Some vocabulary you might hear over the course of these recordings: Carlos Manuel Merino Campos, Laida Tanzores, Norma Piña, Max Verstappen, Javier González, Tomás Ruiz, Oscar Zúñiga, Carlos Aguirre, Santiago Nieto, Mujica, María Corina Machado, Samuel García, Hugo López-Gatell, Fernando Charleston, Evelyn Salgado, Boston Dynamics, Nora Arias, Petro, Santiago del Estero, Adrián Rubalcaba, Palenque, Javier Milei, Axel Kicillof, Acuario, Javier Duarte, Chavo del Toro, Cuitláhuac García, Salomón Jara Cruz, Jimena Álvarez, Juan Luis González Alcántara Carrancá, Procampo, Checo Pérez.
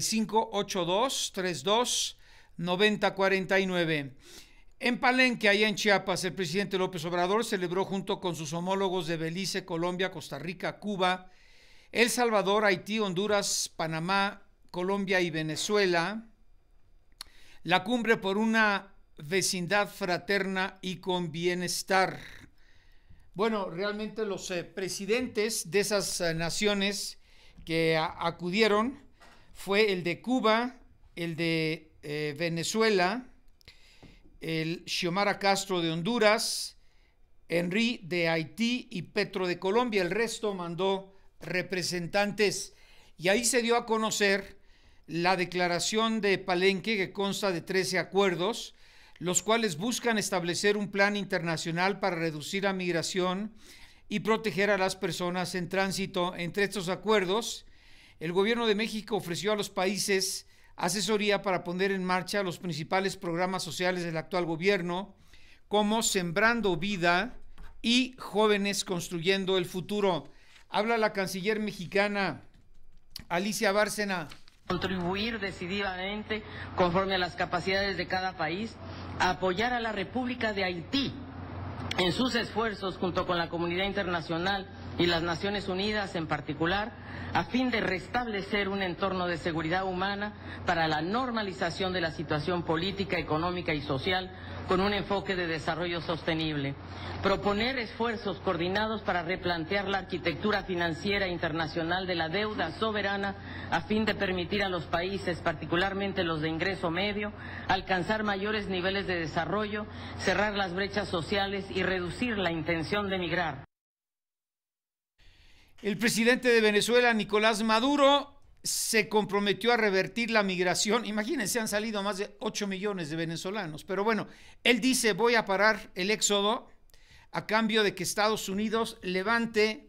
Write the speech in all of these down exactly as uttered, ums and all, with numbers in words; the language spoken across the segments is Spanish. cinco ocho dos, treinta y dos, noventa cuarenta y nueve. En Palenque, allá en Chiapas, el presidente López Obrador celebró junto con sus homólogos de Belice, Colombia, Costa Rica, Cuba, El Salvador, Haití, Honduras, Panamá, Colombia y Venezuela, la cumbre por una vecindad fraterna y con bienestar. Bueno, realmente los eh, presidentes de esas eh, naciones que a, acudieron fue el de Cuba, el de eh, Venezuela, el Xiomara Castro de Honduras, Henry de Haití y Petro de Colombia. El resto mandó representantes. Y ahí se dio a conocer la declaración de Palenque, que consta de trece acuerdos, los cuales buscan establecer un plan internacional para reducir la migración y proteger a las personas en tránsito. Entre estos acuerdos, el gobierno de México ofreció a los países asesoría para poner en marcha los principales programas sociales del actual gobierno, como Sembrando Vida y Jóvenes Construyendo el Futuro. Habla la canciller mexicana Alicia Bárcena. Contribuir decididamente, conforme a las capacidades de cada país, a apoyar a la República de Haití en sus esfuerzos, junto con la comunidad internacional y las Naciones Unidas en particular, a fin de restablecer un entorno de seguridad humana para la normalización de la situación política, económica y social con un enfoque de desarrollo sostenible. Proponer esfuerzos coordinados para replantear la arquitectura financiera internacional de la deuda soberana a fin de permitir a los países, particularmente los de ingreso medio, alcanzar mayores niveles de desarrollo, cerrar las brechas sociales y reducir la intención de migrar. El presidente de Venezuela, Nicolás Maduro, se comprometió a revertir la migración. Imagínense, han salido más de ocho millones de venezolanos. Pero bueno, él dice, voy a parar el éxodo a cambio de que Estados Unidos levante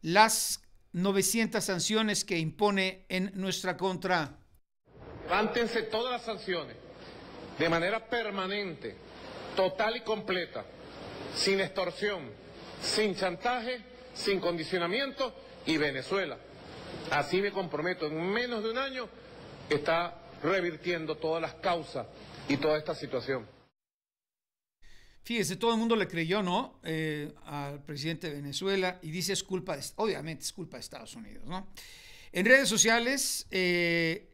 las novecientas sanciones que impone en nuestra contra. Levántense todas las sanciones, de manera permanente, total y completa, sin extorsión, sin chantaje, sin condicionamiento, y Venezuela, así me comprometo, en menos de un año está revirtiendo todas las causas y toda esta situación. Fíjese, todo el mundo le creyó, ¿no?, eh, al presidente de Venezuela, y dice es culpa, de, obviamente es culpa de Estados Unidos, ¿no? En redes sociales, eh,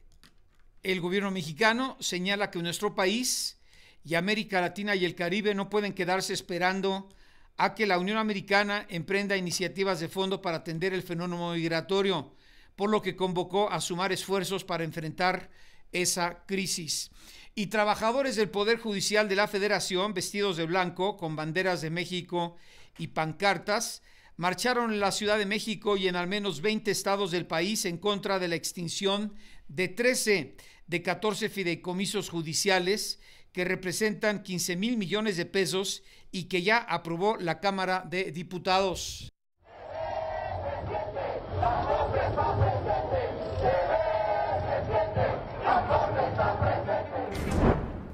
el gobierno mexicano señala que nuestro país y América Latina y el Caribe no pueden quedarse esperando a que la Unión Americana emprenda iniciativas de fondo para atender el fenómeno migratorio, por lo que convocó a sumar esfuerzos para enfrentar esa crisis. Y trabajadores del Poder Judicial de la Federación, vestidos de blanco, con banderas de México y pancartas, marcharon en la Ciudad de México y en al menos veinte estados del país en contra de la extinción de trece de catorce fideicomisos judiciales, que representan quince mil millones de pesos y que ya aprobó la Cámara de Diputados.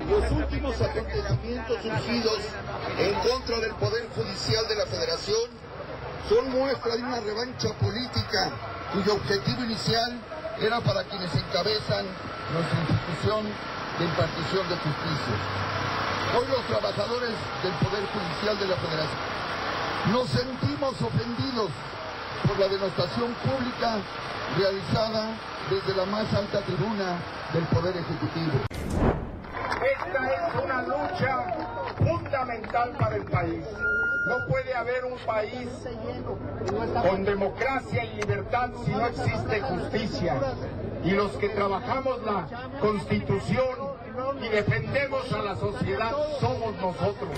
Los últimos acontecimientos surgidos en contra del Poder Judicial de la Federación son muestra de una revancha política cuyo objetivo inicial era para quienes encabezan nuestra institución de impartición de justicia. Hoy los trabajadores del Poder Judicial de la Federación nos sentimos ofendidos por la denostación pública realizada desde la más alta tribuna del Poder Ejecutivo. Esta es una lucha fundamental para el país. No puede haber un país con democracia y libertad si no existe justicia. Y los que trabajamos la Constitución y defendemos a la sociedad somos nosotros.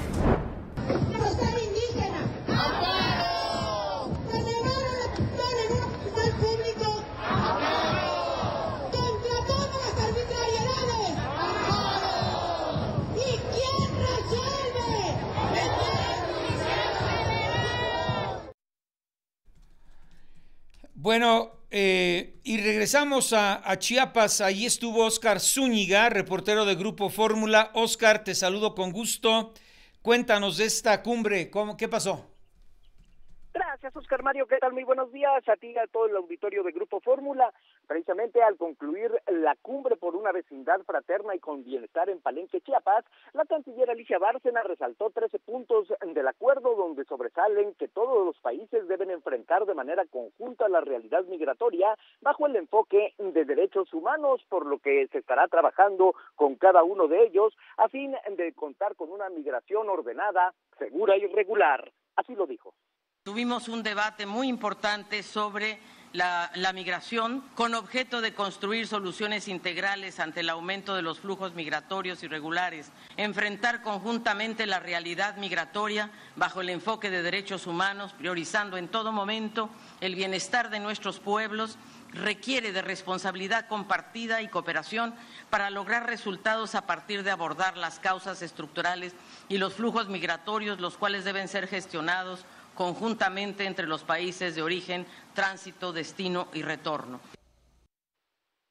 ¡Aparo! Indígena. ¡Aparo! ¡Al público! ¡Aparo! ¡Contra todas las arbitrariedades! ¡Aparo! ¿Y quién resuelve? ¡El Poder Judicial Federal! Bueno, Eh, y regresamos a, a Chiapas. Allí estuvo Oscar Zúñiga, reportero de Grupo Fórmula. Oscar, te saludo con gusto. Cuéntanos de esta cumbre. ¿Cómo, qué pasó? Gracias, Oscar Mario. ¿Qué tal? Muy buenos días a ti y a todo el auditorio de Grupo Fórmula. Precisamente al concluir la cumbre por una vecindad fraterna y con bienestar en Palenque, Chiapas, la canciller Alicia Bárcena resaltó trece puntos del acuerdo donde sobresalen que todos los países deben enfrentar de manera conjunta la realidad migratoria bajo el enfoque de derechos humanos, por lo que se estará trabajando con cada uno de ellos a fin de contar con una migración ordenada, segura y regular. Así lo dijo. Tuvimos un debate muy importante sobre la, la migración con objeto de construir soluciones integrales ante el aumento de los flujos migratorios irregulares, enfrentar conjuntamente la realidad migratoria bajo el enfoque de derechos humanos, priorizando en todo momento el bienestar de nuestros pueblos, requiere de responsabilidad compartida y cooperación para lograr resultados a partir de abordar las causas estructurales y los flujos migratorios, los cuales deben ser gestionados conjuntamente entre los países de origen, tránsito, destino y retorno.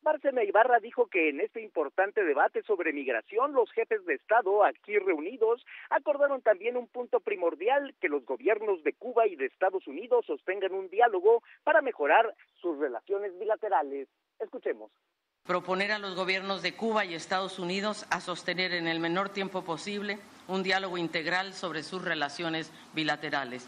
Bárcena Ibarra dijo que en este importante debate sobre migración, los jefes de Estado aquí reunidos acordaron también un punto primordial, que los gobiernos de Cuba y de Estados Unidos sostengan un diálogo para mejorar sus relaciones bilaterales. Escuchemos. Proponer a los gobiernos de Cuba y Estados Unidos a sostener en el menor tiempo posible un diálogo integral sobre sus relaciones bilaterales.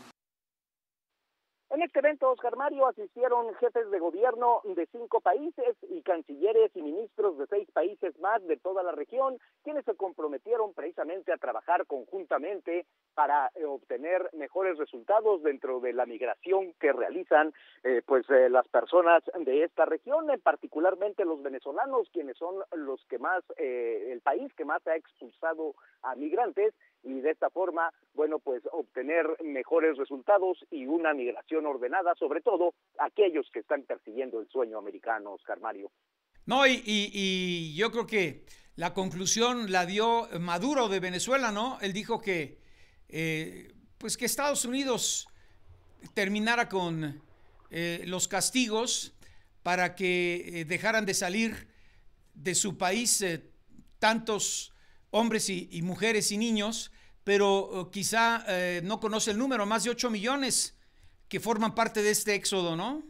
En este evento, Oscar Mario, asistieron jefes de gobierno de cinco países y cancilleres y ministros de seis países más de toda la región, quienes se comprometieron precisamente a trabajar conjuntamente para eh, obtener mejores resultados dentro de la migración que realizan eh, pues eh, las personas de esta región, eh, particularmente los venezolanos, quienes son los que más, eh, el país que más ha expulsado a migrantes, y de esta forma, bueno, pues obtener mejores resultados y una migración ordenada, sobre todo aquellos que están persiguiendo el sueño americano, Oscar Mario. No, y, y, y yo creo que la conclusión la dio Maduro de Venezuela, ¿no? Él dijo que, eh, pues que Estados Unidos terminara con eh, los castigos para que eh, dejaran de salir de su país eh, tantos hombres y, y mujeres y niños, pero quizá eh, no conoce el número, más de ocho millones que forman parte de este éxodo, ¿no?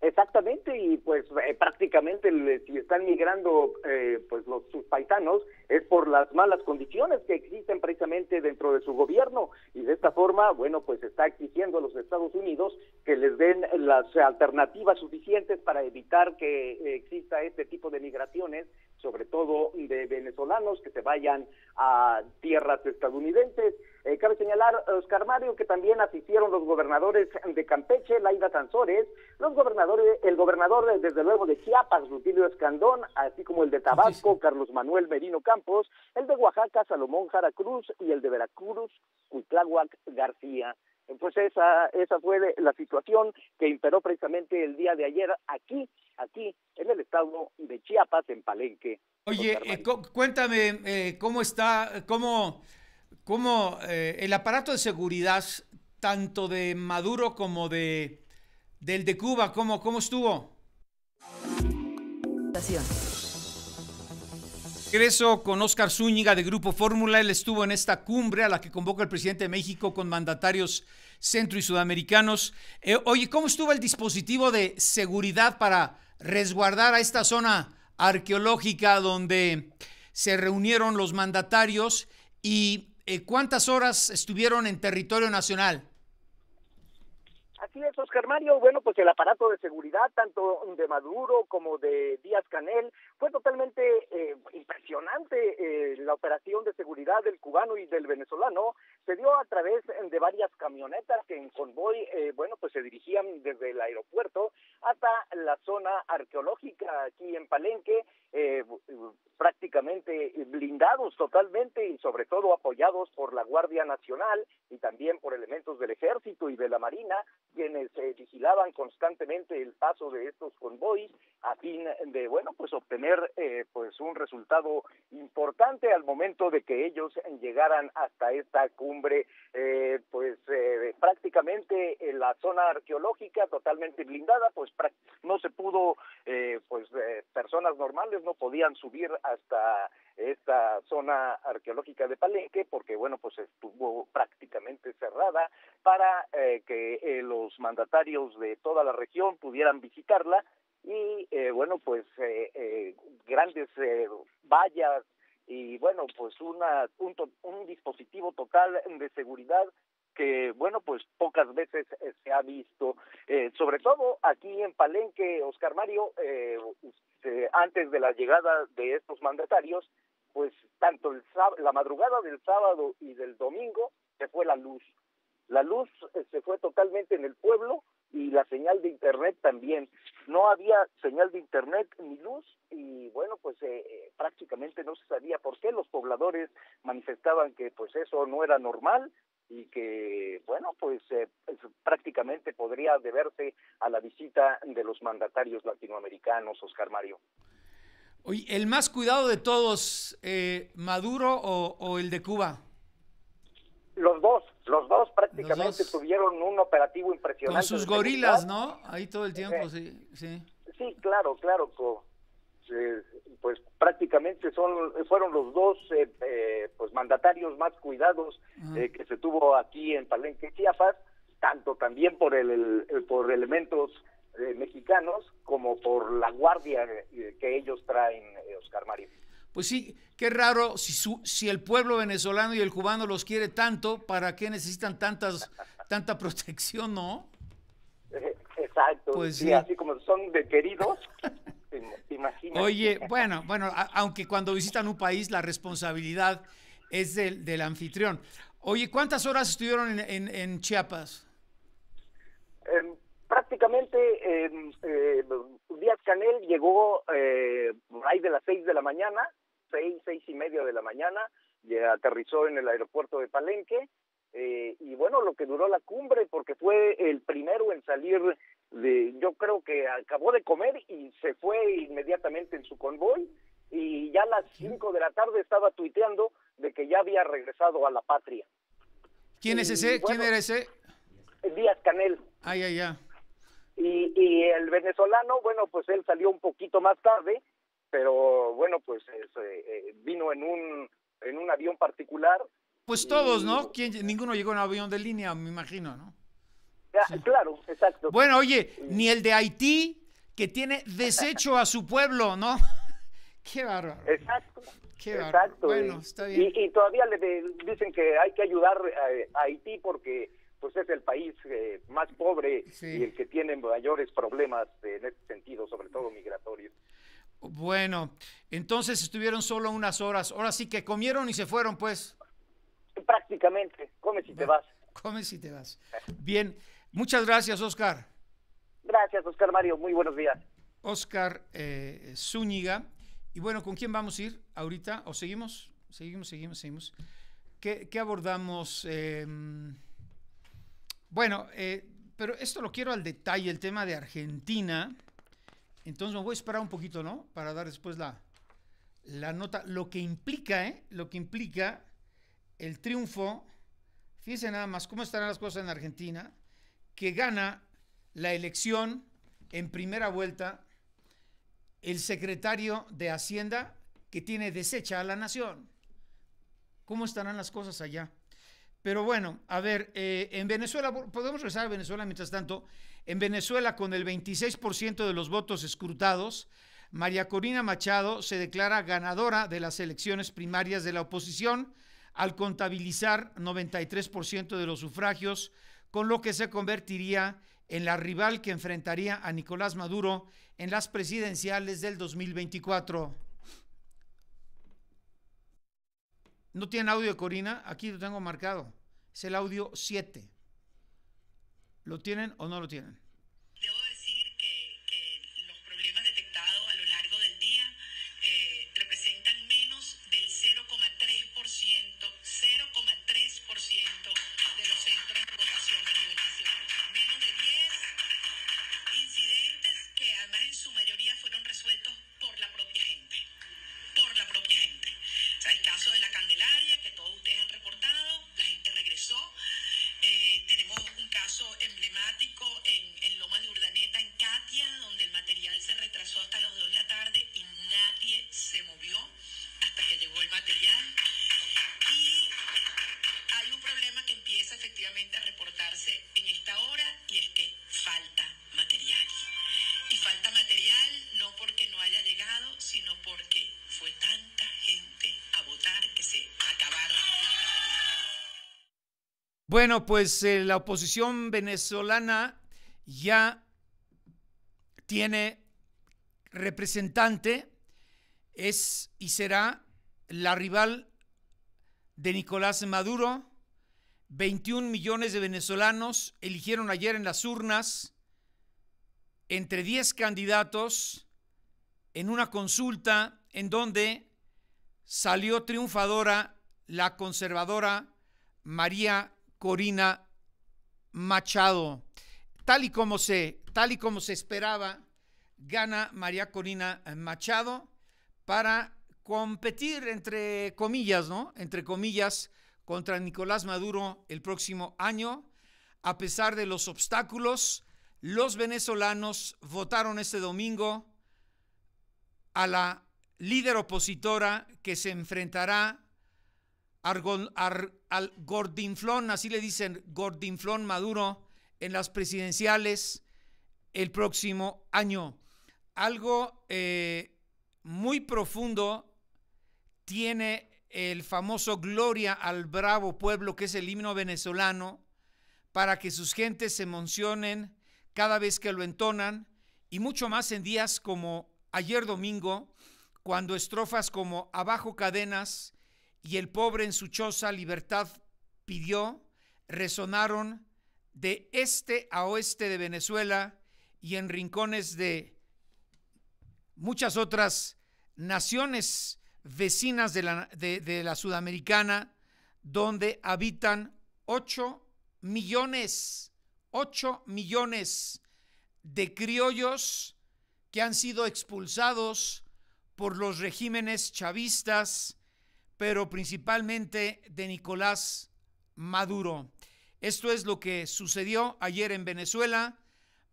Exactamente, y pues eh, prácticamente le, si están migrando eh, pues los, sus paisanos es por las malas condiciones que existen precisamente dentro de su gobierno, y de esta forma, bueno, pues está exigiendo a los Estados Unidos que les den las alternativas suficientes para evitar que eh, exista este tipo de migraciones, sobre todo de venezolanos que se vayan a tierras estadounidenses. Eh, cabe señalar, Oscar Mario, que también asistieron los gobernadores de Campeche, Laida Tanzores, los gobernadores, el gobernador desde luego de Chiapas, Rutilio Escandón, así como el de Tabasco, Carlos Manuel Merino Campos, el de Oaxaca, Salomón Jara Cruz, y el de Veracruz, Cuitláhuac García. Pues esa, esa fue la situación que imperó precisamente el día de ayer aquí, aquí en el estado de Chiapas, en Palenque. Oye, eh, cuéntame eh, cómo está, cómo, cómo eh, el aparato de seguridad, tanto de Maduro como de del de Cuba, cómo, cómo estuvo. Regreso con Oscar Zúñiga de Grupo Fórmula. Él estuvo en esta cumbre a la que convoca el presidente de México con mandatarios centro y sudamericanos. Eh, oye, ¿cómo estuvo el dispositivo de seguridad para resguardar a esta zona arqueológica donde se reunieron los mandatarios y eh, cuántas horas estuvieron en territorio nacional? Así es, Oscar Mario. Bueno, pues el aparato de seguridad, tanto de Maduro como de Díaz-Canel, fue totalmente eh, impresionante. Eh, la operación de seguridad del cubano y del venezolano se dio a través de varias camionetas que en convoy, eh, bueno, pues se dirigían desde el aeropuerto hasta la zona arqueológica aquí en Palenque, eh, prácticamente blindados totalmente y sobre todo apoyados por la Guardia Nacional y también por elementos del Ejército y de la Marina, quienes eh, vigilaban constantemente el paso de estos convoys a fin de, bueno, pues obtener eh, pues un resultado importante al momento de que ellos llegaran hasta esta cumbre, eh, pues eh, prácticamente en la zona arqueológica totalmente blindada, pues no se pudo, eh, pues eh, personas normales no podían subir hasta esta zona arqueológica de Palenque porque, bueno, pues estuvo prácticamente cerrada para eh, que eh, los mandatarios de toda la región pudieran visitarla y eh, bueno, pues eh, eh, grandes eh, vallas y bueno, pues una un, to un dispositivo total de seguridad que, bueno, pues pocas veces eh, se ha visto, eh, sobre todo aquí en Palenque, Oscar Mario, eh, eh, antes de la llegada de estos mandatarios, pues tanto el sábado, la madrugada del sábado y del domingo, se fue la luz. La luz eh, se fue totalmente en el pueblo y la señal de internet también. No había señal de internet ni luz y, bueno, pues eh, prácticamente no se sabía por qué. Los pobladores manifestaban que pues eso no era normal y que, bueno, pues eh, prácticamente podría deberse a la visita de los mandatarios latinoamericanos, Oscar Mario. Oye, ¿el más cuidado de todos, eh, Maduro o, o el de Cuba? Los dos, los dos prácticamente los dos. Tuvieron un operativo impresionante. Con sus gorilas, seguridad, ¿no? Ahí todo el tiempo, eh, sí, sí. Sí, claro, claro, co, eh, pues prácticamente son fueron los dos eh, eh, pues mandatarios más cuidados eh, que se tuvo aquí en Palenque, Chiapas, tanto también por el, el por elementos eh, mexicanos como por la guardia eh, que ellos traen, eh, Oscar Mario. Pues sí, qué raro, si, su, si el pueblo venezolano y el cubano los quiere tanto, ¿para qué necesitan tantas tanta protección, no? Exacto, pues sí, sí. Así como son de queridos, imagínate. Oye, bueno, bueno, a, aunque cuando visitan un país la responsabilidad es del, del anfitrión. Oye, ¿cuántas horas estuvieron en, en, en Chiapas? Eh, prácticamente... Eh, eh, Díaz-Canel llegó eh, ahí de las seis de la mañana, seis, seis y media de la mañana, y aterrizó en el aeropuerto de Palenque, eh, y bueno, lo que duró la cumbre, porque fue el primero en salir, de, yo creo que acabó de comer y se fue inmediatamente en su convoy, y ya a las cinco de la tarde estaba tuiteando de que ya había regresado a la patria. ¿Quién es ese? Y, bueno, ¿quién era ese? Díaz-Canel. Ay, ay, ay. Y, y el venezolano, bueno, pues él salió un poquito más tarde, pero bueno, pues eh, vino en un en un avión particular. Pues todos, y, ¿no? ¿Quién, ninguno llegó en avión de línea, me imagino, ¿no? Ah, sí. Claro, exacto. Bueno, oye, ni el de Haití, que tiene deshecho a su pueblo, ¿no? Qué bárbaro. Exacto. Qué bárbaro. Exacto. Bueno, está bien. Y, y todavía le dicen que hay que ayudar a, a Haití porque... pues es el país eh, más pobre, sí, y el que tiene mayores problemas eh, en este sentido, sobre todo migratorios. Bueno, entonces estuvieron solo unas horas. Ahora sí que comieron y se fueron, pues. Prácticamente, comes y bueno, te vas. Comes y te vas. Bien, muchas gracias, Oscar. Gracias, Oscar Mario, muy buenos días. Oscar eh, Zúñiga. Y bueno, ¿con quién vamos a ir ahorita? ¿O seguimos? Seguimos, seguimos, seguimos. ¿Qué, qué abordamos? Eh, Bueno, eh, pero esto lo quiero al detalle, el tema de Argentina. Entonces me voy a esperar un poquito, ¿no? Para dar después la, la nota. Lo que implica, ¿eh? Lo que implica el triunfo. Fíjense nada más cómo estarán las cosas en Argentina. Que gana la elección en primera vuelta el secretario de Hacienda que tiene deshecha a la nación. ¿Cómo estarán las cosas allá? Pero bueno, a ver, eh, en Venezuela, podemos regresar a Venezuela mientras tanto, en Venezuela con el veintiséis por ciento de los votos escrutados, María Corina Machado se declara ganadora de las elecciones primarias de la oposición al contabilizar noventa y tres por ciento de los sufragios, con lo que se convertiría en la rival que enfrentaría a Nicolás Maduro en las presidenciales del dos mil veinticuatro. No tiene audio de Corina, aquí lo tengo marcado. Es el audio siete. ¿Lo tienen o no lo tienen? Debo decir que, que los problemas detectados a lo largo del día eh, representan menos del cero coma tres por ciento de los centros de votación a nivel nacional. Menos de diez incidentes que además en su mayoría fueron resueltos por la propia gente. Por la propia gente. El caso de la Candelaria, que todos ustedes han reportado, la gente regresó. Eh, tenemos un caso emblemático en, Bueno, pues eh, la oposición venezolana ya tiene representante, es y será la rival de Nicolás Maduro. veintiún millones de venezolanos eligieron ayer en las urnas entre diez candidatos en una consulta en donde salió triunfadora la conservadora María Corina Machado. Tal y como se, tal y como se esperaba, gana María Corina Machado para competir, entre comillas, ¿no? Entre comillas, contra Nicolás Maduro el próximo año. A pesar de los obstáculos, los venezolanos votaron este domingo a la líder opositora que se enfrentará al, al, al gordinflón, así le dicen, gordinflón Maduro, en las presidenciales el próximo año. Algo eh, muy profundo tiene el famoso Gloria al Bravo Pueblo, que es el himno venezolano, para que sus gentes se emocionen cada vez que lo entonan, y mucho más en días como ayer domingo, cuando estrofas como Abajo Cadenas y El pobre en su choza libertad pidió resonaron de este a oeste de Venezuela y en rincones de muchas otras naciones vecinas de la, de, de la Sudamericana, donde habitan ocho millones, ocho millones de criollos que han sido expulsados por los regímenes chavistas, pero principalmente de Nicolás Maduro. Esto es lo que sucedió ayer en Venezuela.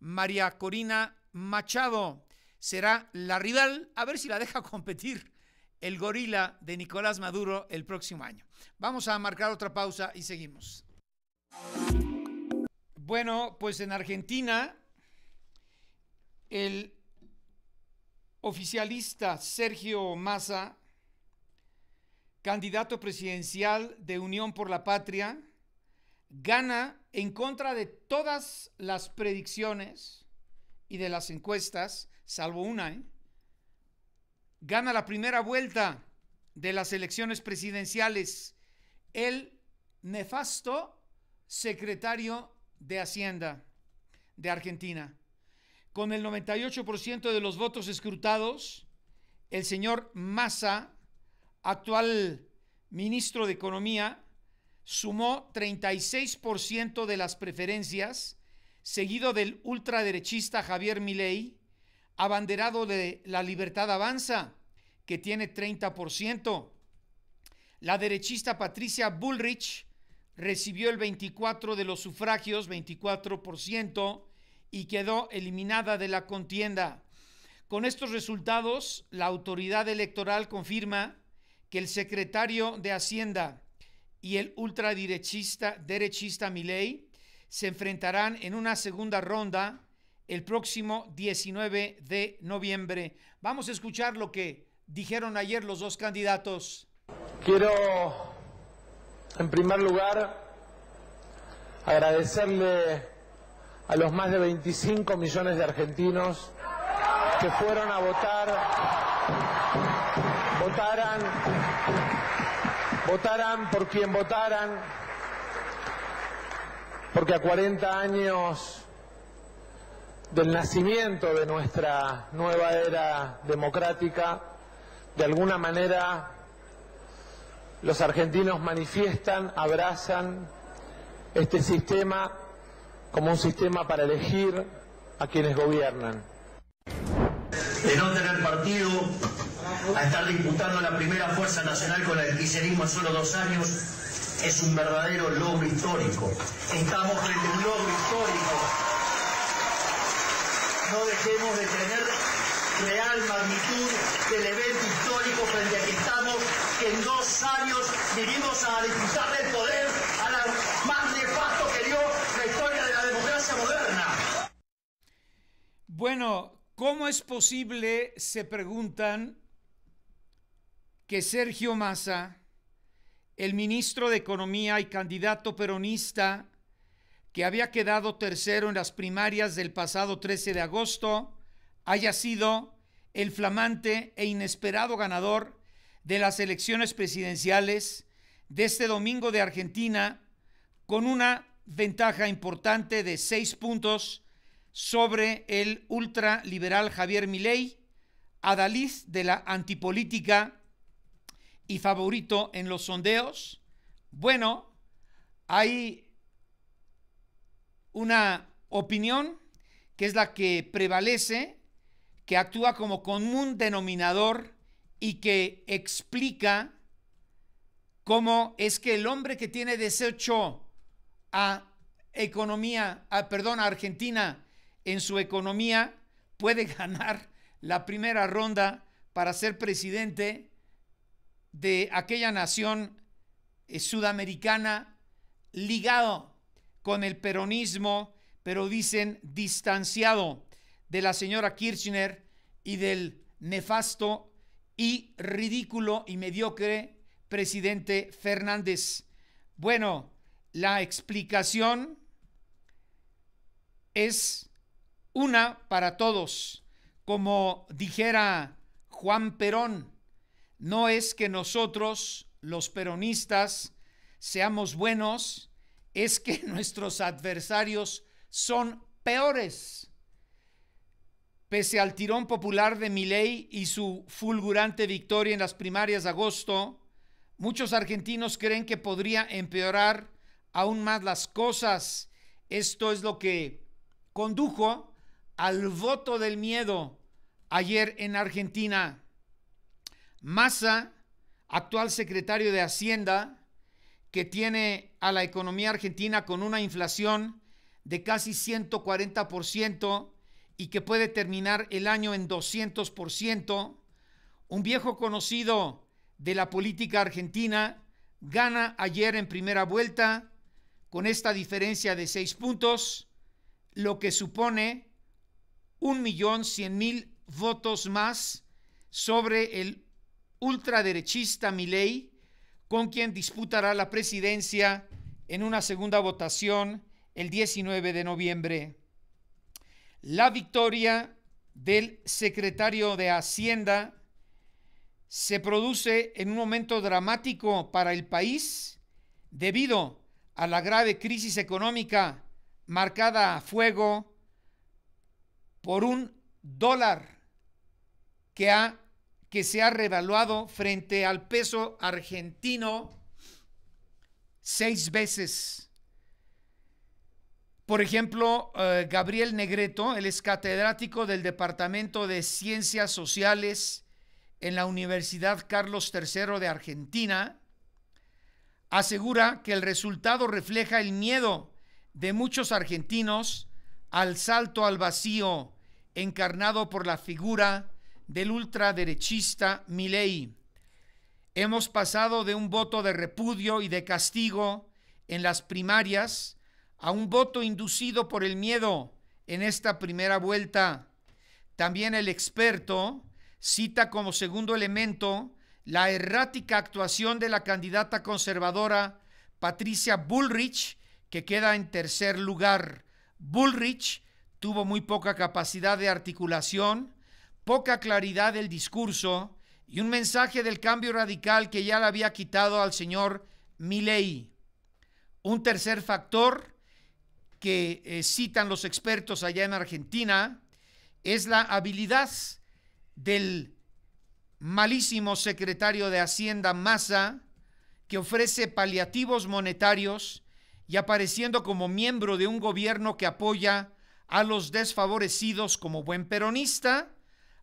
María Corina Machado será la rival, a ver si la deja competir el gorila de Nicolás Maduro el próximo año. Vamos a marcar otra pausa y seguimos. Bueno, pues en Argentina, el oficialista Sergio Massa, candidato presidencial de Unión por la Patria, gana en contra de todas las predicciones y de las encuestas, salvo una, ¿eh? Gana la primera vuelta de las elecciones presidenciales el nefasto secretario de Hacienda de Argentina. Con el noventa y ocho por ciento de los votos escrutados, el señor Massa, actual ministro de Economía, sumó treinta y seis por ciento de las preferencias, seguido del ultraderechista Javier Milei, abanderado de La Libertad Avanza, que tiene treinta por ciento. La derechista Patricia Bullrich recibió el veinticuatro por ciento de los sufragios, veinticuatro por ciento, y quedó eliminada de la contienda. Con estos resultados, la autoridad electoral confirma que el secretario de Hacienda y el ultraderechista derechista Milei se enfrentarán en una segunda ronda el próximo diecinueve de noviembre. Vamos a escuchar lo que dijeron ayer los dos candidatos. Quiero, en primer lugar, agradecerle a los más de veinticinco millones de argentinos que fueron a votar, votaran, votaran por quien votaran, porque a cuarenta años del nacimiento de nuestra nueva era democrática, de alguna manera los argentinos manifiestan, abrazan este sistema como un sistema para elegir a quienes gobiernan. De no tener partido, a estar disputando la primera fuerza nacional con el kirchnerismo en solo dos años, es un verdadero logro histórico. Estamos frente a un logro histórico. No dejemos de tener real magnitud del evento histórico frente a que estamos, que en dos años vinimos a disputar del poder a la más nefasto que dio la historia de la democracia moderna. Bueno, ¿cómo es posible, se preguntan, que Sergio Massa, el ministro de Economía y candidato peronista que había quedado tercero en las primarias del pasado trece de agosto, haya sido el flamante e inesperado ganador de las elecciones presidenciales de este domingo de Argentina, con una ventaja importante de seis puntos sobre el ultraliberal Javier Milei, adalid de la antipolítica y favorito en los sondeos. Bueno, hay una opinión que es la que prevalece, que actúa como común denominador y que explica cómo es que el hombre que tiene desecho a economía, a, perdón, a Argentina en su economía, puede ganar la primera ronda para ser presidente de aquella nación eh, sudamericana, ligado con el peronismo, pero dicen distanciado de la señora Kirchner y del nefasto y ridículo y mediocre presidente Fernández. Bueno, la explicación es una para todos. Como dijera Juan Perón, no es que nosotros, los peronistas, seamos buenos, es que nuestros adversarios son peores. Pese al tirón popular de Milei y su fulgurante victoria en las primarias de agosto, muchos argentinos creen que podría empeorar aún más las cosas. Esto es lo que condujo al voto del miedo ayer en Argentina. Massa, actual secretario de Hacienda, que tiene a la economía argentina con una inflación de casi ciento cuarenta por ciento y que puede terminar el año en doscientos por ciento, un viejo conocido de la política argentina, gana ayer en primera vuelta con esta diferencia de seis puntos, lo que supone un millón cien mil votos más sobre el ultraderechista Milei, con quien disputará la presidencia en una segunda votación el diecinueve de noviembre. La victoria del secretario de Hacienda se produce en un momento dramático para el país debido a a la grave crisis económica marcada a fuego por un dólar que, ha, que se ha revaluado frente al peso argentino seis veces. Por ejemplo, eh, Gabriel Negreto, él es catedrático del Departamento de Ciencias Sociales en la Universidad Carlos tercero de Argentina, asegura que el resultado refleja el miedo de muchos argentinos al salto al vacío encarnado por la figura del ultraderechista Milei. Hemos pasado de un voto de repudio y de castigo en las primarias a un voto inducido por el miedo en esta primera vuelta. También el experto cita como segundo elemento la errática actuación de la candidata conservadora Patricia Bullrich, que queda en tercer lugar. Bullrich tuvo muy poca capacidad de articulación, poca claridad del discurso y un mensaje del cambio radical que ya le había quitado al señor Milei. Un tercer factor que eh, citan los expertos allá en Argentina es la habilidad del malísimo secretario de Hacienda Massa, que ofrece paliativos monetarios y apareciendo como miembro de un gobierno que apoya a los desfavorecidos como buen peronista,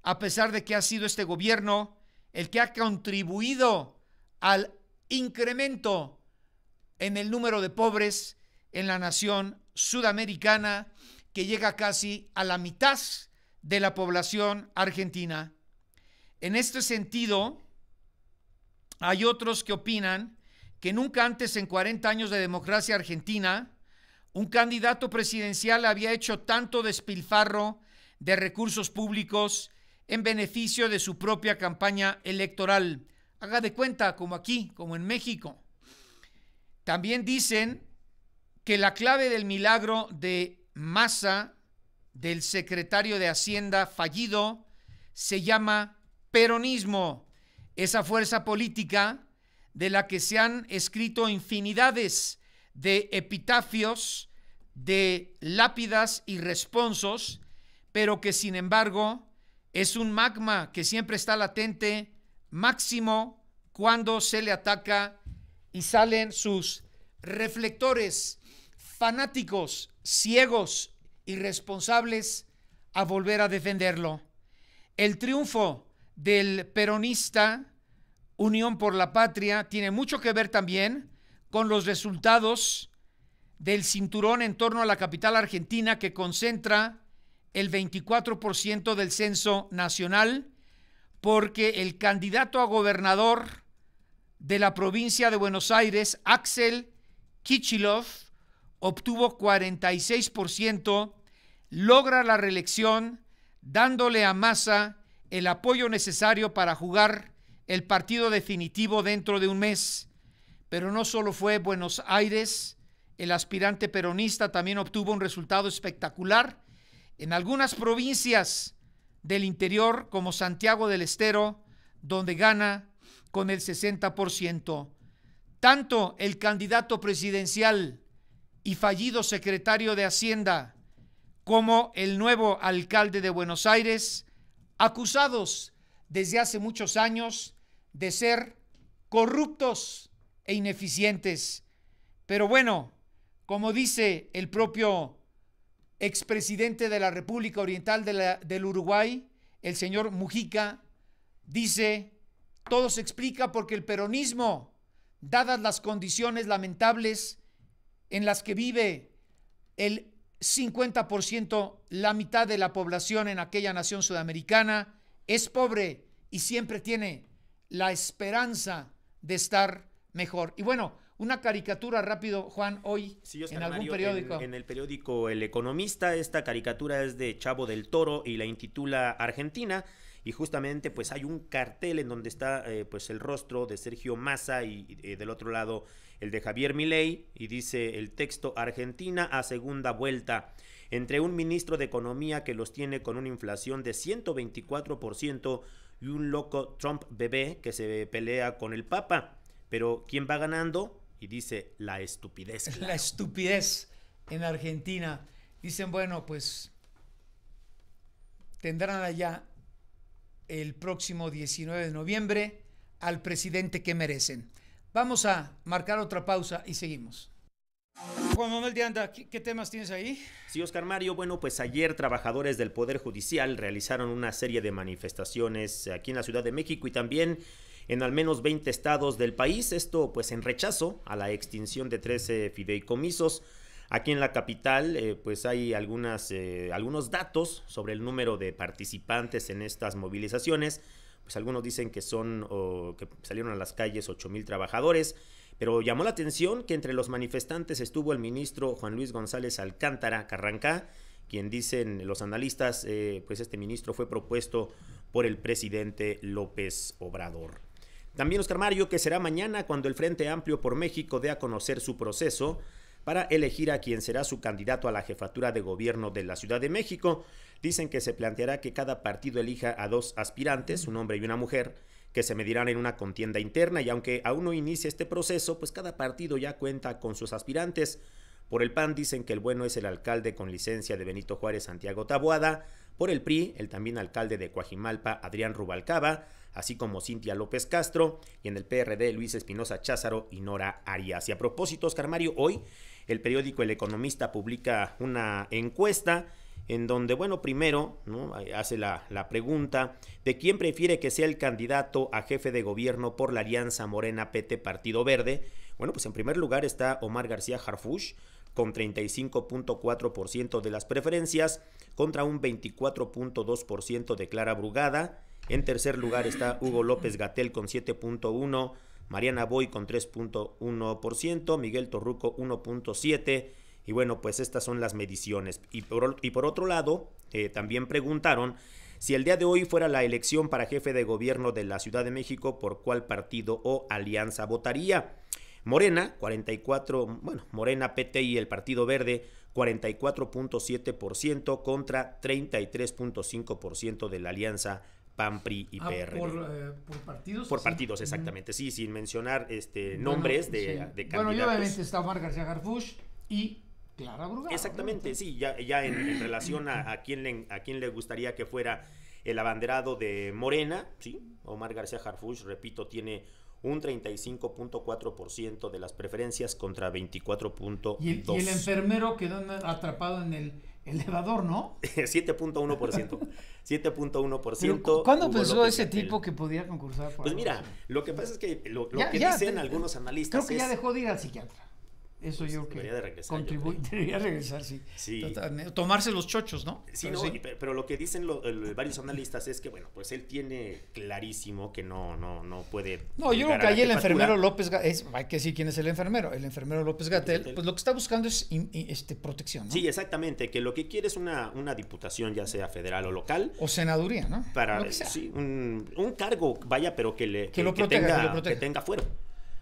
a pesar de que ha sido este gobierno el que ha contribuido al incremento en el número de pobres en la nación sudamericana, que llega casi a la mitad de la población argentina. En este sentido, hay otros que opinan que nunca antes en cuarenta años de democracia argentina un candidato presidencial había hecho tanto despilfarro de recursos públicos en beneficio de su propia campaña electoral. Haga de cuenta, como aquí, como en México, También dicen que la clave del milagro de Massa, del secretario de Hacienda fallido, se llama peronismo, esa fuerza política de la que se han escrito infinidades de epitafios, de lápidas y responsos, pero que sin embargo es un magma que siempre está latente, máximo cuando se le ataca y salen sus reflectores fanáticos, ciegos, irresponsables a volver a defenderlo. El triunfo del peronista Unión por la Patria tiene mucho que ver también con los resultados del cinturón en torno a la capital argentina, que concentra el veinticuatro por ciento del censo nacional, porque el candidato a gobernador de la provincia de Buenos Aires, Axel Kicillof, obtuvo cuarenta y seis por ciento, logra la reelección, dándole a Massa el apoyo necesario para jugar el partido definitivo dentro de un mes. Pero no solo fue Buenos Aires, el aspirante peronista también obtuvo un resultado espectacular en algunas provincias del interior, como Santiago del Estero, donde gana con el sesenta por ciento. Tanto el candidato presidencial y fallido secretario de Hacienda como el nuevo alcalde de Buenos Aires, acusados desde hace muchos años de ser corruptos e ineficientes. Pero bueno, como dice el propio expresidente de la República Oriental de la, del Uruguay, el señor Mujica, dice: todo se explica porque el peronismo, dadas las condiciones lamentables en las que vive el cincuenta por ciento, la mitad de la población en aquella nación sudamericana, es pobre y siempre tiene la esperanza de estar mejor. Y bueno, una caricatura rápido, Juan, hoy sí, Oscar, en algún Mario, periódico. En, en el periódico El Economista, esta caricatura es de Chavo del Toro y la intitula Argentina, y justamente pues hay un cartel en donde está eh, pues el rostro de Sergio Massa y, y del otro lado el de Javier Milei, y dice el texto: Argentina a segunda vuelta. Entre un ministro de Economía que los tiene con una inflación de ciento veinticuatro por ciento y un loco Trump bebé que se pelea con el Papa. Pero ¿quién va ganando? Y dice la estupidez. Claro. La estupidez en Argentina. Dicen, bueno, pues tendrán allá el próximo diecinueve de noviembre al presidente que merecen. Vamos a marcar otra pausa y seguimos. Juan Manuel de Anda, ¿qué temas tienes ahí? Sí, Oscar Mario, bueno, pues ayer trabajadores del Poder Judicial realizaron una serie de manifestaciones aquí en la Ciudad de México y también en al menos veinte estados del país, esto pues en rechazo a la extinción de trece fideicomisos. Aquí en la capital eh, pues hay algunas, eh, algunos datos sobre el número de participantes en estas movilizaciones. Pues algunos dicen que son, o que salieron a las calles ocho mil trabajadores, pero llamó la atención que entre los manifestantes estuvo el ministro Juan Luis González Alcántara Carrancá, quien dicen los analistas, eh, pues este ministro fue propuesto por el presidente López Obrador. También, Oscar Mario, que será mañana cuando el Frente Amplio por México dé a conocer su proceso para elegir a quien será su candidato a la jefatura de gobierno de la Ciudad de México. Dicen que se planteará que cada partido elija a dos aspirantes, un hombre y una mujer, que se medirán en una contienda interna, y aunque aún no inicie este proceso, pues cada partido ya cuenta con sus aspirantes. Por el P A N dicen que el bueno es el alcalde con licencia de Benito Juárez, Santiago Taboada. Por el P R I, el también alcalde de Coajimalpa, Adrián Rubalcaba, así como Cintia López Castro, y en el P R D, Luis Espinosa Cházaro y Nora Arias. Y a propósito, Oscar Mario, hoy el periódico El Economista publica una encuesta en donde, bueno, primero, ¿no?, hace la, la pregunta de quién prefiere que sea el candidato a jefe de gobierno por la alianza Morena P T Partido Verde. Bueno, pues en primer lugar está Omar García Harfuch, con treinta y cinco punto cuatro por ciento de las preferencias, contra un veinticuatro punto dos por ciento de Clara Brugada. En tercer lugar está Hugo López-Gatell con siete punto uno por ciento, Mariana Boy con tres punto uno por ciento, Miguel Torruco uno punto siete por ciento, y bueno, pues estas son las mediciones. Y por, y por otro lado, eh, también preguntaron si el día de hoy fuera la elección para jefe de gobierno de la Ciudad de México, ¿por cuál partido o alianza votaría? Morena, cuarenta y cuatro, bueno, Morena, P T y el Partido Verde, cuarenta y cuatro punto siete por ciento contra treinta y tres punto cinco por ciento de la alianza P A N P R I y ah, P R D. Por, eh, por partidos. Por sí. partidos, exactamente, sí, sin mencionar este, bueno, nombres de, sí. de, de bueno, candidatos. Bueno, obviamente está Omar García Harfuch y Clara Brugada. Exactamente, ¿no? Sí, ya, ya en, en relación a, a, quién le, a quién le gustaría que fuera el abanderado de Morena, sí, Omar García Harfuch, repito, tiene un treinta y cinco punto cuatro por ciento de las preferencias contra veinticuatro punto dos por ciento. Y, y el enfermero quedó atrapado en el elevador, ¿no? siete punto uno por ciento. siete punto uno por ciento. ¿Cuándo Hugo pensó López ese Gatell? Tipo que podía concursar? Para pues mira, lo que pasa es que lo, lo ya, que ya, dicen te, algunos analistas. Creo que es, ya dejó de ir al psiquiatra. Eso yo creo que debería de regresar, contribuye, debería regresar, sí. sí. Tomarse los chochos, ¿no? Sí, pero, no, sí. pero lo que dicen lo, el, varios analistas es que, bueno, pues él tiene clarísimo que no, no, no puede. No, yo creo que ahí el enfermero López, es, hay que decir quién es el enfermero, el enfermero López-Gatell, pues lo que está buscando es in, in, este, protección, ¿no? Sí, exactamente, que lo que quiere es una, una diputación, ya sea federal o local. O senaduría, ¿no? Para, sí, un, un cargo, vaya, pero que le, que que, lo que proteja, tenga, que, lo que tenga fuero.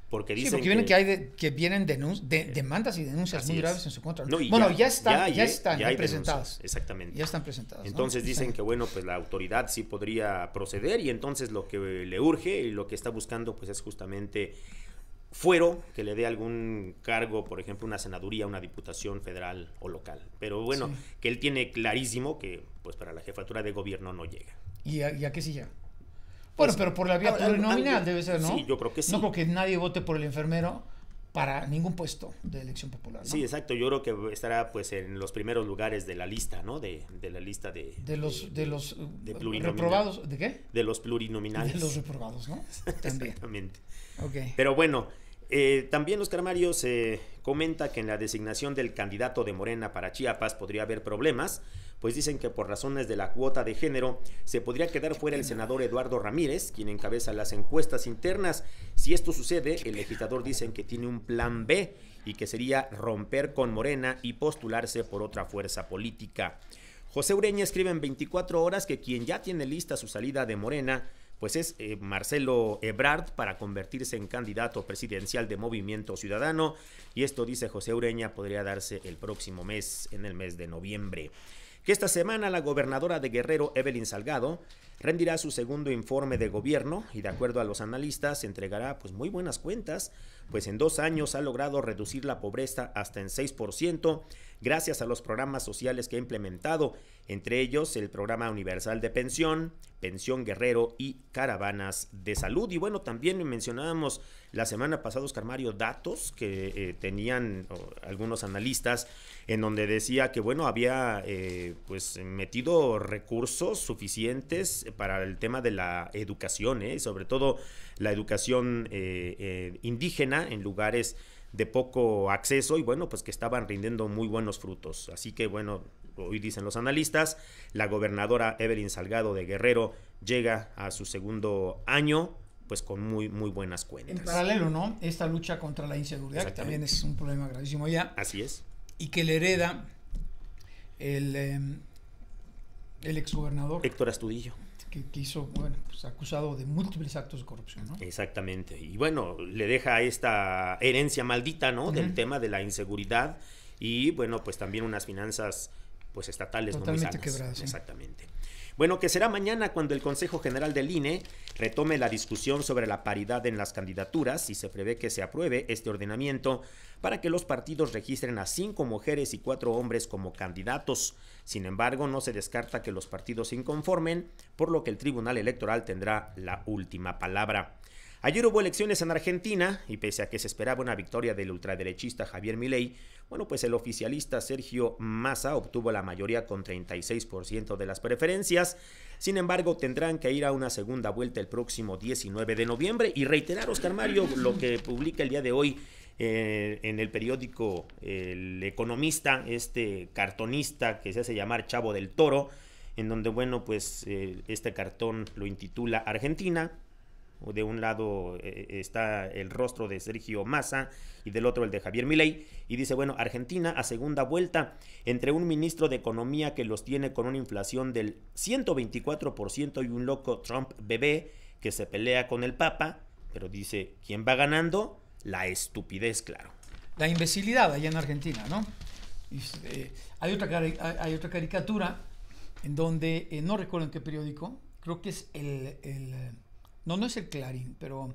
Porque dicen sí, porque vienen que, que hay de, que vienen de, demandas y denuncias muy graves en su contra. No, bueno, ya, ya están, ya, ya están ya presentadas. Exactamente. Ya están presentadas. Entonces, ¿no? Dicen que bueno, pues la autoridad sí podría proceder y entonces lo que le urge y lo que está buscando pues es justamente fuero que le dé algún cargo, por ejemplo, una senaduría, una diputación federal o local. Pero bueno, sí. que él tiene clarísimo que pues para la jefatura de gobierno no llega. ¿Y a, y a qué sí llega? Bueno, pero por la vía ah, plurinominal ah, debe ser, ¿no? Sí, yo creo que sí. No creo que nadie vote por el enfermero para ningún puesto de elección popular, ¿no? Sí, exacto. Yo creo que estará pues en los primeros lugares de la lista, ¿no? De, de la lista de... De los, de, de los de reprobados. ¿De qué? De los plurinominales. De los reprobados, ¿no? También. Exactamente. Okay. Pero bueno, eh, también Oscar Mario se comenta que en la designación del candidato de Morena para Chiapas podría haber problemas, pues dicen que por razones de la cuota de género se podría quedar fuera el senador Eduardo Ramírez, quien encabeza las encuestas internas. Si esto sucede, el legislador dicen que tiene un plan B y que sería romper con Morena y postularse por otra fuerza política. José Ureña escribe en veinticuatro horas que quien ya tiene lista su salida de Morena, pues es eh, Marcelo Ebrard para convertirse en candidato presidencial de Movimiento Ciudadano. Y esto, dice José Ureña, podría darse el próximo mes, en el mes de noviembre. Que esta semana la gobernadora de Guerrero, Evelyn Salgado, rendirá su segundo informe de gobierno y de acuerdo a los analistas entregará pues muy buenas cuentas, pues en dos años ha logrado reducir la pobreza hasta en seis por ciento gracias a los programas sociales que ha implementado, entre ellos el Programa Universal de Pensión, Pensión Guerrero y Caravanas de Salud. Y bueno, también mencionábamos la semana pasada, Oscar Mario, datos que eh, tenían oh, algunos analistas en donde decía que bueno, había eh, pues metido recursos suficientes para el tema de la educación, ¿eh? Sobre todo la educación eh, eh, indígena en lugares de poco acceso y bueno, pues que estaban rindiendo muy buenos frutos. Así que bueno, hoy dicen los analistas, la gobernadora Evelyn Salgado de Guerrero llega a su segundo año pues con muy muy buenas cuentas. En paralelo, ¿no? Esta lucha contra la inseguridad, que también es un problema gravísimo allá. Así es. Y que le hereda el, eh, el exgobernador Héctor Astudillo. Que, que hizo, bueno, pues acusado de múltiples actos de corrupción, ¿no? Exactamente. Y bueno, le deja esta herencia maldita, ¿no? Uh-huh. Del tema de la inseguridad y, bueno, pues también unas finanzas, pues estatales. Totalmente quebradas, ¿sí? Exactamente. Bueno, que será mañana cuando el Consejo General del I N E retome la discusión sobre la paridad en las candidaturas y se prevé que se apruebe este ordenamiento para que los partidos registren a cinco mujeres y cuatro hombres como candidatos. Sin embargo, no se descarta que los partidos se inconformen, por lo que el Tribunal Electoral tendrá la última palabra. Ayer hubo elecciones en Argentina y pese a que se esperaba una victoria del ultraderechista Javier Milei, bueno, pues el oficialista Sergio Massa obtuvo la mayoría con treinta y seis por ciento de las preferencias. Sin embargo, tendrán que ir a una segunda vuelta el próximo diecinueve de noviembre y reiterar, Oscar Mario, lo que publica el día de hoy eh, en el periódico El Economista, este cartonista que se hace llamar Chavo del Toro, en donde, bueno, pues eh, este cartón lo intitula Argentina. De un lado eh, está el rostro de Sergio Massa y del otro el de Javier Milei y dice, bueno, Argentina a segunda vuelta entre un ministro de Economía que los tiene con una inflación del ciento veinticuatro por ciento y un loco Trump bebé que se pelea con el Papa, pero dice, ¿quién va ganando? la estupidez, claro. La imbecilidad allá en Argentina, ¿no? Y, eh, hay, otra, hay, hay otra caricatura en donde, eh, no recuerdo en qué periódico, creo que es el, el... No, no es el Clarín, pero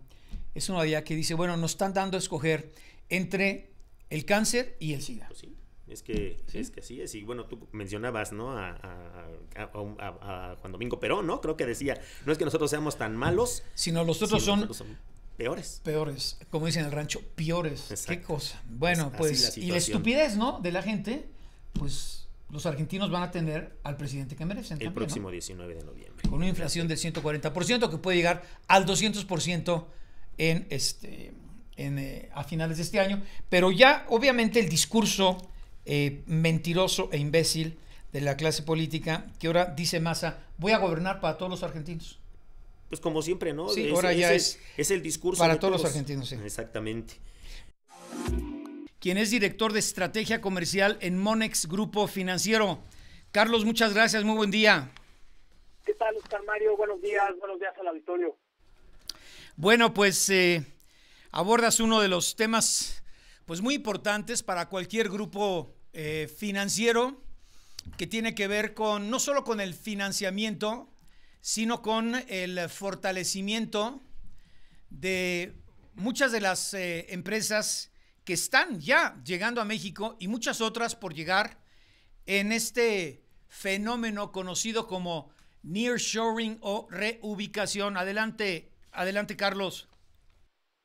es una idea que dice, bueno, nos están dando a escoger entre el cáncer y el SIDA. Pues sí, es que, ¿sí? es que así es. Y bueno, tú mencionabas, ¿no? A, a, a, a, a Juan Domingo Perón, ¿no? Creo que decía, no es que nosotros seamos tan malos, sino los otros sino son... Nosotros son... Peores. Peores, como dicen en el rancho, peores. Exacto. Qué cosa. Bueno, es pues, la y la estupidez, ¿no? De la gente, pues los argentinos van a tener al presidente que merecen. El también, próximo, ¿no? diecinueve de noviembre. Con una inflación del ciento cuarenta por ciento que puede llegar al doscientos por ciento en este, en, eh, a finales de este año. Pero ya, obviamente, el discurso eh, mentiroso e imbécil de la clase política, que ahora dice Massa, voy a gobernar para todos los argentinos. Pues como siempre, ¿no? Sí, es, ahora ya es, es, es el discurso para todos los argentinos, sí. Exactamente. Quien es director de estrategia comercial en Monex Grupo Financiero. Carlos, muchas gracias, muy buen día. ¿Qué tal, Oscar Mario? Buenos días, buenos días al auditorio. Bueno, pues eh, abordas uno de los temas pues muy importantes para cualquier grupo eh, financiero, que tiene que ver con no solo con el financiamiento, sino con el fortalecimiento de muchas de las eh, empresas que están ya llegando a México y muchas otras por llegar en este fenómeno conocido como nearshoring o reubicación. Adelante, adelante, Carlos.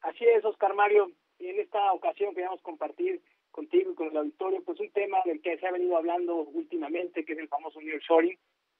Así es, Oscar Mario. Y en esta ocasión queríamos compartir contigo y con el auditorio pues un tema del que se ha venido hablando últimamente, que es el famoso nearshoring.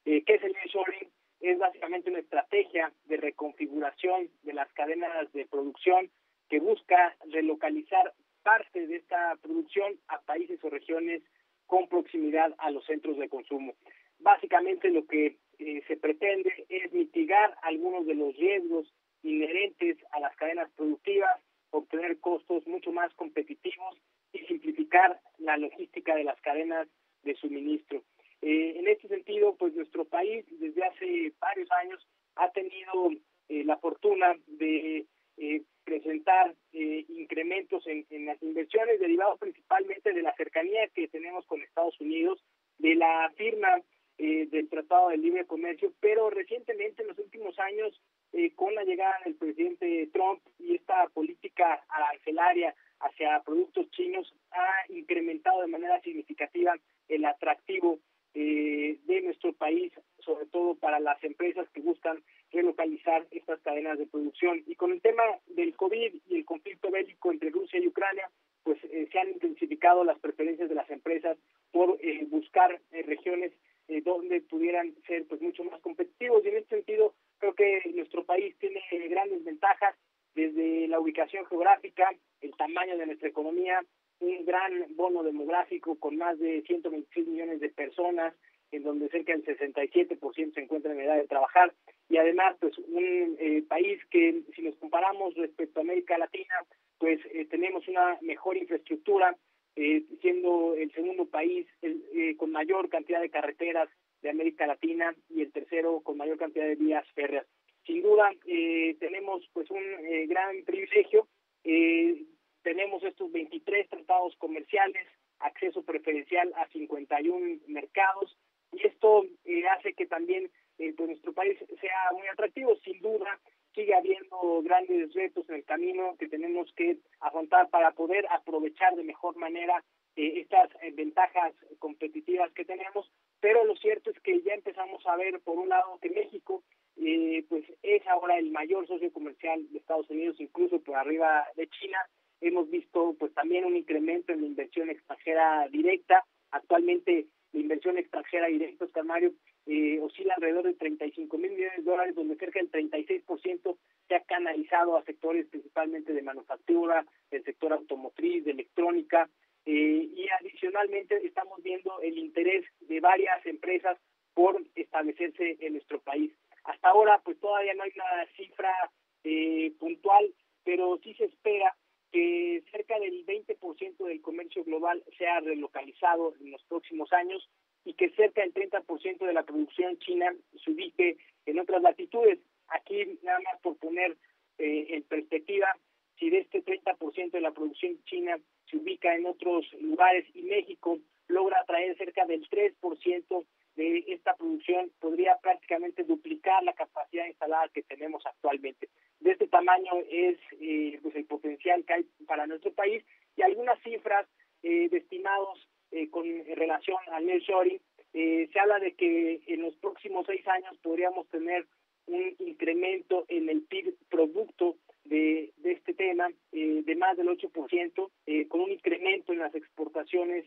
Eh, ¿Qué es el nearshoring? Es básicamente una estrategia de reconfiguración de las cadenas de producción que busca relocalizar parte de esta producción a países o regiones con proximidad a los centros de consumo. Básicamente lo que eh, se pretende es mitigar algunos de los riesgos inherentes a las cadenas productivas, obtener costos mucho más competitivos y simplificar la logística de las cadenas de suministro. Eh, en este sentido, pues nuestro país desde hace varios años ha tenido eh, la fortuna de eh, presentar eh, incrementos en, en las inversiones derivados principalmente de la cercanía que tenemos con Estados Unidos, de la firma eh, del Tratado de Libre Comercio, pero recientemente en los últimos años eh, con la llegada del presidente Trump y esta política arancelaria hacia productos chinos ha incrementado de manera significativa el atractivo Eh, de nuestro país, sobre todo para las empresas que buscan relocalizar estas cadenas de producción. Y con el tema del COVID y el conflicto bélico entre Rusia y Ucrania, pues eh, se han intensificado las preferencias de las empresas por eh, buscar eh, regiones eh, donde pudieran ser pues mucho más competitivos. Y en este sentido, creo que nuestro país tiene eh, grandes ventajas, desde la ubicación geográfica, el tamaño de nuestra economía, un gran bono demográfico con más de ciento veintiséis millones de personas, en donde cerca del sesenta y siete por ciento se encuentra en edad de trabajar, y además pues un eh, país que, si nos comparamos respecto a América Latina, pues eh, tenemos una mejor infraestructura, eh, siendo el segundo país el, eh, con mayor cantidad de carreteras de América Latina y el tercero con mayor cantidad de vías férreas. Sin duda eh, tenemos pues un eh, gran privilegio. eh, Tenemos estos veintitrés tratados comerciales, acceso preferencial a cincuenta y un mercados, y esto eh, hace que también eh, pues nuestro país sea muy atractivo. Sin duda, sigue habiendo grandes retos en el camino que tenemos que afrontar para poder aprovechar de mejor manera eh, estas eh, ventajas competitivas que tenemos, pero lo cierto es que ya empezamos a ver, por un lado, que México eh, pues es ahora el mayor socio comercial de Estados Unidos, incluso por arriba de China. Hemos visto pues también un incremento en la inversión extranjera directa. Actualmente la inversión extranjera directa, Oscar Mario, eh, oscila alrededor de treinta y cinco mil millones de dólares, donde cerca del treinta y seis por ciento se ha canalizado a sectores principalmente de manufactura, del sector automotriz, de electrónica, eh, y adicionalmente estamos viendo el interés de varias empresas por establecerse en nuestro país. Hasta ahora pues todavía no hay una cifra eh, puntual, pero sí se espera que cerca del veinte por ciento del comercio global sea relocalizado en los próximos años y que cerca del treinta por ciento de la producción china se ubique en otras latitudes. Aquí, nada más por poner eh, en perspectiva, si de este treinta por ciento de la producción china se ubica en otros lugares y México logra atraer cerca del tres por ciento de esta producción, podría prácticamente duplicar la capacidad instalada que tenemos actualmente. De este tamaño es eh, pues el potencial que hay para nuestro país, y algunas cifras eh, de estimados eh, con relación al nearshoring. Eh, se habla de que en los próximos seis años podríamos tener un incremento en el P I B producto de, de este tema eh, de más del ocho por ciento, eh, con un incremento en las exportaciones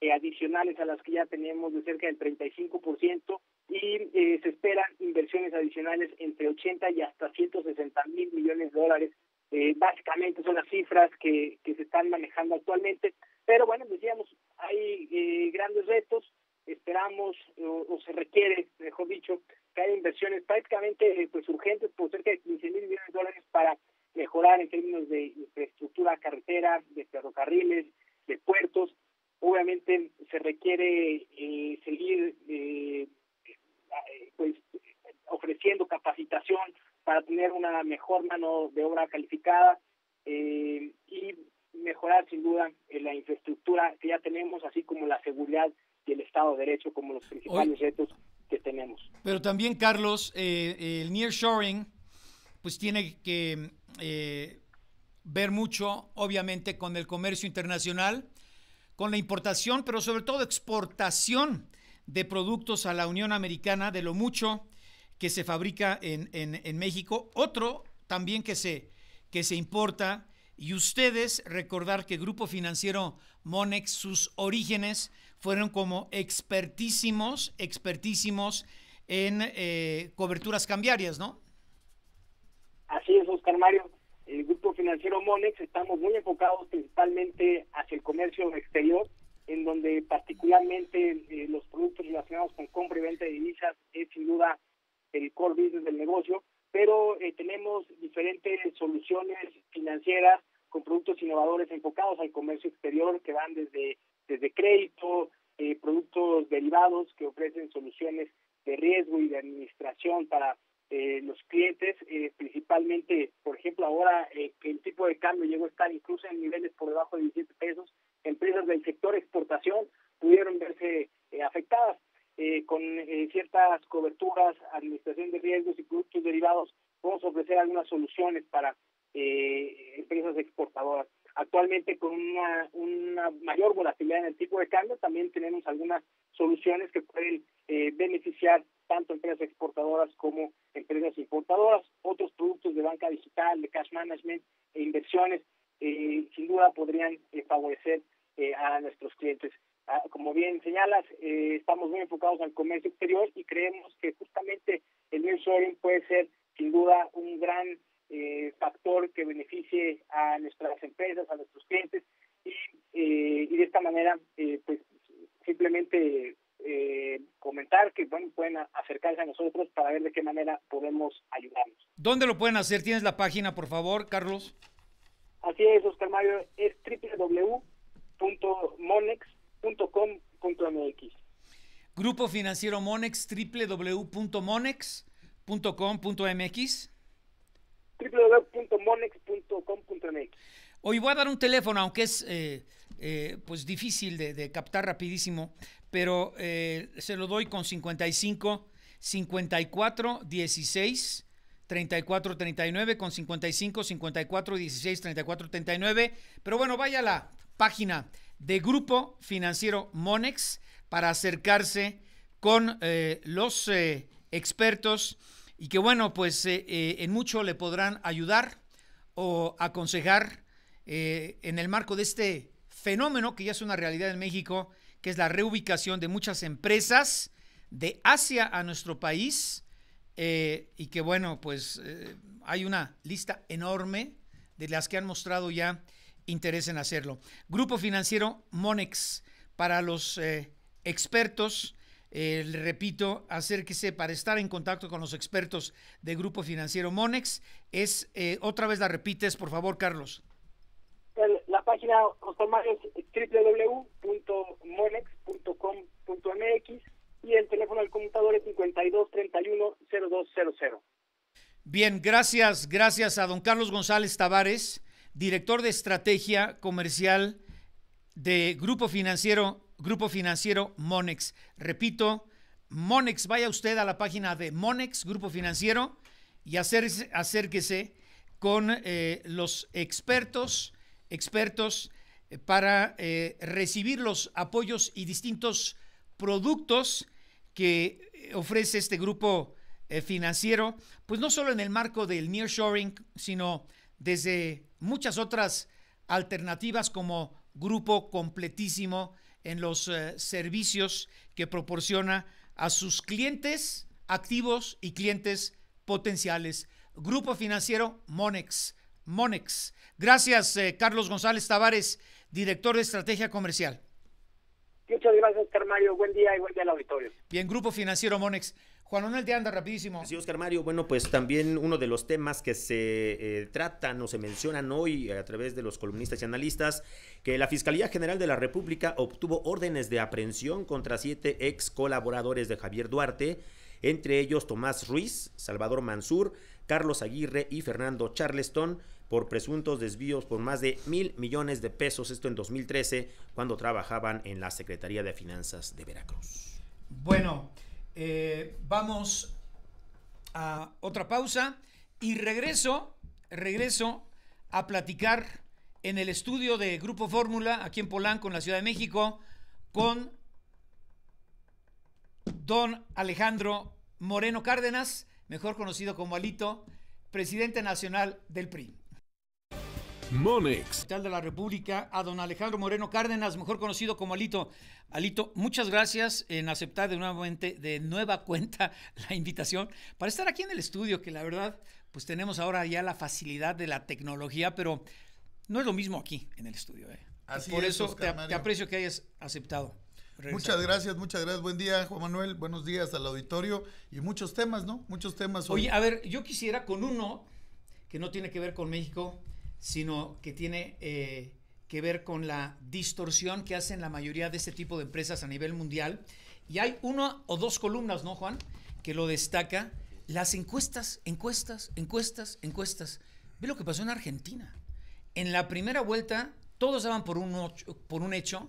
eh, adicionales a las que ya tenemos de cerca del treinta y cinco por ciento, y eh, se esperan inversiones adicionales entre ochenta y hasta ciento sesenta mil millones de dólares. Eh, básicamente son las cifras que, que se están manejando actualmente, pero bueno, decíamos, hay eh, grandes retos. Esperamos o, o se requiere, mejor dicho, que haya inversiones prácticamente pues urgentes por cerca de quince mil millones de dólares para mejorar en términos de infraestructura carretera, de ferrocarriles, de puertos. Obviamente se requiere eh, seguir eh, pues ofreciendo capacitación para tener una mejor mano de obra calificada eh, y mejorar sin duda en la infraestructura que ya tenemos, así como la seguridad y el Estado de Derecho como los principales Hoy, retos que tenemos. Pero también, Carlos, eh, el nearshoring pues tiene que eh, ver mucho, obviamente, con el comercio internacional, con la importación, pero sobre todo exportación de productos a la Unión Americana, de lo mucho que se fabrica en, en, en México. Otro también que se, que se importa, y ustedes recordar que el Grupo Financiero Monex, sus orígenes fueron como expertísimos, expertísimos en eh, coberturas cambiarias, ¿no? Así es, Oscar Mario. El Grupo Financiero Monex estamos muy enfocados principalmente hacia el comercio exterior, en donde particularmente eh, los productos relacionados con compra y venta de divisas es sin duda el core business del negocio, pero eh, tenemos diferentes soluciones financieras con productos innovadores enfocados al comercio exterior que van desde desde crédito, eh, productos derivados que ofrecen soluciones de riesgo y de administración para eh, los clientes, eh, principalmente, por ejemplo, ahora eh, que el tipo de cambio llegó a estar incluso en niveles por debajo de diecisiete pesos, empresas del sector exportación pudieron verse eh, afectadas eh, con eh, ciertas coberturas, administración de riesgos y productos derivados. Vamos a ofrecer algunas soluciones para eh, empresas exportadoras. Actualmente, con una, una mayor volatilidad en el tipo de cambio, también tenemos algunas soluciones que pueden eh, beneficiar tanto empresas exportadoras como empresas importadoras. Otros productos de banca digital, de cash management e inversiones, eh, sin duda podrían eh, favorecer eh, a nuestros clientes. Ah, como bien señalas, eh, estamos muy enfocados al comercio exterior y creemos que justamente el nearshoring puede ser, sin duda, un gran Eh, factor que beneficie a nuestras empresas, a nuestros clientes, y, eh, y de esta manera eh, pues simplemente eh, comentar que bueno, pueden acercarse a nosotros para ver de qué manera podemos ayudarnos. ¿Dónde lo pueden hacer? ¿Tienes la página, por favor, Carlos? Así es, Oscar Mario, es doble u doble u doble u punto monex punto com punto m x. Grupo Financiero Monex, doble u doble u doble u punto monex punto com punto m x. doble u doble u doble u punto monex punto com punto m x. Hoy voy a dar un teléfono, aunque es eh, eh, pues difícil de, de captar rapidísimo, pero eh, se lo doy con cincuenta y cinco, cincuenta y cuatro, dieciséis, treinta y cuatro, treinta y nueve, con cincuenta y cinco, cincuenta y cuatro, dieciséis, treinta y cuatro, treinta y nueve. Pero bueno, vaya a la página de Grupo Financiero Monex para acercarse con eh, los eh, expertos. Y que bueno, pues eh, eh, en mucho le podrán ayudar o aconsejar eh, en el marco de este fenómeno que ya es una realidad en México, que es la reubicación de muchas empresas de Asia a nuestro país, eh, y que bueno, pues eh, hay una lista enorme de las que han mostrado ya interés en hacerlo. Grupo Financiero Monex, para los eh, expertos. Eh, le repito, acérquese para estar en contacto con los expertos de Grupo Financiero Monex. Es eh, otra vez la repites, por favor, Carlos. El, la página, Oscar Mario, es doble u doble u doble u punto monex punto com punto m x y el teléfono del computador es cincuenta y dos, treinta y uno, cero dos cero cero. Bien, gracias, gracias a don Carlos González Tavares, director de estrategia comercial de Grupo Financiero, Grupo Financiero Monex. Repito, Monex, vaya usted a la página de Monex, Grupo Financiero, y acérquese, acérquese con eh, los expertos, expertos eh, para eh, recibir los apoyos y distintos productos que eh, ofrece este grupo eh, financiero, pues no solo en el marco del nearshoring, sino desde muchas otras alternativas como grupo completísimo en los eh, servicios que proporciona a sus clientes activos y clientes potenciales. Grupo Financiero Monex. Monex. Gracias, eh, Carlos González Tavares, director de Estrategia Comercial. Muchas gracias, Oscar Mario. Buen día y buen día al auditorio. Bien, Grupo Financiero Monex. Juan Manuel de Anda, rapidísimo. Sí, Oscar Mario, bueno, pues también uno de los temas que se eh, tratan o se mencionan hoy a través de los columnistas y analistas, que la Fiscalía General de la República obtuvo órdenes de aprehensión contra siete ex colaboradores de Javier Duarte, entre ellos Tomás Ruiz, Salvador Mansur, Carlos Aguirre y Fernando Charleston, por presuntos desvíos por más de mil millones de pesos, esto en dos mil trece, cuando trabajaban en la Secretaría de Finanzas de Veracruz. Bueno, Eh, vamos a otra pausa y regreso, regreso a platicar en el estudio de Grupo Fórmula, aquí en Polanco, en la Ciudad de México, con don Alejandro Moreno Cárdenas, mejor conocido como Alito, presidente nacional del P R I. Monex. Capital de la República, a don Alejandro Moreno Cárdenas, mejor conocido como Alito. Alito, muchas gracias en aceptar de nuevamente, de nueva cuenta la invitación para estar aquí en el estudio, que la verdad, pues tenemos ahora ya la facilidad de la tecnología, pero no es lo mismo aquí en el estudio, ¿eh? Así Por es, eso te, te aprecio que hayas aceptado. Regresar. Muchas gracias, muchas gracias. Buen día, Juan Manuel. Buenos días al auditorio y muchos temas, ¿no? Muchos temas hoy. Oye, a ver, yo quisiera con uno que no tiene que ver con México, sino que tiene eh, que ver con la distorsión que hacen la mayoría de este tipo de empresas a nivel mundial. Y hay una o dos columnas, ¿no, Juan?, que lo destaca. Las encuestas, encuestas, encuestas, encuestas. Ve lo que pasó en Argentina. En la primera vuelta, todos daban por un, por un hecho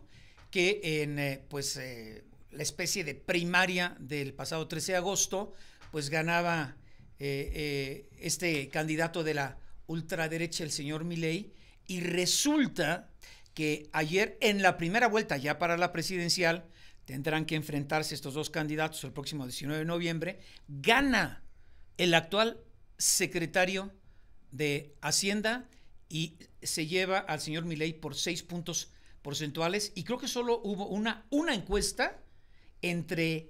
que en eh, pues, eh, la especie de primaria del pasado trece de agosto, pues ganaba eh, eh, este candidato de la ultraderecha, el señor Milei, y resulta que ayer en la primera vuelta ya para la presidencial tendrán que enfrentarse estos dos candidatos el próximo diecinueve de noviembre, gana el actual secretario de Hacienda y se lleva al señor Milei por seis puntos porcentuales, y creo que solo hubo una, una encuesta entre,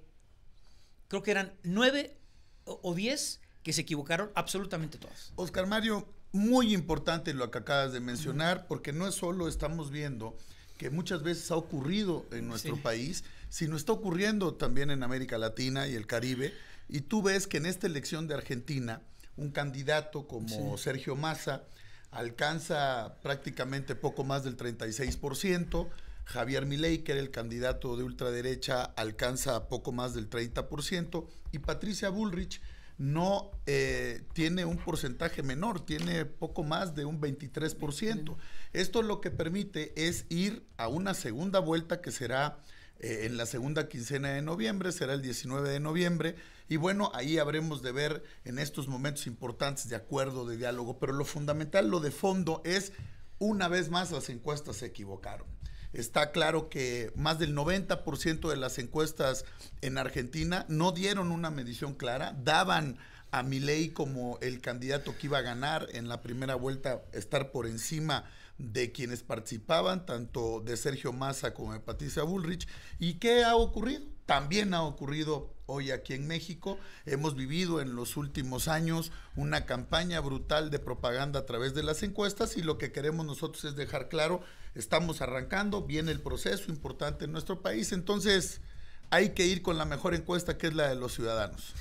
creo que eran nueve o diez, que se equivocaron absolutamente todas. Oscar Mario, muy importante lo que acabas de mencionar, porque no es solo estamos viendo que muchas veces ha ocurrido en nuestro sí. país, sino está ocurriendo también en América Latina y el Caribe, y tú ves que en esta elección de Argentina, un candidato como sí. Sergio Massa alcanza prácticamente poco más del treinta y seis por ciento, Javier Milei, que era el candidato de ultraderecha, alcanza poco más del treinta por ciento, y Patricia Bullrich no eh, tiene un porcentaje menor, tiene poco más de un veintitrés por ciento. Esto lo que permite es ir a una segunda vuelta que será eh, en la segunda quincena de noviembre, será el diecinueve de noviembre, y bueno, ahí habremos de ver en estos momentos importantes de acuerdo, de diálogo, pero lo fundamental, lo de fondo es, una vez más las encuestas se equivocaron. Está claro que más del noventa por ciento de las encuestas en Argentina no dieron una medición clara, daban a Milei como el candidato que iba a ganar en la primera vuelta, estar por encima de quienes participaban, tanto de Sergio Massa como de Patricia Bullrich. ¿Y qué ha ocurrido? También ha ocurrido hoy aquí en México. Hemos vivido en los últimos años una campaña brutal de propaganda a través de las encuestas, y lo que queremos nosotros es dejar claro, estamos arrancando, viene el proceso importante en nuestro país, entonces hay que ir con la mejor encuesta, que es la de los ciudadanos.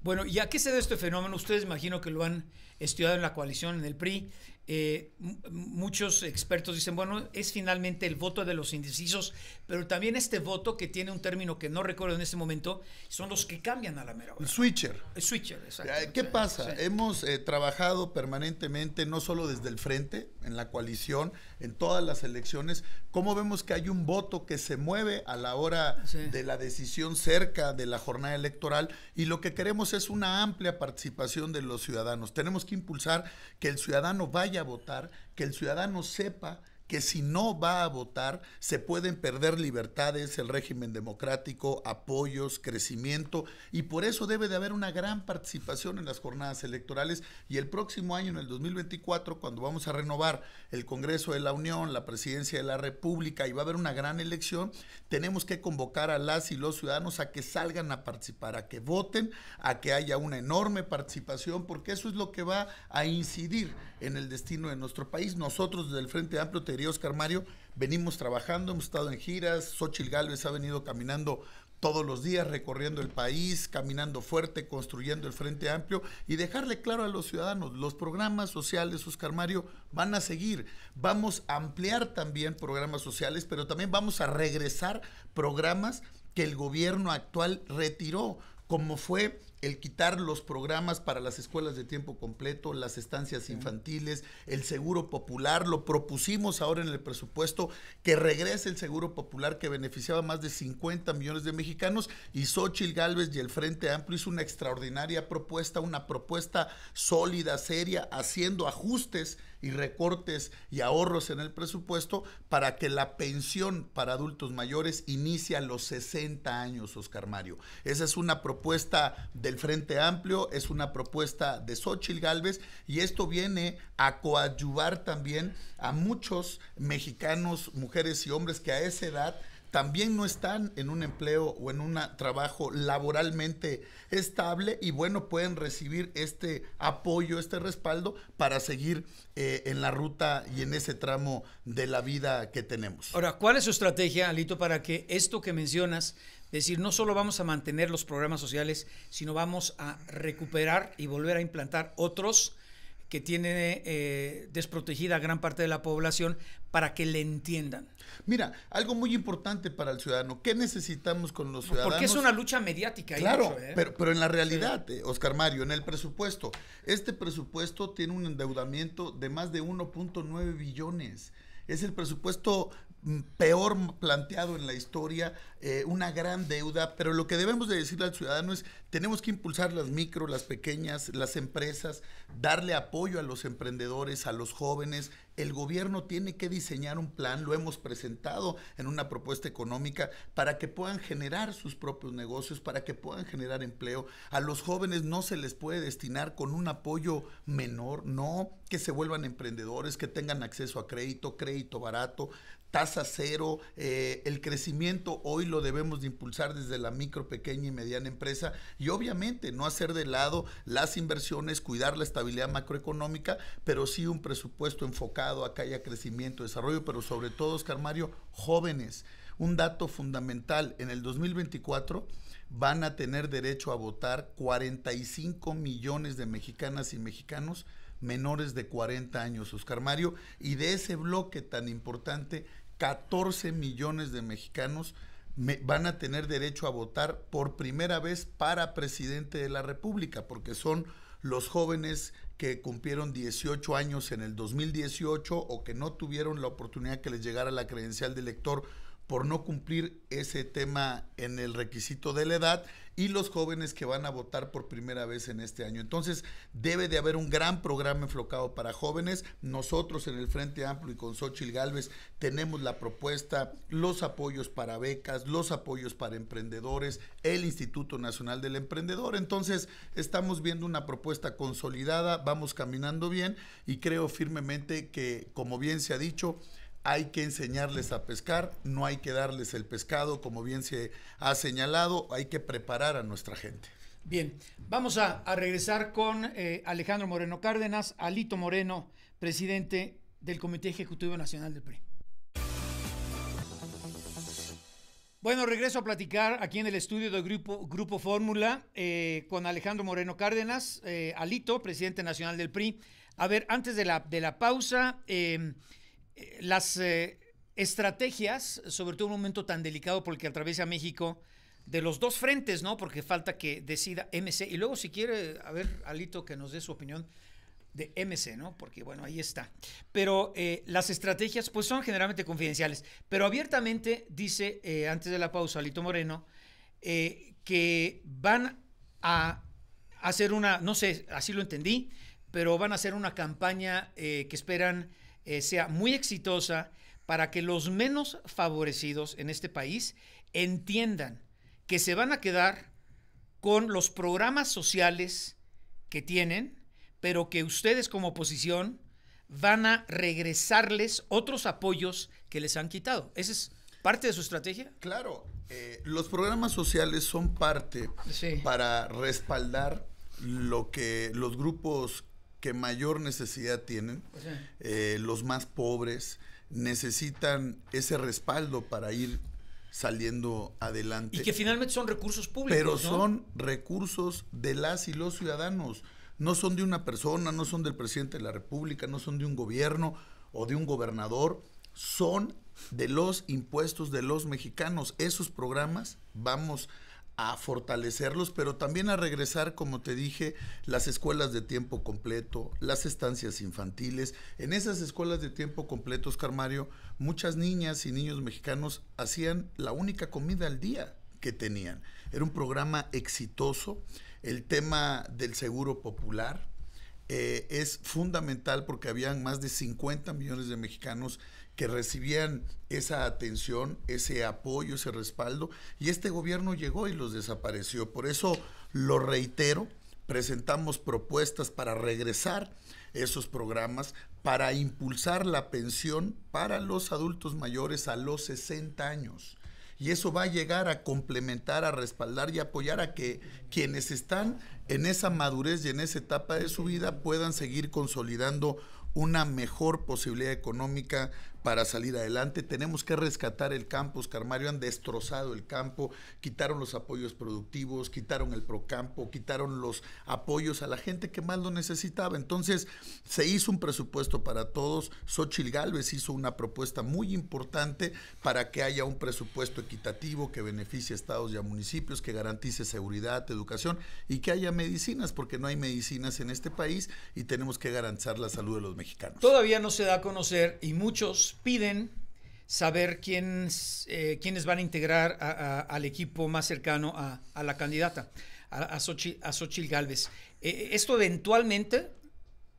Bueno, ¿y a qué se debe este fenómeno? Ustedes imagino que lo han estudiado en la coalición, en el P R I. Eh, muchos expertos dicen, bueno, es finalmente el voto de los indecisos, pero también este voto que tiene un término que no recuerdo en este momento, son los que cambian a la mera hora. El switcher. El switcher, exacto. ¿Qué pasa? Sí. Hemos eh, trabajado permanentemente, no solo desde el frente, en la coalición, en todas las elecciones, cómo vemos que hay un voto que se mueve a la hora sí. de la decisión cerca de la jornada electoral, y lo que queremos es una amplia participación de los ciudadanos. Tenemos que impulsar que el ciudadano vaya a votar, que el ciudadano sepa que si no va a votar se pueden perder libertades, el régimen democrático, apoyos, crecimiento, y por eso debe de haber una gran participación en las jornadas electorales. Y el próximo año, en el dos mil veinticuatro, cuando vamos a renovar el Congreso de la Unión, la Presidencia de la República, y va a haber una gran elección, tenemos que convocar a las y los ciudadanos a que salgan a participar, a que voten, a que haya una enorme participación, porque eso es lo que va a incidir en el destino de nuestro país. Nosotros desde el Frente Amplio, te Oscar Mario, venimos trabajando, hemos estado en giras, Xochitl Gálvez ha venido caminando todos los días, recorriendo el país, caminando fuerte, construyendo el Frente Amplio, y dejarle claro a los ciudadanos, los programas sociales, Oscar Mario, van a seguir. Vamos a ampliar también programas sociales, pero también vamos a regresar programas que el gobierno actual retiró, como fue el quitar los programas para las escuelas de tiempo completo, las estancias infantiles, el seguro popular. Lo propusimos ahora en el presupuesto, que regrese el seguro popular, que beneficiaba a más de cincuenta millones de mexicanos, y Xochitl Gálvez y el Frente Amplio hizo una extraordinaria propuesta, una propuesta sólida, seria, haciendo ajustes y recortes y ahorros en el presupuesto para que la pensión para adultos mayores inicie a los sesenta años, Oscar Mario. Esa es una propuesta de del Frente Amplio, es una propuesta de Xochitl Gálvez, y esto viene a coadyuvar también a muchos mexicanos, mujeres y hombres que a esa edad también no están en un empleo o en un trabajo laboralmente estable, y bueno, pueden recibir este apoyo, este respaldo para seguir eh, en la ruta y en ese tramo de la vida que tenemos. Ahora, ¿cuál es su estrategia, Alito, para que esto que mencionas, es decir, no solo vamos a mantener los programas sociales, sino vamos a recuperar y volver a implantar otros que tiene eh, desprotegida a gran parte de la población, para que le entiendan? Mira, algo muy importante para el ciudadano. ¿Qué necesitamos con los ciudadanos? Porque es una lucha mediática. Claro, mucho, ¿eh? pero, pero en la realidad, sí. eh, Oscar Mario, en el presupuesto, este presupuesto tiene un endeudamiento de más de uno punto nueve billones. Es el presupuesto peor planteado en la historia, eh, una gran deuda, pero lo que debemos de decirle al ciudadano es, tenemos que impulsar las micro, las pequeñas, las empresas, darle apoyo a los emprendedores, a los jóvenes. El gobierno tiene que diseñar un plan, lo hemos presentado en una propuesta económica, para que puedan generar sus propios negocios, para que puedan generar empleo. A los jóvenes no se les puede destinar con un apoyo menor, no, que se vuelvan emprendedores, que tengan acceso a crédito, crédito barato, tasa cero. Eh, el crecimiento hoy lo debemos de impulsar desde la micro, pequeña y mediana empresa, y obviamente no hacer de lado las inversiones, cuidar la estabilidad macroeconómica, pero sí un presupuesto enfocado a que haya crecimiento, desarrollo, pero sobre todo, Oscar Mario, jóvenes. Un dato fundamental, en el dos mil veinticuatro van a tener derecho a votar cuarenta y cinco millones de mexicanas y mexicanos menores de cuarenta años, Oscar Mario, y de ese bloque tan importante, catorce millones de mexicanos Me, van a tener derecho a votar por primera vez para presidente de la República, porque son los jóvenes que cumplieron dieciocho años en el dos mil dieciocho o que no tuvieron la oportunidad que les llegara la credencial de elector por no cumplir ese tema en el requisito de la edad, y los jóvenes que van a votar por primera vez en este año. Entonces, debe de haber un gran programa enfocado para jóvenes. Nosotros en el Frente Amplio y con Xochitl Gálvez tenemos la propuesta, los apoyos para becas, los apoyos para emprendedores, el Instituto Nacional del Emprendedor. Entonces, estamos viendo una propuesta consolidada, vamos caminando bien, y creo firmemente que, como bien se ha dicho, hay que enseñarles a pescar, no hay que darles el pescado, como bien se ha señalado, hay que preparar a nuestra gente. Bien, vamos a, a regresar con eh, Alejandro Moreno Cárdenas, Alito Moreno, presidente del Comité Ejecutivo Nacional del P R I. Bueno, regreso a platicar aquí en el estudio del Grupo, Grupo Fórmula eh, con Alejandro Moreno Cárdenas, eh, Alito, presidente nacional del P R I. A ver, antes de la, de la pausa, eh, las eh, estrategias, sobre todo en un momento tan delicado porque atraviesa México, de los dos frentes, ¿no? Porque falta que decida M C. Y luego, si quiere, a ver, Alito, que nos dé su opinión de M C, ¿no? Porque, bueno, ahí está. Pero eh, las estrategias, pues, son generalmente confidenciales. Pero abiertamente dice, eh, antes de la pausa, Alito Moreno, eh, que van a hacer una, no sé, así lo entendí, pero van a hacer una campaña eh, que esperan eh, sea muy exitosa para que los menos favorecidos en este país entiendan que se van a quedar con los programas sociales que tienen, pero que ustedes como oposición van a regresarles otros apoyos que les han quitado. ¿Esa es parte de su estrategia? Claro, eh, los programas sociales son parte sí. para respaldar lo que los grupos que mayor necesidad tienen, sí. eh, los más pobres, necesitan ese respaldo para ir saliendo adelante. Y que finalmente son recursos públicos, pero son ¿no? recursos de las y los ciudadanos. No son de una persona, no son del presidente de la República, no son de un gobierno o de un gobernador, son de los impuestos de los mexicanos. Esos programas vamos a fortalecerlos, pero también a regresar, como te dije, las escuelas de tiempo completo, las estancias infantiles. En esas escuelas de tiempo completo, Oscar Mario, muchas niñas y niños mexicanos hacían la única comida al día que tenían. Era un programa exitoso. El tema del seguro popular eh, es fundamental porque habían más de cincuenta millones de mexicanos que recibían esa atención, ese apoyo, ese respaldo, y este gobierno llegó y los desapareció. Por eso, lo reitero, presentamos propuestas para regresar esos programas, para impulsar la pensión para los adultos mayores a los sesenta años. Y eso va a llegar a complementar, a respaldar y apoyar a que quienes están en esa madurez y en esa etapa de su vida puedan seguir consolidando una mejor posibilidad económica para salir adelante. Tenemos que rescatar el campo, Oscar Mario. Han destrozado el campo, quitaron los apoyos productivos, quitaron el Procampo, quitaron los apoyos a la gente que más lo necesitaba. Entonces, se hizo un presupuesto para todos. Xochitl Gálvez hizo una propuesta muy importante para que haya un presupuesto equitativo que beneficie a estados y a municipios, que garantice seguridad, educación y que haya medicinas, porque no hay medicinas en este país y tenemos que garantizar la salud de los mexicanos. Todavía no se da a conocer y muchos piden saber quién, eh, quiénes van a integrar a, a, al equipo más cercano a, a la candidata, a, a, Xochitl, a Xochitl Gálvez. Eh, esto eventualmente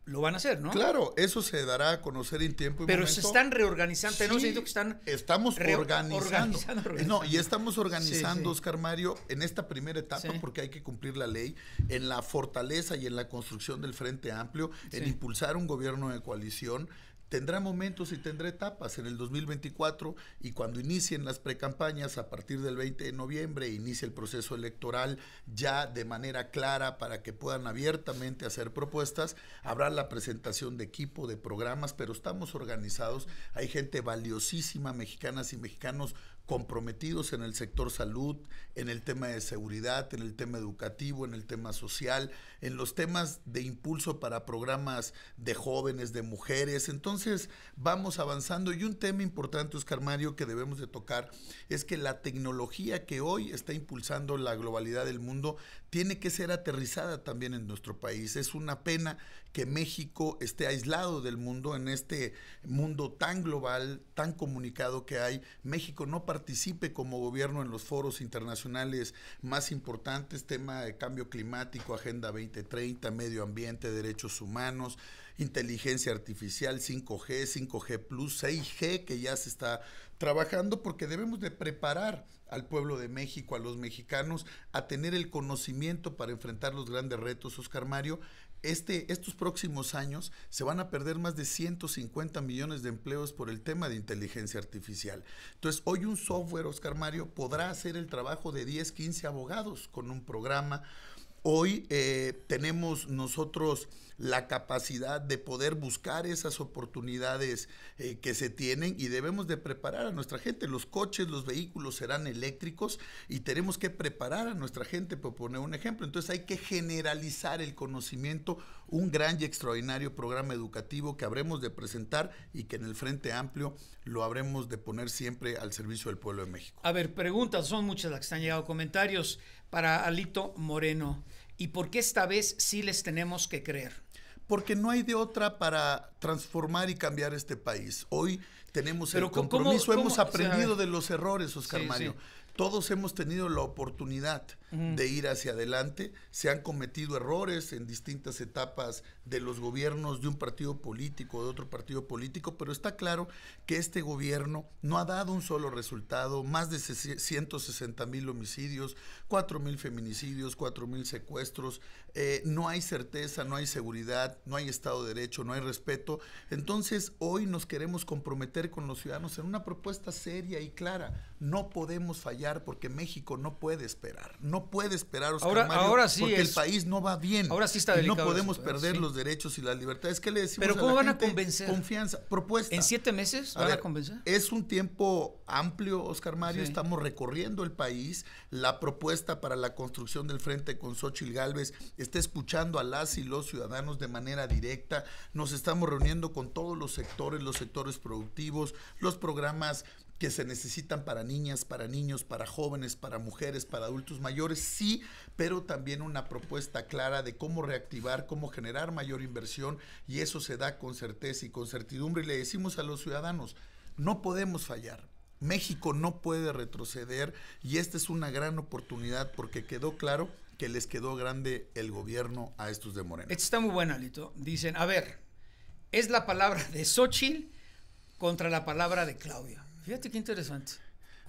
lo van a hacer, ¿no? Claro, eso se dará a conocer en tiempo y pero momento. Pero se están reorganizando, sí, tenemos que están estamos organizando. Organizando, organizando. No, y estamos organizando, sí, sí. Oscar Mario, en esta primera etapa, sí. porque hay que cumplir la ley, en la fortaleza y en la construcción del Frente Amplio, sí. en impulsar un gobierno de coalición. Tendrá momentos y tendrá etapas en el dos mil veinticuatro y cuando inicien las precampañas a partir del veinte de noviembre, inicia el proceso electoral ya de manera clara para que puedan abiertamente hacer propuestas. Habrá la presentación de equipo, de programas, pero estamos organizados. Hay gente valiosísima, mexicanas y mexicanos comprometidos en el sector salud, en el tema de seguridad, en el tema educativo, en el tema social, en los temas de impulso para programas de jóvenes, de mujeres. Entonces, vamos avanzando. Y un tema importante, Oscar Mario, que debemos de tocar, es que la tecnología que hoy está impulsando la globalidad del mundo tiene que ser aterrizada también en nuestro país. Es una pena que México esté aislado del mundo, en este mundo tan global, tan comunicado que hay. México no participa participe como gobierno en los foros internacionales más importantes, tema de cambio climático, Agenda veinte treinta, medio ambiente, derechos humanos, inteligencia artificial, cinco G, cinco G plus, seis G, que ya se está trabajando, porque debemos de preparar al pueblo de México, a los mexicanos, a tener el conocimiento para enfrentar los grandes retos, Oscar Mario. Este, estos próximos años se van a perder más de ciento cincuenta millones de empleos por el tema de inteligencia artificial. Entonces, hoy un software, Oscar Mario, podrá hacer el trabajo de diez, quince abogados con un programa. Hoy eh, tenemos nosotros la capacidad de poder buscar esas oportunidades eh, que se tienen, y debemos de preparar a nuestra gente. Los coches, los vehículos serán eléctricos y tenemos que preparar a nuestra gente, por poner un ejemplo. Entonces hay que generalizar el conocimiento, un gran y extraordinario programa educativo que habremos de presentar y que en el Frente Amplio lo habremos de poner siempre al servicio del pueblo de México. A ver, preguntas, son muchas las que han llegado, comentarios para Alito Moreno. ¿Y por qué esta vez sí les tenemos que creer? Porque no hay de otra para transformar y cambiar este país. Hoy tenemos el compromiso, ¿cómo, cómo, hemos aprendido o sea, de los errores, Oscar sí, Mario. Sí. Todos hemos tenido la oportunidad uh-huh. de ir hacia adelante. Se han cometido errores en distintas etapas de los gobiernos de un partido político, de otro partido político, pero está claro que este gobierno no ha dado un solo resultado. Más de ciento sesenta mil homicidios, cuatro mil feminicidios, cuatro mil secuestros. Eh, no hay certeza, no hay seguridad, no hay Estado de Derecho, no hay respeto. Entonces, hoy nos queremos comprometer con los ciudadanos en una propuesta seria y clara. No podemos fallar, porque México no puede esperar, no puede esperar, Oscar ahora, Mario, ahora sí porque es, el país no va bien, ahora sí está delicado, no podemos eso, perder sí. los derechos y las libertades. ¿Qué le decimos ¿Pero a cómo la van gente? A convencer? Confianza, propuesta. ¿En siete meses a van ver, a convencer? Es un tiempo amplio, Oscar Mario, sí. estamos recorriendo el país, la propuesta para la construcción del frente con Xochitl Gálvez está escuchando a las y los ciudadanos de manera directa, nos estamos reuniendo con todos los sectores, los sectores productivos, los programas que se necesitan para niñas, para niños, para jóvenes, para mujeres, para adultos mayores, sí, pero también una propuesta clara de cómo reactivar, cómo generar mayor inversión, y eso se da con certeza y con certidumbre. Y le decimos a los ciudadanos, no podemos fallar. México no puede retroceder, y esta es una gran oportunidad porque quedó claro que les quedó grande el gobierno a estos de Morena. Esto está muy bueno, Alito. Dicen, a ver, es la palabra de Xochitl contra la palabra de Claudia. Fíjate qué interesante.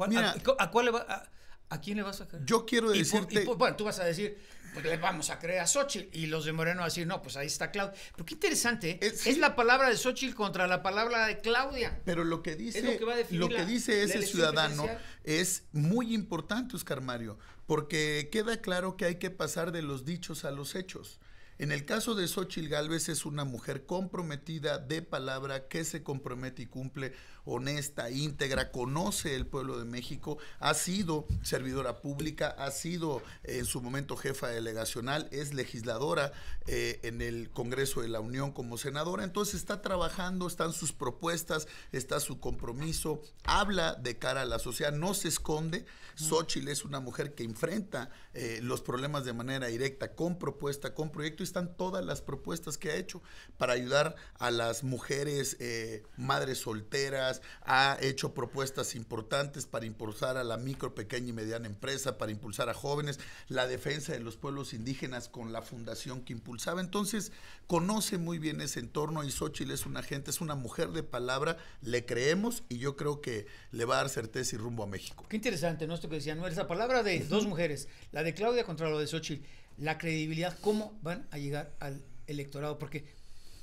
Mira, a, ¿a, cuál le va, a, ¿A quién le vas a creer? Yo quiero decirte... Y por, y por, bueno, tú vas a decir, pues le vamos a creer a Xochitl, y los de Moreno van a decir, no, pues ahí está Claudia. Pero qué interesante, es, es la palabra de Xochitl contra la palabra de Claudia. Pero lo que dice, es lo que va a definir lo que la, dice ese ciudadano es muy importante, Oscar Mario, porque queda claro que hay que pasar de los dichos a los hechos. En el caso de Xochitl Gálvez es una mujer comprometida, de palabra, que se compromete y cumple, honesta, íntegra, conoce el pueblo de México, ha sido servidora pública, ha sido en su momento jefa delegacional, es legisladora eh, en el Congreso de la Unión como senadora, entonces está trabajando, están sus propuestas, está su compromiso, habla de cara a la sociedad, no se esconde. Xochitl es una mujer que enfrenta eh, los problemas de manera directa, con propuesta, con proyecto, y están todas las propuestas que ha hecho para ayudar a las mujeres eh, madres solteras, ha hecho propuestas importantes para impulsar a la micro, pequeña y mediana empresa, para impulsar a jóvenes, la defensa de los pueblos indígenas con la fundación que impulsaba, entonces conoce muy bien ese entorno, y Xochitl es una gente, es una mujer de palabra, le creemos, y yo creo que le va a dar certeza y rumbo a México. Qué interesante, ¿no? Esto que decían, ¿no? Esa palabra de dos mujeres, la de Claudia contra la de Xochitl, la credibilidad, ¿cómo van a llegar al electorado? Porque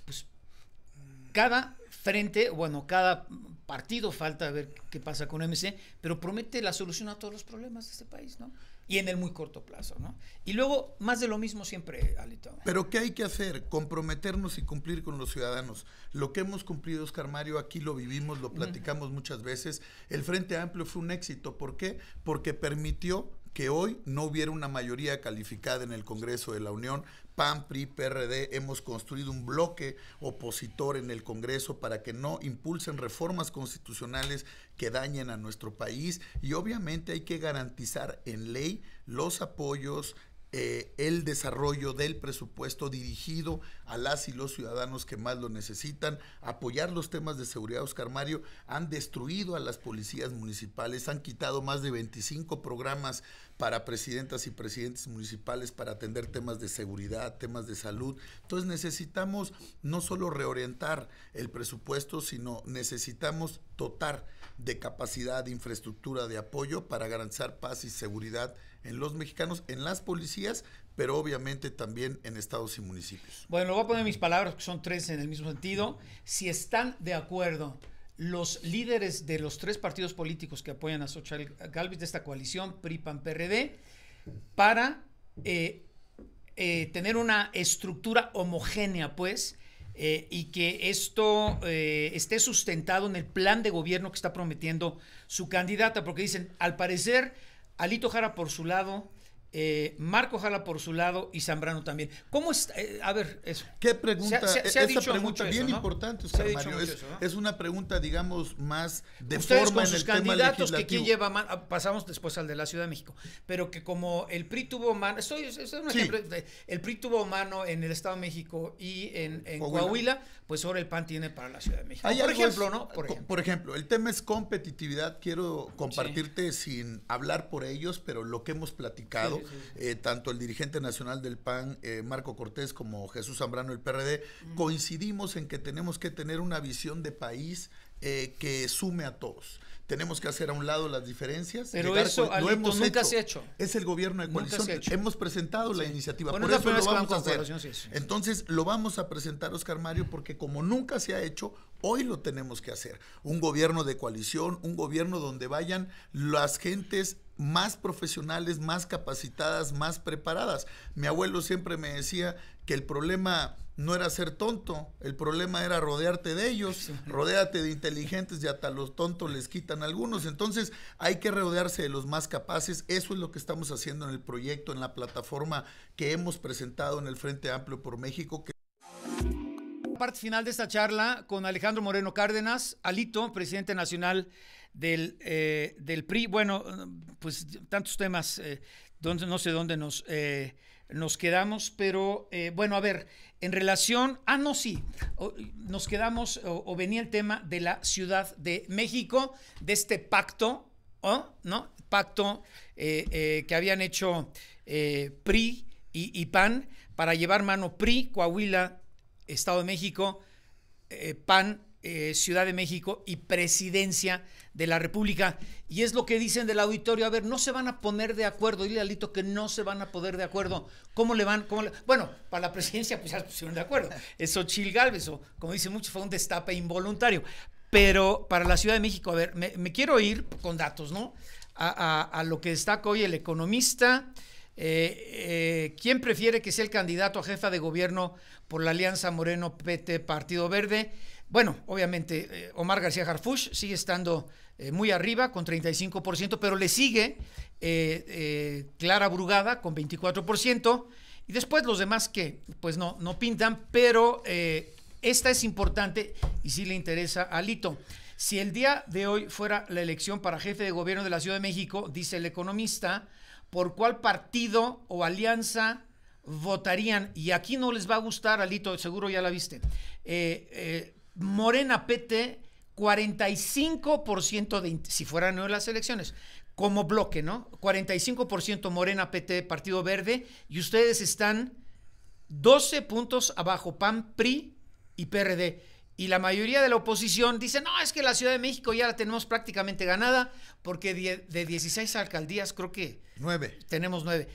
pues, cada frente, bueno, cada partido, falta ver qué pasa con M C, pero promete la solución a todos los problemas de este país, ¿no? Y en el muy corto plazo, ¿no? Y luego, más de lo mismo siempre, Alito. Pero ¿qué hay que hacer? Comprometernos y cumplir con los ciudadanos. Lo que hemos cumplido, Oscar Mario, aquí lo vivimos, lo platicamos muchas veces. El Frente Amplio fue un éxito. ¿Por qué? Porque permitió que hoy no hubiera una mayoría calificada en el Congreso de la Unión. P A N, P R I, P R D, hemos construido un bloque opositor en el Congreso para que no impulsen reformas constitucionales que dañen a nuestro país, y obviamente hay que garantizar en ley los apoyos, Eh, el desarrollo del presupuesto dirigido a las y los ciudadanos que más lo necesitan, apoyar los temas de seguridad, Oscar Mario. Han destruido a las policías municipales, han quitado más de veinticinco programas para presidentas y presidentes municipales para atender temas de seguridad, temas de salud. Entonces necesitamos no solo reorientar el presupuesto, sino necesitamos dotar de capacidad, de infraestructura, de apoyo para garantizar paz y seguridad en los mexicanos, en las policías, pero obviamente también en estados y municipios. Bueno, voy a poner mis palabras, que son tres en el mismo sentido. Si están de acuerdo los líderes de los tres partidos políticos que apoyan a Xochitl Gálvez, de esta coalición P R I, P A N, P R D, para eh, eh, tener una estructura homogénea, pues, eh, y que esto eh, esté sustentado en el plan de gobierno que está prometiendo su candidata, porque dicen, al parecer, Alito Jara por su lado, eh, Marco Jara por su lado y Zambrano también. ¿Cómo es? Eh, a ver, eso. ¿Qué pregunta? Se, se, se ha esa dicho pregunta bien eso, ¿no? Importante, Oscar Mario. Es, eso, ¿no? es una pregunta, digamos, más de ustedes forma con sus en el candidatos tema que quién lleva más. Pasamos después al de la Ciudad de México, pero que como el P R I tuvo mano, estoy, estoy, estoy un sí. ejemplo, el P R I tuvo mano en el Estado de México y en, en Coahuila. Coahuila, pues ahora el P A N tiene para la Ciudad de México. Por ejemplo, es, ¿no? Por ejemplo. por ejemplo, el tema es competitividad. Quiero compartirte sí. sin hablar por ellos, pero lo que hemos platicado. Sí. Sí, sí. Eh, tanto el dirigente nacional del P A N, eh, Marco Cortés, como Jesús Zambrano, el P R D, mm. coincidimos en que tenemos que tener una visión de país eh, que sume a todos. Tenemos que hacer a un lado las diferencias. Pero eso, Alito, hemos nunca hecho. se ha hecho. Es el gobierno de coalición. Hemos presentado sí. la iniciativa. Bueno, Por eso lo vamos a hacer. Sí, sí. Entonces, lo vamos a presentar, Oscar Mario, porque como nunca se ha hecho, hoy lo tenemos que hacer. Un gobierno de coalición, un gobierno donde vayan las gentes más profesionales, más capacitadas, más preparadas. Mi abuelo siempre me decía que el problema no era ser tonto, el problema era rodearte de ellos, sí. rodéate de inteligentes y hasta los tontos les quitan algunos. Entonces hay que rodearse de los más capaces. Eso es lo que estamos haciendo en el proyecto, en la plataforma que hemos presentado en el Frente Amplio por México. Que... Parte final de esta charla con Alejandro Moreno Cárdenas, Alito, presidente nacional del, eh, del P R I. Bueno, pues tantos temas, eh, donde, no sé dónde nos, eh, nos quedamos, pero eh, bueno, a ver, en relación, ah, no, sí, o, nos quedamos, o, o venía el tema de la Ciudad de México, de este pacto, ¿oh? ¿no? Pacto eh, eh, que habían hecho eh, P R I y, y P A N para llevar mano P R I, Coahuila, Estado de México, eh, P A N, eh, Ciudad de México y Presidencia de la República. Y es lo que dicen del auditorio. A ver, no se van a poner de acuerdo. Dile, Alito, que no se van a poner de acuerdo. ¿Cómo le van? Cómo le... Bueno, para la presidencia pues ya se pusieron de acuerdo. Es Xochitl Gálvez, o como dicen muchos, fue un destape involuntario. Pero para la Ciudad de México, a ver, me, me quiero ir con datos, ¿no? A, a, a lo que destaca hoy El Economista. Eh, eh, ¿Quién prefiere que sea el candidato a jefa de gobierno por la Alianza Moreno P T Partido Verde? Bueno, obviamente eh, Omar García Harfuch sigue estando eh, muy arriba con treinta y cinco por ciento, pero le sigue eh, eh, Clara Brugada con veinticuatro por ciento y después los demás que pues no, no pintan, pero eh, esta es importante y sí le interesa a Alito. Si el día de hoy fuera la elección para jefe de gobierno de la Ciudad de México, dice El Economista, ¿por cuál partido o alianza votarían? Y aquí no les va a gustar, Alito, seguro ya la viste. Eh, eh, Morena P T, cuarenta y cinco por ciento de, si fueran hoy las elecciones, como bloque, ¿no? cuarenta y cinco por ciento Morena P T, Partido Verde, y ustedes están doce puntos abajo, P A N, P R I y P R D. Y la mayoría de la oposición dice, no, es que la Ciudad de México ya la tenemos prácticamente ganada, porque de dieciséis alcaldías creo que... Nueve. Tenemos nueve.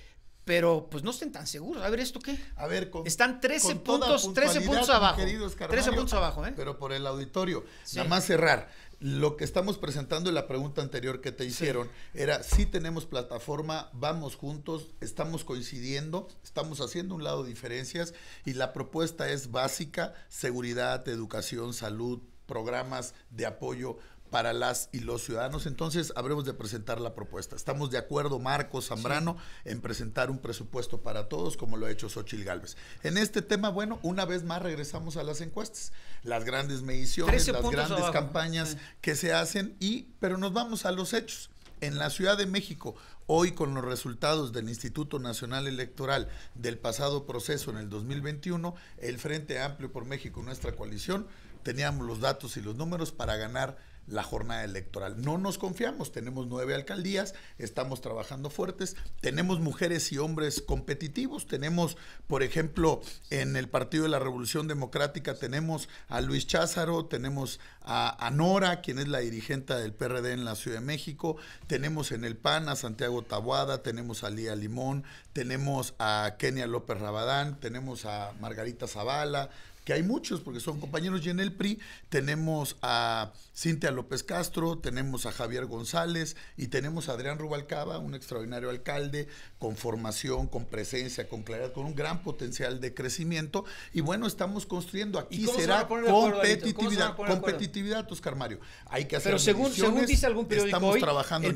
Pero pues no estén tan seguros. A ver, ¿esto qué? A ver, con, están trece puntos, trece puntos abajo. trece puntos abajo, ¿eh? Pero por el auditorio. Sí. Nada más cerrar. Lo que estamos presentando en la pregunta anterior que te hicieron sí. era, sí tenemos plataforma, vamos juntos, estamos coincidiendo, estamos haciendo un lado diferencias y la propuesta es básica, seguridad, educación, salud, programas de apoyo para las y los ciudadanos. Entonces habremos de presentar la propuesta. Estamos de acuerdo, Marco Zambrano, sí. en presentar un presupuesto para todos, como lo ha hecho Xochitl Gálvez. En este tema, bueno, una vez más regresamos a las encuestas, las grandes mediciones, las grandes abajo. campañas sí. que se hacen, y pero nos vamos a los hechos. En la Ciudad de México, hoy con los resultados del Instituto Nacional Electoral del pasado proceso en el dos mil veintiuno, el Frente Amplio por México, nuestra coalición, teníamos los datos y los números para ganar la jornada electoral. No nos confiamos, tenemos nueve alcaldías, estamos trabajando fuertes, tenemos mujeres y hombres competitivos, tenemos, por ejemplo, en el Partido de la Revolución Democrática tenemos a Luis Cházaro, tenemos a, a Nora, quien es la dirigente del P R D en la Ciudad de México, tenemos en el P A N a Santiago Taboada, tenemos a Lía Limón, tenemos a Kenia López Rabadán, tenemos a Margarita Zavala, que hay muchos porque son compañeros, y en el P R I tenemos a Cintia López Castro, tenemos a Javier González y tenemos a Adrián Rubalcaba, un extraordinario alcalde con formación, con presencia, con claridad, con un gran potencial de crecimiento, y bueno, estamos construyendo. Aquí será competitividad, competitividad, Oscar Mario. Hay que hacer. Pero según, según dice algún periódico hoy, el P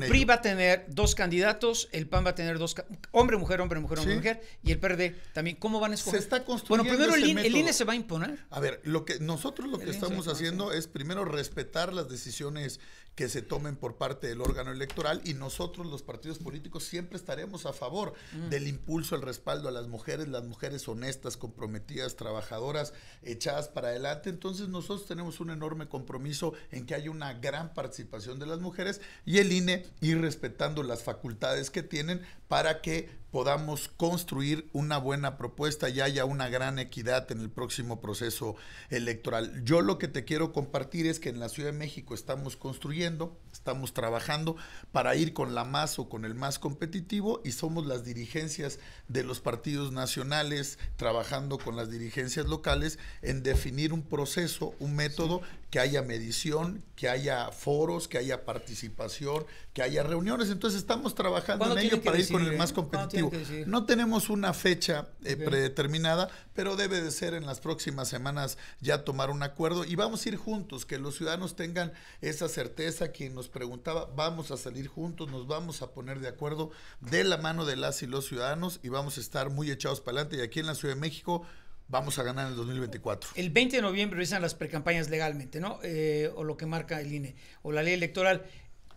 R I va a tener dos candidatos, el P A N va a tener dos, hombre, mujer, hombre, mujer, hombre, mujer, y el P R D también. ¿Cómo van a escoger? Se está construyendo. Bueno, primero el I N E se va a imponer. A ver, lo que nosotros lo que estamos haciendo es primero respetar las decisiones que se tomen por parte del órgano electoral, y nosotros los partidos políticos siempre estaremos a favor mm. del impulso, el respaldo a las mujeres, las mujeres honestas, comprometidas, trabajadoras, echadas para adelante. Entonces nosotros tenemos un enorme compromiso en que haya una gran participación de las mujeres, y el I N E ir respetando las facultades que tienen para que podamos construir una buena propuesta y haya una gran equidad en el próximo proceso electoral. Yo lo que te quiero compartir es que en la Ciudad de México estamos construyendo, estamos trabajando para ir con la más o con el más competitivo, y somos las dirigencias de los partidos nacionales trabajando con las dirigencias locales en definir un proceso, un método, que haya medición, que haya foros, que haya participación, que haya reuniones. Entonces estamos trabajando en ello para ir con el más competitivo. No tenemos una fecha eh, okay. predeterminada, pero debe de ser en las próximas semanas ya tomar un acuerdo, y vamos a ir juntos, que los ciudadanos tengan esa certeza. Quien nos preguntaba, vamos a salir juntos, nos vamos a poner de acuerdo de la mano de las y los ciudadanos, y vamos a estar muy echados para adelante, y aquí en la Ciudad de México vamos a ganar en el dos mil veinticuatro. El veinte de noviembre empiezan las precampañas legalmente, ¿no? Eh, o lo que marca el I N E o la ley electoral.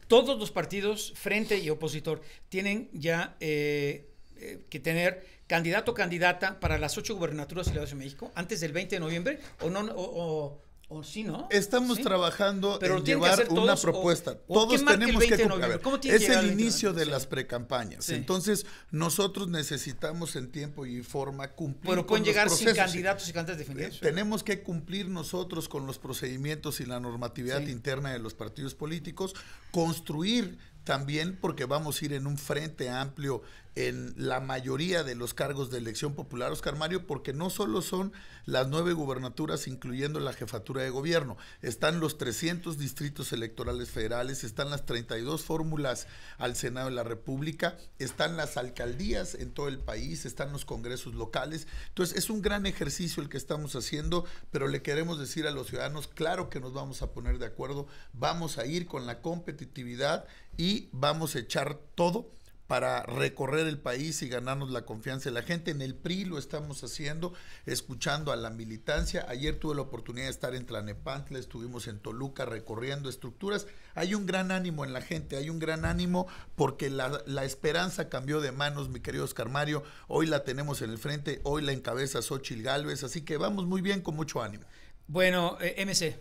Todos los partidos, frente y opositor, tienen ya eh, eh, que tener candidato o candidata para las ocho gubernaturas de la Ciudad de México antes del veinte de noviembre, o no, o, o ¿O sí, no? Estamos ¿Sí? trabajando Pero en llevar todos, una propuesta. O, ¿o todos tenemos que cumplir. Es que el inicio de sí. las precampañas. Sí. Entonces, nosotros necesitamos en tiempo y forma cumplir. Pero pueden con llegar los sin candidatos y candidatas definidos. Eh, tenemos que cumplir nosotros con los procedimientos y la normatividad sí. interna de los partidos políticos, construir también, porque vamos a ir en un frente amplio en la mayoría de los cargos de elección popular, Oscar Mario, porque no solo son las nueve gubernaturas, incluyendo la jefatura de gobierno, están los trescientos distritos electorales federales, están las treinta y dos fórmulas al Senado de la República, están las alcaldías en todo el país, están los congresos locales. Entonces es un gran ejercicio el que estamos haciendo, pero le queremos decir a los ciudadanos, claro que nos vamos a poner de acuerdo, vamos a ir con la competitividad y vamos a echar todo para recorrer el país y ganarnos la confianza de la gente. En el P R I lo estamos haciendo, escuchando a la militancia. Ayer tuve la oportunidad de estar en Tlalnepantla, estuvimos en Toluca recorriendo estructuras. Hay un gran ánimo en la gente, hay un gran ánimo porque la, la esperanza cambió de manos, mi querido Oscar Mario. Hoy la tenemos en el frente, hoy la encabeza Xochitl Gálvez, así que vamos muy bien, con mucho ánimo. Bueno, eh, M C.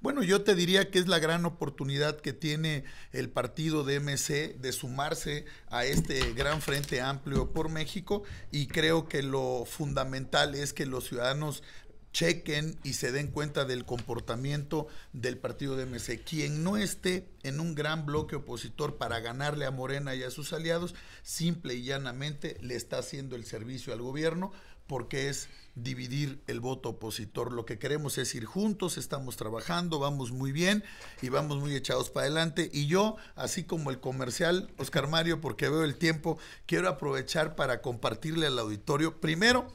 Bueno, yo te diría que es la gran oportunidad que tiene el partido de M C de sumarse a este gran frente amplio por México, y creo que lo fundamental es que los ciudadanos chequen y se den cuenta del comportamiento del partido de M C. Quien no esté en un gran bloque opositor para ganarle a Morena y a sus aliados, simple y llanamente le está haciendo el servicio al gobierno, porque es dividir el voto opositor. Lo que queremos es ir juntos, estamos trabajando, vamos muy bien y vamos muy echados para adelante. Y yo, así como el comercial, Oscar Mario, porque veo el tiempo, quiero aprovechar para compartirle al auditorio, primero,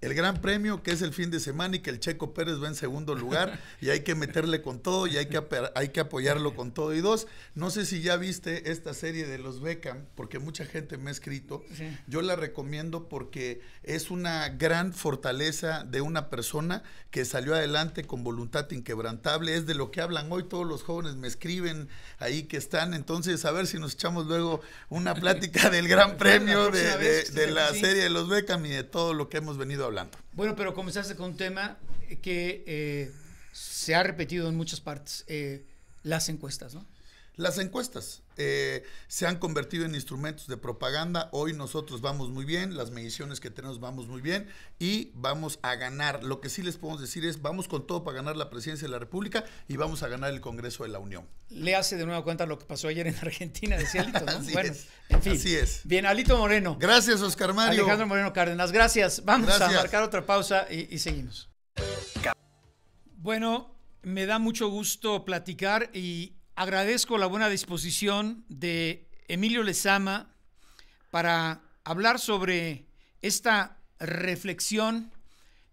el gran premio que es el fin de semana y que el Checo Pérez va en segundo lugar y hay que meterle con todo y hay que, hay que apoyarlo con todo. Y dos, no sé si ya viste esta serie de los Beckham, porque mucha gente me ha escrito. Sí. Yo la recomiendo porque es una gran fortaleza de una persona que salió adelante con voluntad inquebrantable. Es de lo que hablan hoy todos los jóvenes, me escriben ahí que están. Entonces, a ver si nos echamos luego una plática del gran premio de, de, de la serie de los Beckham y de todo lo que hemos venido a hablando. Bueno, pero comenzaste con un tema que eh, se ha repetido en muchas partes, eh, las encuestas, ¿no? Las encuestas eh, se han convertido en instrumentos de propaganda. Hoy nosotros vamos muy bien, las mediciones que tenemos vamos muy bien y vamos a ganar. Lo que sí les podemos decir es, vamos con todo para ganar la presidencia de la República y vamos a ganar el Congreso de la Unión. Le hace de nueva cuenta lo que pasó ayer en Argentina, decía Alito, ¿no? Así bueno, es. En fin. Así es. Bien, Alito Moreno. Gracias, Oscar Mario. Alejandro Moreno Cárdenas, gracias. Vamos gracias. a marcar otra pausa y, y seguimos. Bueno, me da mucho gusto platicar y agradezco la buena disposición de Emilio Lezama para hablar sobre esta reflexión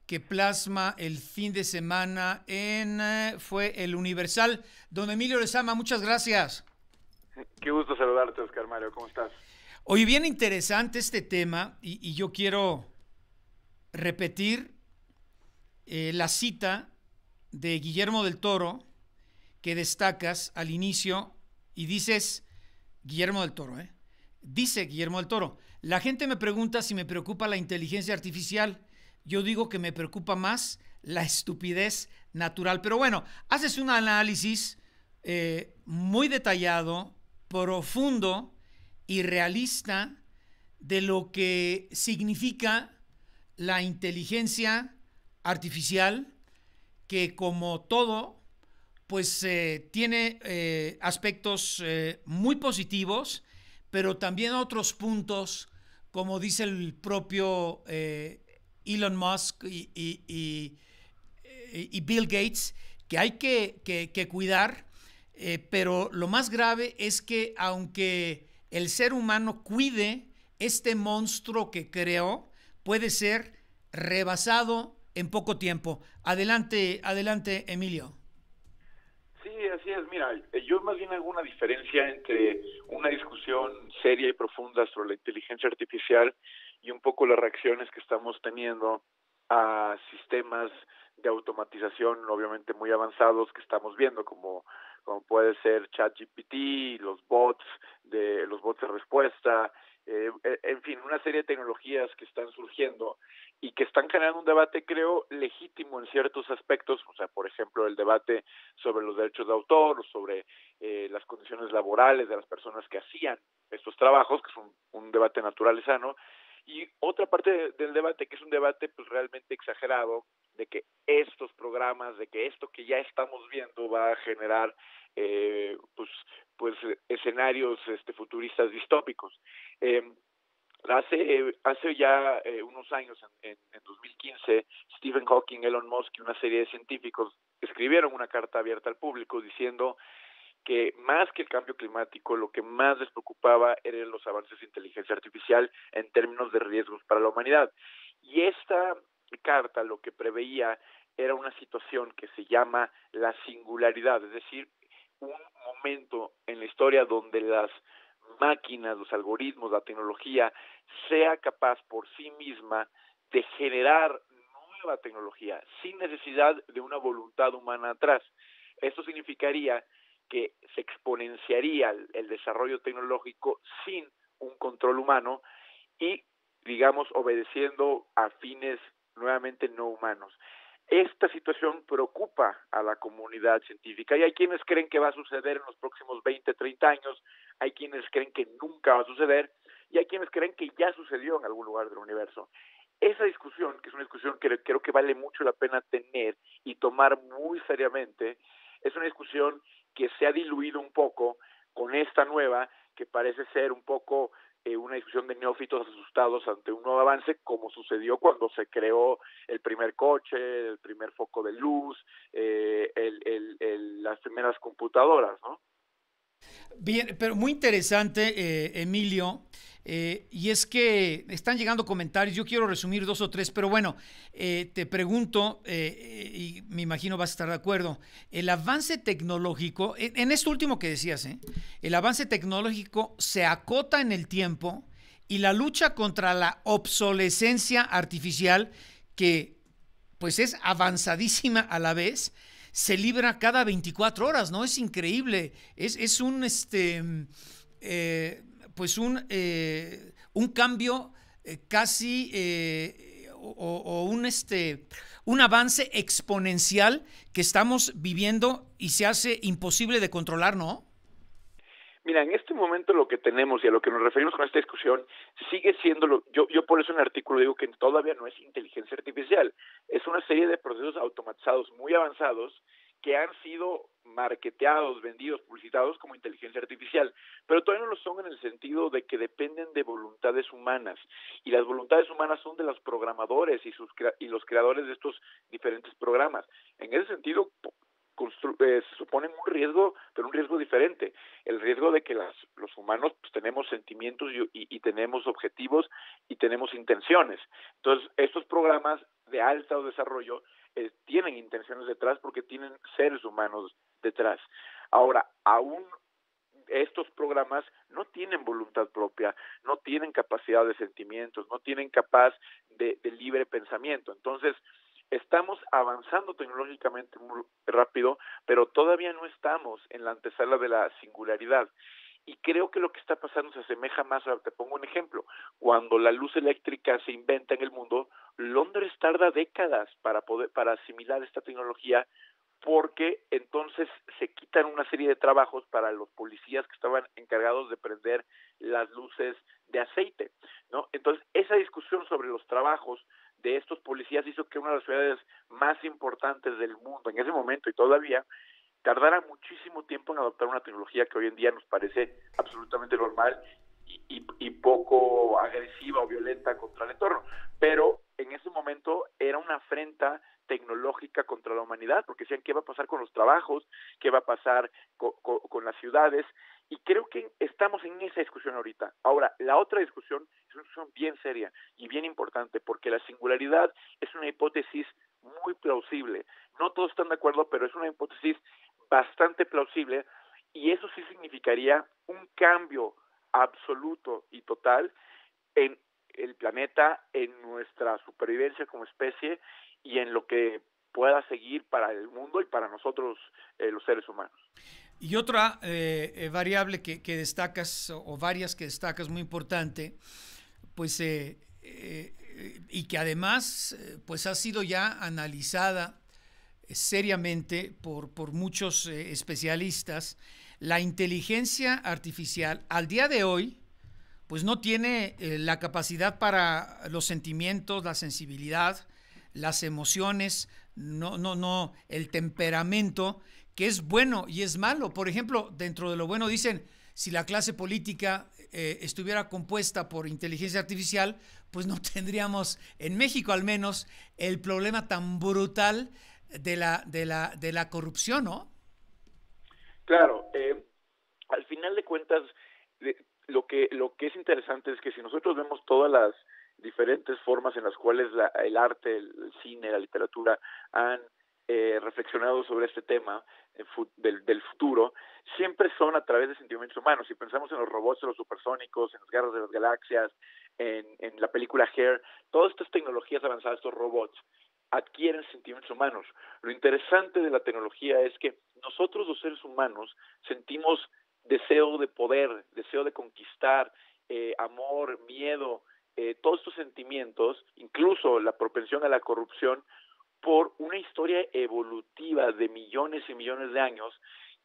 que plasma el fin de semana en eh, fue El Universal. Don Emilio Lezama, muchas gracias. Qué gusto saludarte, Oscar Mario. ¿Cómo estás? Hoy bien interesante este tema y, y yo quiero repetir eh, la cita de Guillermo del Toro que destacas al inicio y dices, Guillermo del Toro, ¿eh? Dice Guillermo del Toro, la gente me pregunta si me preocupa la inteligencia artificial. Yo digo que me preocupa más la estupidez natural. Pero bueno, haces un análisis eh, muy detallado, profundo y realista de lo que significa la inteligencia artificial, que como todo, pues eh, tiene eh, aspectos eh, muy positivos, pero también otros puntos, como dice el propio eh, Elon Musk y, y, y, y Bill Gates, que hay que, que, que cuidar, eh, pero lo más grave es que aunque el ser humano cuide este monstruo que creó, puede ser rebasado en poco tiempo. Adelante, adelante, Emilio. Sí, así es. Mira, yo más bien hago una diferencia entre una discusión seria y profunda sobre la inteligencia artificial y un poco las reacciones que estamos teniendo a sistemas de automatización obviamente muy avanzados que estamos viendo, como, como puede ser ChatGPT, los bots, de los bots de respuesta, eh, en fin, una serie de tecnologías que están surgiendo y que están generando un debate, creo, legítimo en ciertos aspectos, o sea, por ejemplo, el debate sobre los derechos de autor, sobre eh, las condiciones laborales de las personas que hacían estos trabajos, que es un, un debate natural y sano. Y otra parte del debate, que es un debate pues realmente exagerado, de que estos programas, de que esto que ya estamos viendo va a generar eh, pues pues escenarios este futuristas distópicos. Eh, hace hace ya eh, unos años, en, en, en dos mil quince, Stephen Hawking, Elon Musk y una serie de científicos escribieron una carta abierta al público diciendo que más que el cambio climático, lo que más les preocupaba eran los avances de inteligencia artificial en términos de riesgos para la humanidad. Y esta carta lo que preveía era una situación que se llama la singularidad, es decir, un momento en la historia donde las máquinas, los algoritmos, la tecnología, sea capaz por sí misma de generar nueva tecnología sin necesidad de una voluntad humana atrás. Esto significaría que se exponenciaría el, el desarrollo tecnológico sin un control humano y, digamos, obedeciendo a fines nuevamente no humanos. Esta situación preocupa a la comunidad científica y hay quienes creen que va a suceder en los próximos veinte, treinta años, hay quienes creen que nunca va a suceder y hay quienes creen que ya sucedió en algún lugar del universo. Esa discusión, que es una discusión que creo que vale mucho la pena tener y tomar muy seriamente, es una discusión que se ha diluido un poco con esta nueva, que parece ser un poco eh, una discusión de neófitos asustados ante un nuevo avance, como sucedió cuando se creó el primer coche, el primer foco de luz, eh, el, el, el, las primeras computadoras, ¿no? Bien, pero muy interesante, eh, Emilio, eh, y es que están llegando comentarios, yo quiero resumir dos o tres, pero bueno, eh, te pregunto, eh, y me imagino vas a estar de acuerdo, el avance tecnológico, en, en esto último que decías, ¿eh? El avance tecnológico se acota en el tiempo y la lucha contra la obsolescencia artificial, que pues es avanzadísima a la vez, se libra cada veinticuatro horas, ¿no? Es increíble, es, es un, este, eh, pues un, eh, un cambio eh, casi, eh, o, o un, este, un avance exponencial que estamos viviendo y se hace imposible de controlar, ¿no? Mira, en este momento lo que tenemos y a lo que nos referimos con esta discusión sigue siendo, lo, yo, yo por eso en el artículo digo que todavía no es inteligencia artificial, es una serie de procesos automatizados muy avanzados que han sido marketeados, vendidos, publicitados como inteligencia artificial, pero todavía no lo son en el sentido de que dependen de voluntades humanas, y las voluntades humanas son de los programadores y, sus, y los creadores de estos diferentes programas. En ese sentido, Constru eh, se supone un riesgo, pero un riesgo diferente, el riesgo de que las, los humanos pues, tenemos sentimientos y, y, y tenemos objetivos y tenemos intenciones. Entonces, estos programas de alto desarrollo eh, tienen intenciones detrás porque tienen seres humanos detrás. Ahora, aún estos programas no tienen voluntad propia, no tienen capacidad de sentimientos, no tienen capaz de, de libre pensamiento. Entonces, estamos avanzando tecnológicamente muy rápido, pero todavía no estamos en la antesala de la singularidad. Y creo que lo que está pasando se asemeja más a, te pongo un ejemplo, cuando la luz eléctrica se inventa en el mundo, Londres tarda décadas para poder, para asimilar esta tecnología, porque entonces se quitan una serie de trabajos para los policías que estaban encargados de prender las luces de aceite, ¿no? Entonces, esa discusión sobre los trabajos de estos policías hizo que una de las ciudades más importantes del mundo en ese momento y todavía tardara muchísimo tiempo en adoptar una tecnología que hoy en día nos parece absolutamente normal y, y, y poco agresiva o violenta contra el entorno, pero en ese momento era una afrenta tecnológica contra la humanidad, porque decían qué va a pasar con los trabajos, qué va a pasar con, con, con las ciudades, y creo que estamos en esa discusión ahorita. Ahora, la otra discusión es una discusión bien seria y bien importante, porque la singularidad es una hipótesis muy plausible, no todos están de acuerdo, pero es una hipótesis bastante plausible, y eso sí significaría un cambio absoluto y total en el planeta, en nuestra supervivencia como especie y en lo que pueda seguir para el mundo y para nosotros eh, los seres humanos. Y otra eh, variable que, que destacas, o varias que destacas muy importante, pues eh, eh, y que además pues ha sido ya analizada seriamente por, por muchos eh, especialistas, la inteligencia artificial al día de hoy pues no tiene eh, la capacidad para los sentimientos, la sensibilidad, las emociones, no, no, no, el temperamento, que es bueno y es malo. Por ejemplo, dentro de lo bueno dicen, si la clase política eh, estuviera compuesta por inteligencia artificial, pues no tendríamos, en México al menos, el problema tan brutal de la, de la, de la corrupción, ¿no? Claro, eh, al final de cuentas, de, lo que, lo que es interesante es que si nosotros vemos todas las diferentes formas en las cuales la, el arte, el cine, la literatura han eh, reflexionado sobre este tema del, del futuro, siempre son a través de sentimientos humanos. Si pensamos en los robots, en los supersónicos, en las guerras de las galaxias, en, en la película Hair, todas estas tecnologías avanzadas, estos robots, adquieren sentimientos humanos. Lo interesante de la tecnología es que nosotros los seres humanos sentimos deseo de poder, deseo de conquistar, eh, amor, miedo, Eh, todos estos sentimientos, incluso la propensión a la corrupción, por una historia evolutiva de millones y millones de años,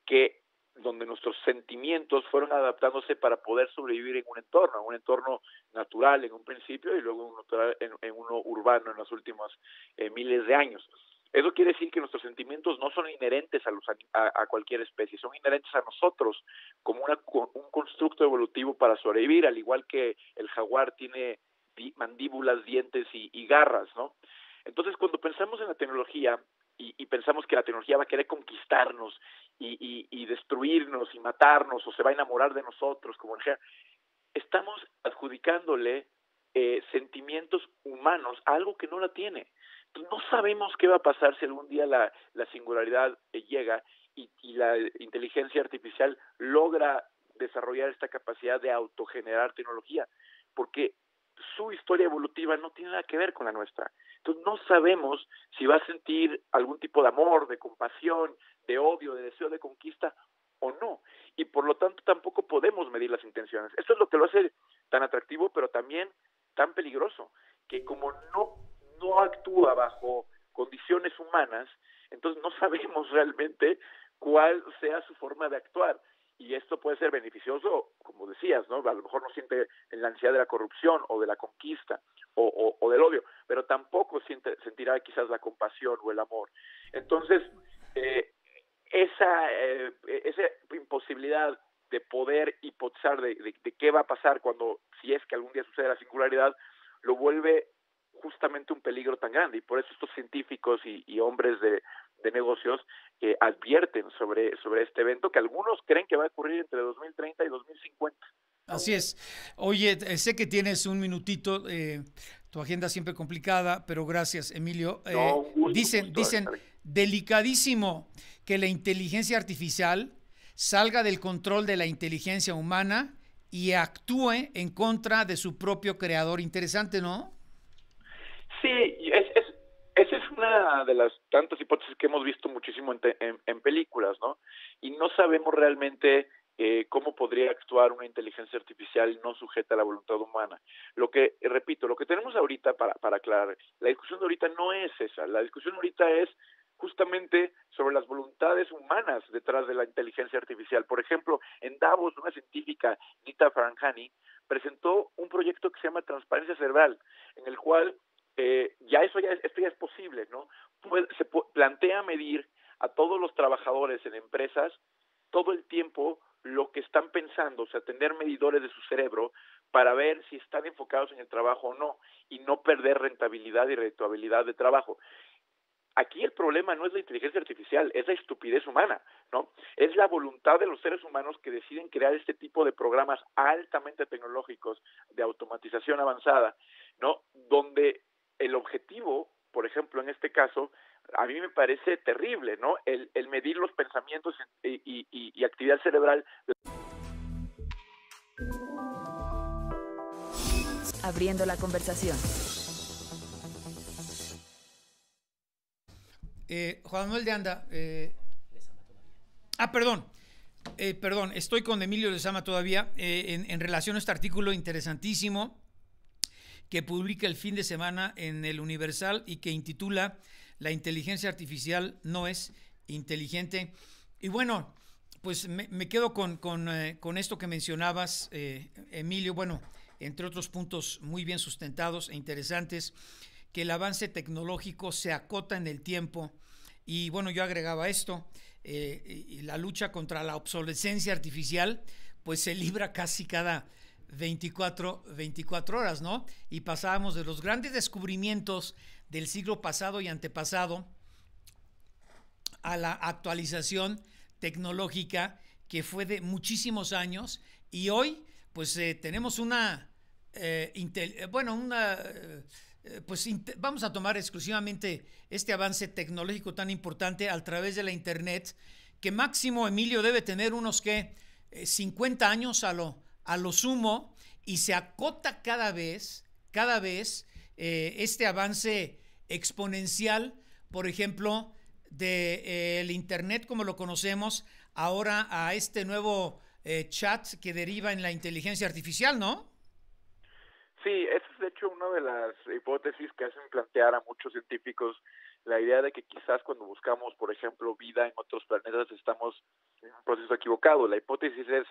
que donde nuestros sentimientos fueron adaptándose para poder sobrevivir en un entorno, en un entorno natural en un principio y luego en, en uno urbano en los últimos eh, miles de años. Eso quiere decir que nuestros sentimientos no son inherentes a, los, a, a cualquier especie, son inherentes a nosotros como una, un constructo evolutivo para sobrevivir, al igual que el jaguar tiene di, mandíbulas, dientes y, y garras, ¿no? Entonces, cuando pensamos en la tecnología y, y pensamos que la tecnología va a querer conquistarnos y, y, y destruirnos y matarnos o se va a enamorar de nosotros, como en general, estamos adjudicándole eh, sentimientos humanos a algo que no la tiene. No sabemos qué va a pasar si algún día la, la singularidad llega y, y la inteligencia artificial logra desarrollar esta capacidad de autogenerar tecnología, porque su historia evolutiva no tiene nada que ver con la nuestra. Entonces no sabemos si va a sentir algún tipo de amor, de compasión, de odio, de deseo de conquista o no, y por lo tanto tampoco podemos medir las intenciones. Esto es lo que lo hace tan atractivo, pero también tan peligroso, que como no no actúa bajo condiciones humanas, entonces no sabemos realmente cuál sea su forma de actuar, y esto puede ser beneficioso, como decías, ¿no? A lo mejor no siente la ansiedad de la corrupción o de la conquista o, o, o del odio, pero tampoco siente, sentirá quizás la compasión o el amor. Entonces, eh, esa, eh, esa imposibilidad de poder hipotizar de, de, de qué va a pasar cuando, si es que algún día sucede la singularidad, lo vuelve justamente un peligro tan grande, y por eso estos científicos y, y hombres de, de negocios eh, advierten sobre, sobre este evento que algunos creen que va a ocurrir entre dos mil treinta y dos mil cincuenta. Así es. Oye, sé que tienes un minutito, eh, tu agenda siempre complicada, pero gracias, Emilio. Eh, no, un gusto, dicen, un gusto, dicen delicadísimo que la inteligencia artificial salga del control de la inteligencia humana y actúe en contra de su propio creador. Interesante, ¿no? Sí, es, es, esa es una de las tantas hipótesis que hemos visto muchísimo en, te, en, en películas, ¿no? Y no sabemos realmente eh, cómo podría actuar una inteligencia artificial no sujeta a la voluntad humana. Lo que, repito, lo que tenemos ahorita, para, para aclarar, la discusión de ahorita no es esa. La discusión ahorita es justamente sobre las voluntades humanas detrás de la inteligencia artificial. Por ejemplo, en Davos, una científica, Nita Farahani, presentó un proyecto que se llama Transparencia Cerebral, en el cual Eh, ya eso ya es, esto ya es posible, ¿no? Pues se plantea medir a todos los trabajadores en empresas todo el tiempo lo que están pensando, o sea, tener medidores de su cerebro para ver si están enfocados en el trabajo o no, y no perder rentabilidad y redituabilidad de trabajo. Aquí el problema no es la inteligencia artificial, es la estupidez humana, ¿no? Es la voluntad de los seres humanos que deciden crear este tipo de programas altamente tecnológicos de automatización avanzada, ¿no? Donde el objetivo, por ejemplo, en este caso, a mí me parece terrible, ¿no? El, el medir los pensamientos y, y, y actividad cerebral. Abriendo la conversación. Eh, Juan Manuel de Anda. Eh... Ah, perdón. Eh, perdón, estoy con Emilio Lezama todavía eh, en, en relación a este artículo interesantísimo que publica el fin de semana en El Universal y que intitula La inteligencia artificial no es inteligente. Y bueno, pues me, me quedo con, con, eh, con esto que mencionabas, eh, Emilio, bueno, entre otros puntos muy bien sustentados e interesantes, que el avance tecnológico se acota en el tiempo. Y bueno, yo agregaba esto, eh, y la lucha contra la obsolescencia artificial, pues se libra casi cada veinticuatro horas, ¿no? Y pasábamos de los grandes descubrimientos del siglo pasado y antepasado a la actualización tecnológica que fue de muchísimos años, y hoy pues eh, tenemos una eh, intel- bueno, una eh, pues int- vamos a tomar exclusivamente este avance tecnológico tan importante a través de la internet, que máximo, Emilio, debe tener unos que eh, cincuenta años a lo a lo sumo, y se acota cada vez, cada vez eh, este avance exponencial, por ejemplo, del de, eh, internet como lo conocemos ahora, a este nuevo eh, chat que deriva en la inteligencia artificial, ¿no? Sí, esa es de hecho una de las hipótesis que hacen plantear a muchos científicos la idea de que quizás cuando buscamos, por ejemplo, vida en otros planetas, estamos en un proceso equivocado. La hipótesis es,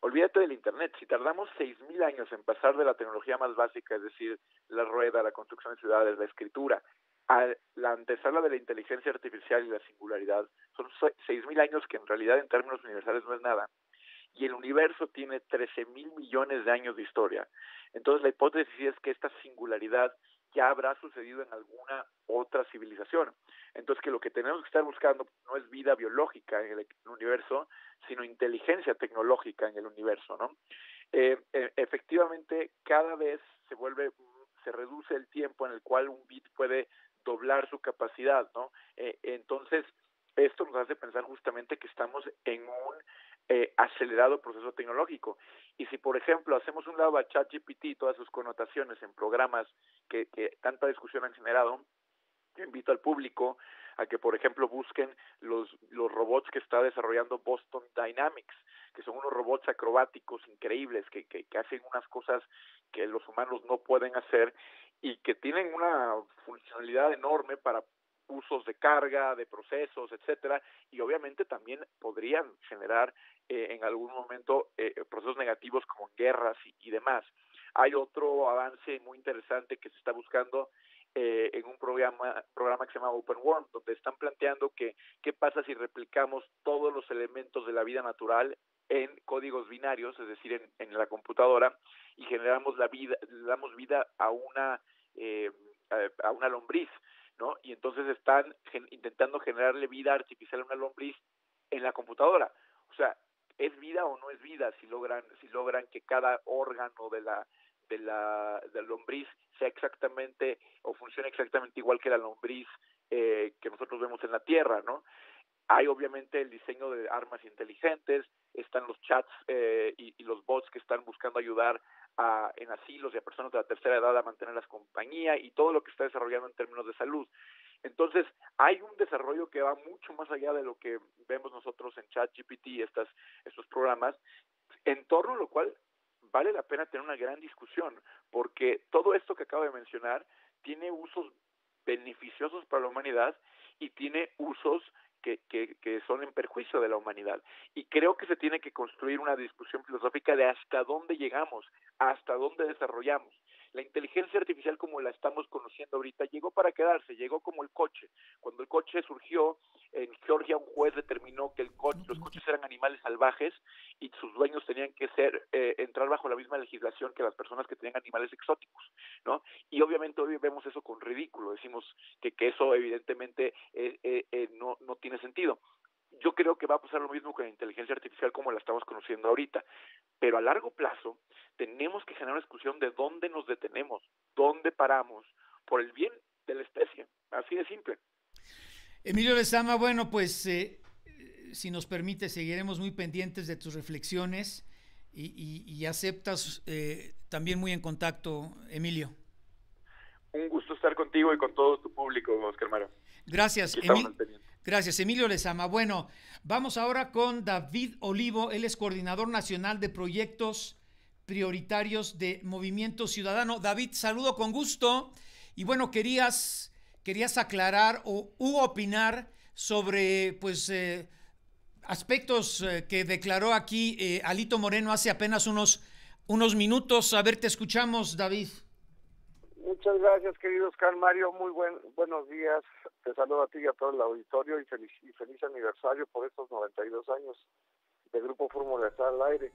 olvídate del internet, si tardamos seis mil años en pasar de la tecnología más básica, es decir, la rueda, la construcción de ciudades, la escritura, a la antesala de la inteligencia artificial y la singularidad, son seis mil años que en realidad en términos universales no es nada. Y el universo tiene trece mil millones de años de historia. Entonces la hipótesis es que esta singularidad ya habrá sucedido en alguna otra civilización. Entonces que lo que tenemos que estar buscando no es vida biológica en el universo, sino inteligencia tecnológica en el universo, ¿no? Eh, efectivamente, cada vez se vuelve, se reduce el tiempo en el cual un bit puede doblar su capacidad, ¿no? Eh, entonces esto nos hace pensar justamente que estamos en un Eh, acelerado proceso tecnológico. Y si, por ejemplo, hacemos un lado a ChatGPT y todas sus connotaciones en programas que, que tanta discusión han generado, yo invito al público a que, por ejemplo, busquen los, los robots que está desarrollando Boston Dynamics, que son unos robots acrobáticos increíbles que, que, que hacen unas cosas que los humanos no pueden hacer y que tienen una funcionalidad enorme para usos de carga, de procesos, etcétera, y obviamente también podrían generar eh, en algún momento eh, procesos negativos como guerras y, y demás. Hay otro avance muy interesante que se está buscando eh, en un programa programa que se llama Open World, donde están planteando que qué pasa si replicamos todos los elementos de la vida natural en códigos binarios, es decir, en, en la computadora, y generamos la vida, damos vida a una eh, a, a una lombriz, ¿no? Y entonces están gen- intentando generarle vida artificial a una lombriz en la computadora. O sea, ¿es vida o no es vida si logran si logran que cada órgano de la de la del lombriz sea exactamente o funcione exactamente igual que la lombriz eh, que nosotros vemos en la Tierra, ¿no? Hay obviamente el diseño de armas inteligentes, están los chats eh, y, y los bots que están buscando ayudar a, en asilos y a personas de la tercera edad a mantener las compañías y todo lo que está desarrollando en términos de salud. Entonces, hay un desarrollo que va mucho más allá de lo que vemos nosotros en ChatGPT, estas, estos programas, en torno a lo cual vale la pena tener una gran discusión, porque todo esto que acabo de mencionar tiene usos beneficiosos para la humanidad y tiene usos Que, que, que son en perjuicio de la humanidad. Y creo que se tiene que construir una discusión filosófica de hasta dónde llegamos, hasta dónde desarrollamos. La inteligencia artificial como la estamos conociendo ahorita llegó para quedarse, llegó como el coche. Cuando el coche surgió, en Georgia un juez determinó que el coche, los coches eran animales salvajes y sus dueños tenían que ser eh, entrar bajo la misma legislación que las personas que tenían animales exóticos, ¿no? Y obviamente hoy vemos eso con ridículo, decimos que, que eso evidentemente eh, eh, eh, no, no tiene sentido. Yo creo que va a pasar lo mismo con la inteligencia artificial como la estamos conociendo ahorita, pero a largo plazo tenemos que generar una discusión de dónde nos detenemos, dónde paramos, por el bien de la especie, así de simple. Emilio Lezama, bueno, pues eh, si nos permite, seguiremos muy pendientes de tus reflexiones y, y, y aceptas eh, también muy en contacto, Emilio. Un gusto estar contigo y con todo tu público, Oscar Maro. Gracias, Emilio. Gracias, Emilio Lezama. Bueno, vamos ahora con David Olivo, él es coordinador nacional de proyectos prioritarios de Movimiento Ciudadano. David, saludo con gusto. Y bueno, querías, querías aclarar o u opinar sobre pues eh, aspectos eh, que declaró aquí eh, Alito Moreno hace apenas unos, unos minutos. A ver, te escuchamos, David. Muchas gracias, querido Oscar Mario. Muy buen, buenos días. Te saludo a ti y a todo el auditorio y feliz, y feliz aniversario por estos noventa y dos años de Grupo Fórmula está al aire.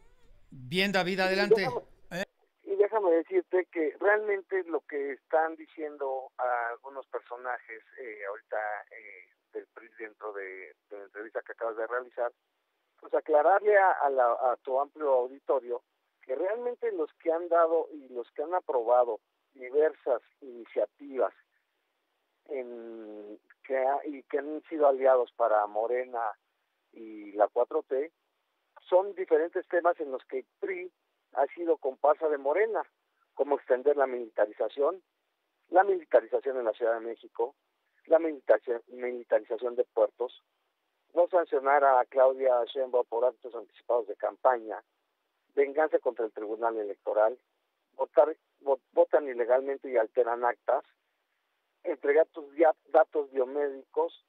Bien, David, adelante. Y déjame, ¿Eh? y déjame decirte que realmente lo que están diciendo a algunos personajes eh, ahorita eh, del P R I dentro de, de la entrevista que acabas de realizar, pues aclararle a, a, la, a tu amplio auditorio que realmente los que han dado y los que han aprobado diversas iniciativas en, que ha, y que han sido aliados para Morena y la cuatro T son diferentes temas en los que el P R I ha sido comparsa de Morena, como extender la militarización, la militarización en la Ciudad de México, la militarización, militarización de puertos, no sancionar a Claudia Sheinbaum por actos anticipados de campaña, venganza contra el Tribunal Electoral, votar votan ilegalmente y alteran actas, entregar tus datos biomédicos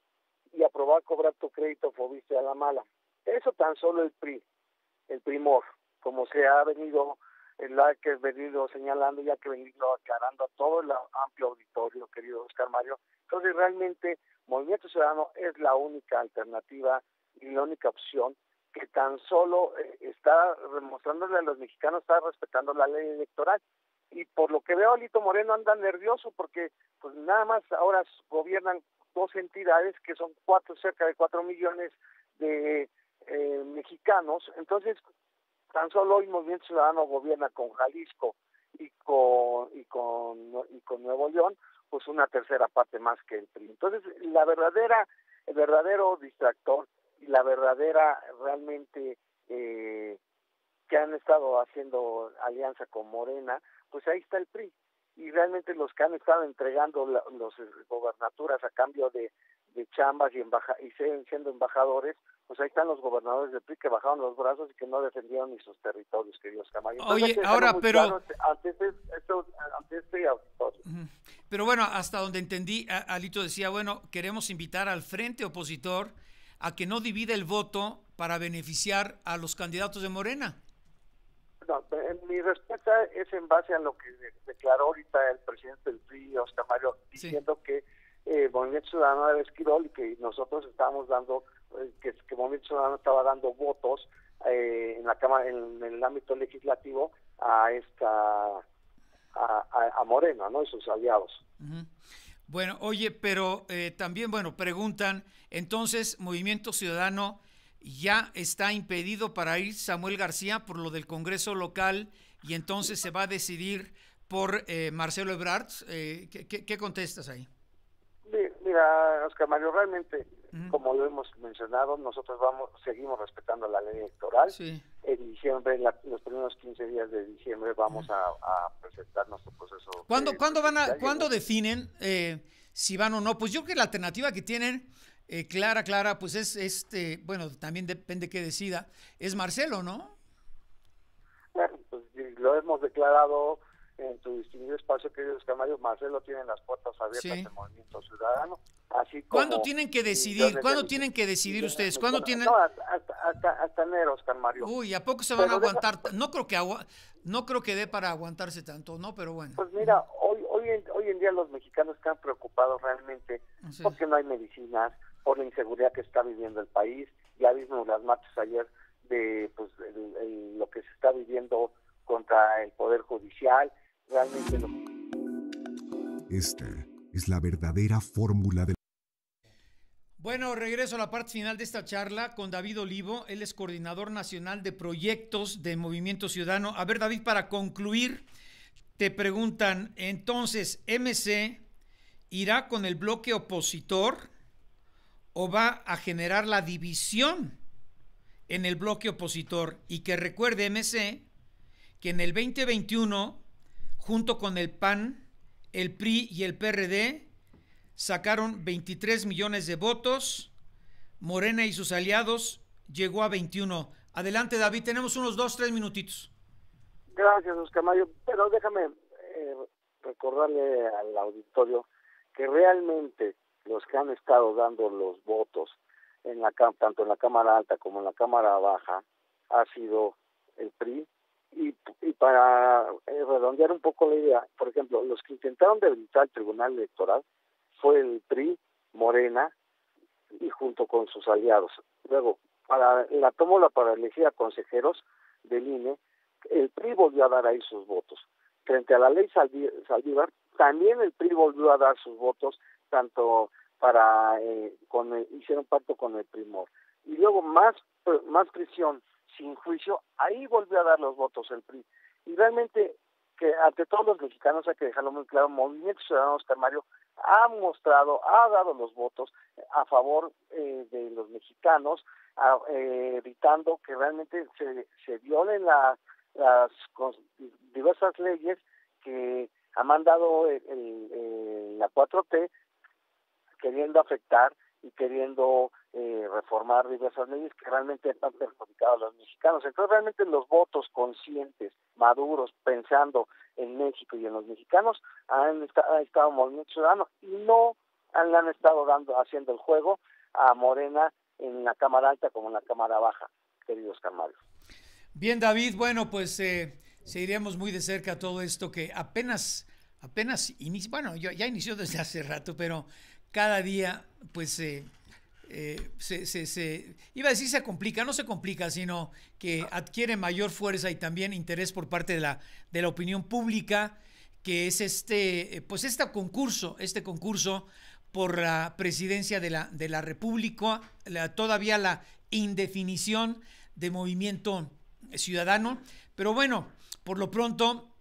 y aprobar cobrar tu crédito fobiste a la mala. Eso tan solo el P R I, el primor, como se ha venido, la que he venido señalando y ha que venido aclarando a todo el amplio auditorio, querido Oscar Mario. Entonces realmente Movimiento Ciudadano es la única alternativa y la única opción que tan solo está demostrándole a los mexicanos, está respetando la ley electoral. Y por lo que veo, Alito Moreno anda nervioso porque pues nada más ahora gobiernan dos entidades que son cuatro cerca de cuatro millones de eh, mexicanos. Entonces, tan solo hoy Movimiento Ciudadano gobierna con Jalisco y con y con y con Nuevo León, pues una tercera parte más que el P R I. Entonces, la verdadera el verdadero distractor y la verdadera realmente eh, que han estado haciendo alianza con Morena, pues ahí está el P R I, y realmente los que han estado entregando la, los gobernaturas a cambio de, de chambas y, embaja, y siendo embajadores, pues ahí están los gobernadores del P R I que bajaron los brazos y que no defendieron ni sus territorios, queridos Camarillo. Oye, ahora, pero... Claro ante, este, ante este auditorio. Pero bueno, hasta donde entendí, Alito decía, bueno, queremos invitar al frente opositor a que no divida el voto para beneficiar a los candidatos de Morena. No, mi respuesta es en base a lo que declaró ahorita el presidente del P R I, Oscar Mario, sí, diciendo que eh, Movimiento Ciudadano era Esquirol y que nosotros estábamos dando, eh, que, que Movimiento Ciudadano estaba dando votos eh, en la Cámara, en, en el ámbito legislativo a esta, a, a, a Morena, ¿no? Y sus aliados. Uh-huh. Bueno, oye, pero eh, también, bueno, preguntan, entonces, Movimiento Ciudadano ya está impedido para ir Samuel García por lo del Congreso local y entonces se va a decidir por eh, Marcelo Ebrard. Eh, ¿qué, qué, ¿Qué contestas ahí? Mira, Oscar Mario, realmente, uh-huh, como lo hemos mencionado, nosotros vamos seguimos respetando la ley electoral. Sí. En diciembre, en la, los primeros quince días de diciembre, vamos uh-huh a, a presentar nuestro proceso. ¿Cuándo, de, ¿cuándo, van a, ¿cuándo definen eh, si van o no? Pues yo creo que la alternativa que tienen... Eh, Clara, Clara, pues es, este, bueno, también depende qué decida, es Marcelo, ¿no? Bueno, pues lo hemos declarado en tu distinguido espacio, querido Camayo, Marcelo tiene las puertas abiertas del sí. Movimiento Ciudadano, así como... ¿Cuándo tienen que decidir? ¿Cuándo tienen que decidir ustedes? ¿Cuándo no, tienen...? No, hasta, hasta, hasta enero, Oscar Mario. Uy, ¿a poco se van Pero a aguantar? Deja... No creo que agua... no creo que dé para aguantarse tanto, ¿no? Pero bueno. Pues mira, hoy, hoy, en, hoy en día los mexicanos están preocupados realmente sí. porque no hay medicinas, por la inseguridad que está viviendo el país, ya vimos las marchas ayer de pues el, el, lo que se está viviendo contra el Poder Judicial, realmente lo... Esta es la verdadera fórmula de... Bueno, regreso a la parte final de esta charla con David Olivo, él es coordinador nacional de proyectos de Movimiento Ciudadano. A ver, David, para concluir, te preguntan, entonces, M C irá con el bloque opositor... o va a generar la división en el bloque opositor. Y que recuerde M C que en el veinte veintiuno, junto con el P A N, el P R I y el P R D, sacaron veintitrés millones de votos. Morena y sus aliados llegó a veintiuno. Adelante, David, tenemos unos dos, tres minutitos. Gracias, Oscar Mario. Pero déjame eh, recordarle al auditorio que realmente... los que han estado dando los votos en la tanto en la Cámara Alta como en la Cámara Baja ha sido el P R I y, y para eh, redondear un poco la idea, por ejemplo, los que intentaron debilitar el Tribunal Electoral fue el P R I, Morena y junto con sus aliados. Luego, para la tómbola para elegir a consejeros del I N E, el P R I volvió a dar ahí sus votos. Frente a la ley Saldívar, también el P R I volvió a dar sus votos, tanto para, eh, con el, hicieron pacto con el Primor. Y luego más, más prisión sin juicio, ahí volvió a dar los votos el P R I. Y realmente, que ante todos los mexicanos hay que dejarlo muy claro, Movimiento Ciudadano, Oscar Mario, ha mostrado, ha dado los votos a favor eh, de los mexicanos, a, eh, evitando que realmente se, se violen la, las diversas leyes que ha mandado el, el, el, la cuatro T, queriendo afectar y queriendo eh, reformar diversas leyes que realmente han perjudicado a los mexicanos. Entonces realmente los votos conscientes, maduros, pensando en México y en los mexicanos, han, está, han estado Movimiento Ciudadano y no han, han estado dando haciendo el juego a Morena en la Cámara Alta como en la Cámara Baja, queridos Carmarios. Bien, David, bueno, pues eh, seguiremos muy de cerca todo esto que apenas, apenas inició, bueno, ya inició desde hace rato, pero... cada día, pues, eh, eh, se, se, se, iba a decir se complica, no se complica, sino que adquiere mayor fuerza y también interés por parte de la, de la opinión pública, que es este, pues, este concurso, este concurso por la presidencia de la, de la República, la, todavía la indefinición de Movimiento Ciudadano, pero bueno, por lo pronto,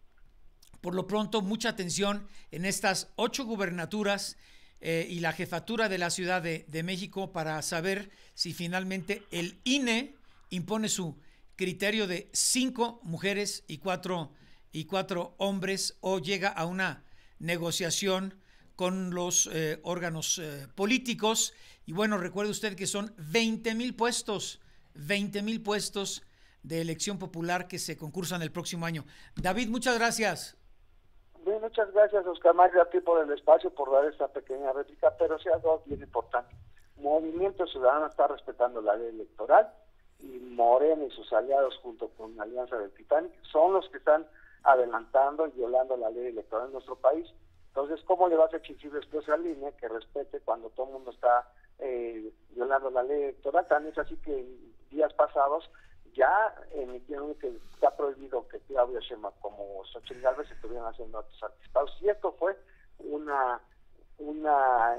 por lo pronto, mucha atención en estas ocho gubernaturas Eh, y la jefatura de la Ciudad de, de México para saber si finalmente el I N E impone su criterio de cinco mujeres y cuatro, y cuatro hombres o llega a una negociación con los eh, órganos eh, políticos. Y bueno, recuerde usted que son veinte mil puestos, veinte mil puestos de elección popular que se concursan el próximo año. David, muchas gracias. Bien, muchas gracias, Oscar Mario, a ti por el espacio, por dar esta pequeña réplica, pero sí algo bien importante. Movimiento Ciudadano está respetando la ley electoral y Morena y sus aliados junto con la Alianza del Titanic son los que están adelantando y violando la ley electoral en nuestro país. Entonces, ¿cómo le vas a exigir después a la línea que respete cuando todo el mundo está eh, violando la ley electoral? Tan es así que en días pasados ya emitieron que está prohibido que Claudio Sheinbaum como Xochitl Gálvez estuvieran haciendo actos anticipados. Y esto fue una una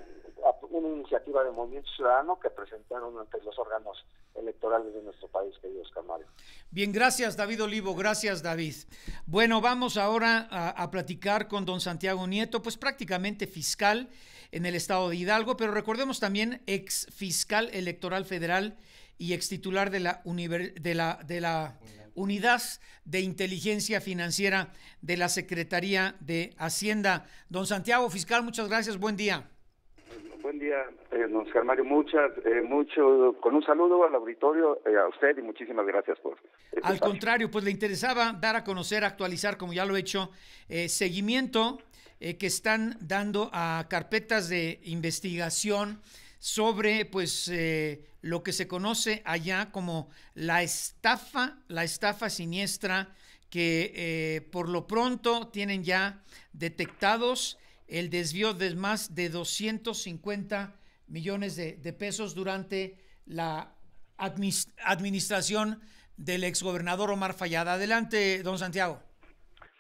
una iniciativa de Movimiento Ciudadano que presentaron ante los órganos electorales de nuestro país, queridos Camario. Bien, gracias David Olivo, gracias David. Bueno, vamos ahora a, a platicar con don Santiago Nieto, pues prácticamente fiscal en el estado de Hidalgo, pero recordemos también ex fiscal electoral federal y ex titular de la, de la, de la Unidad de Inteligencia Financiera de la Secretaría de Hacienda. Don Santiago, fiscal, muchas gracias, buen día. Buen día, eh, don Oscar Mario, muchas, eh, mucho, con un saludo al auditorio, eh, a usted y muchísimas gracias por... Este al espacio. Contrario, pues le interesaba dar a conocer, actualizar, como ya lo he hecho, eh, seguimiento eh, que están dando a carpetas de investigación sobre pues eh, lo que se conoce allá como la estafa, la estafa siniestra que eh, por lo pronto tienen ya detectados el desvío de más de doscientos cincuenta millones de, de pesos durante la administ- administración del exgobernador Omar Fayad. Adelante, don Santiago.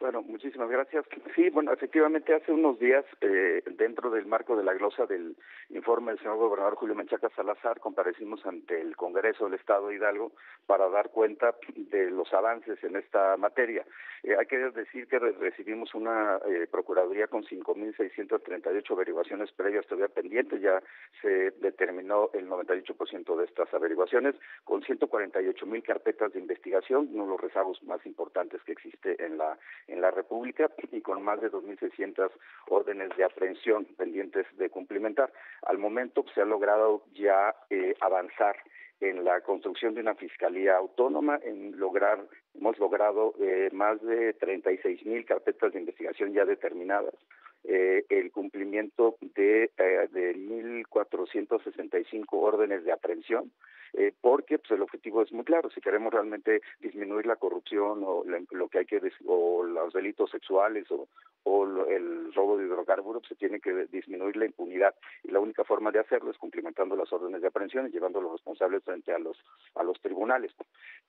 Bueno, muchísimas gracias. Sí, bueno, efectivamente hace unos días, eh, dentro del marco de la glosa del informe del señor gobernador Julio Menchaca Salazar, comparecimos ante el Congreso del Estado de Hidalgo para dar cuenta de los avances en esta materia. Eh, hay que decir que recibimos una eh, procuraduría con cinco mil seiscientas treinta y ocho averiguaciones previas todavía pendientes, ya se determinó el noventa y ocho por ciento de estas averiguaciones, con ciento cuarenta y ocho mil carpetas de investigación, uno de los rezagos más importantes que existe en la en la República, y con más de dos mil seiscientas órdenes de aprehensión pendientes de cumplimentar. Al momento pues, se ha logrado ya eh, avanzar en la construcción de una fiscalía autónoma, en lograr, hemos logrado eh, más de treinta y seis mil carpetas de investigación ya determinadas, eh, el cumplimiento de, eh, de mil cuatrocientas sesenta y cinco órdenes de aprehensión, eh, porque pues, el objetivo es muy claro, si queremos realmente disminuir la corrupción o la, lo que hay que o los delitos sexuales o o el robo de hidrocarburos, se tiene que disminuir la impunidad, y la única forma de hacerlo es cumplimentando las órdenes de aprehensión y llevando a los responsables frente a los a los tribunales.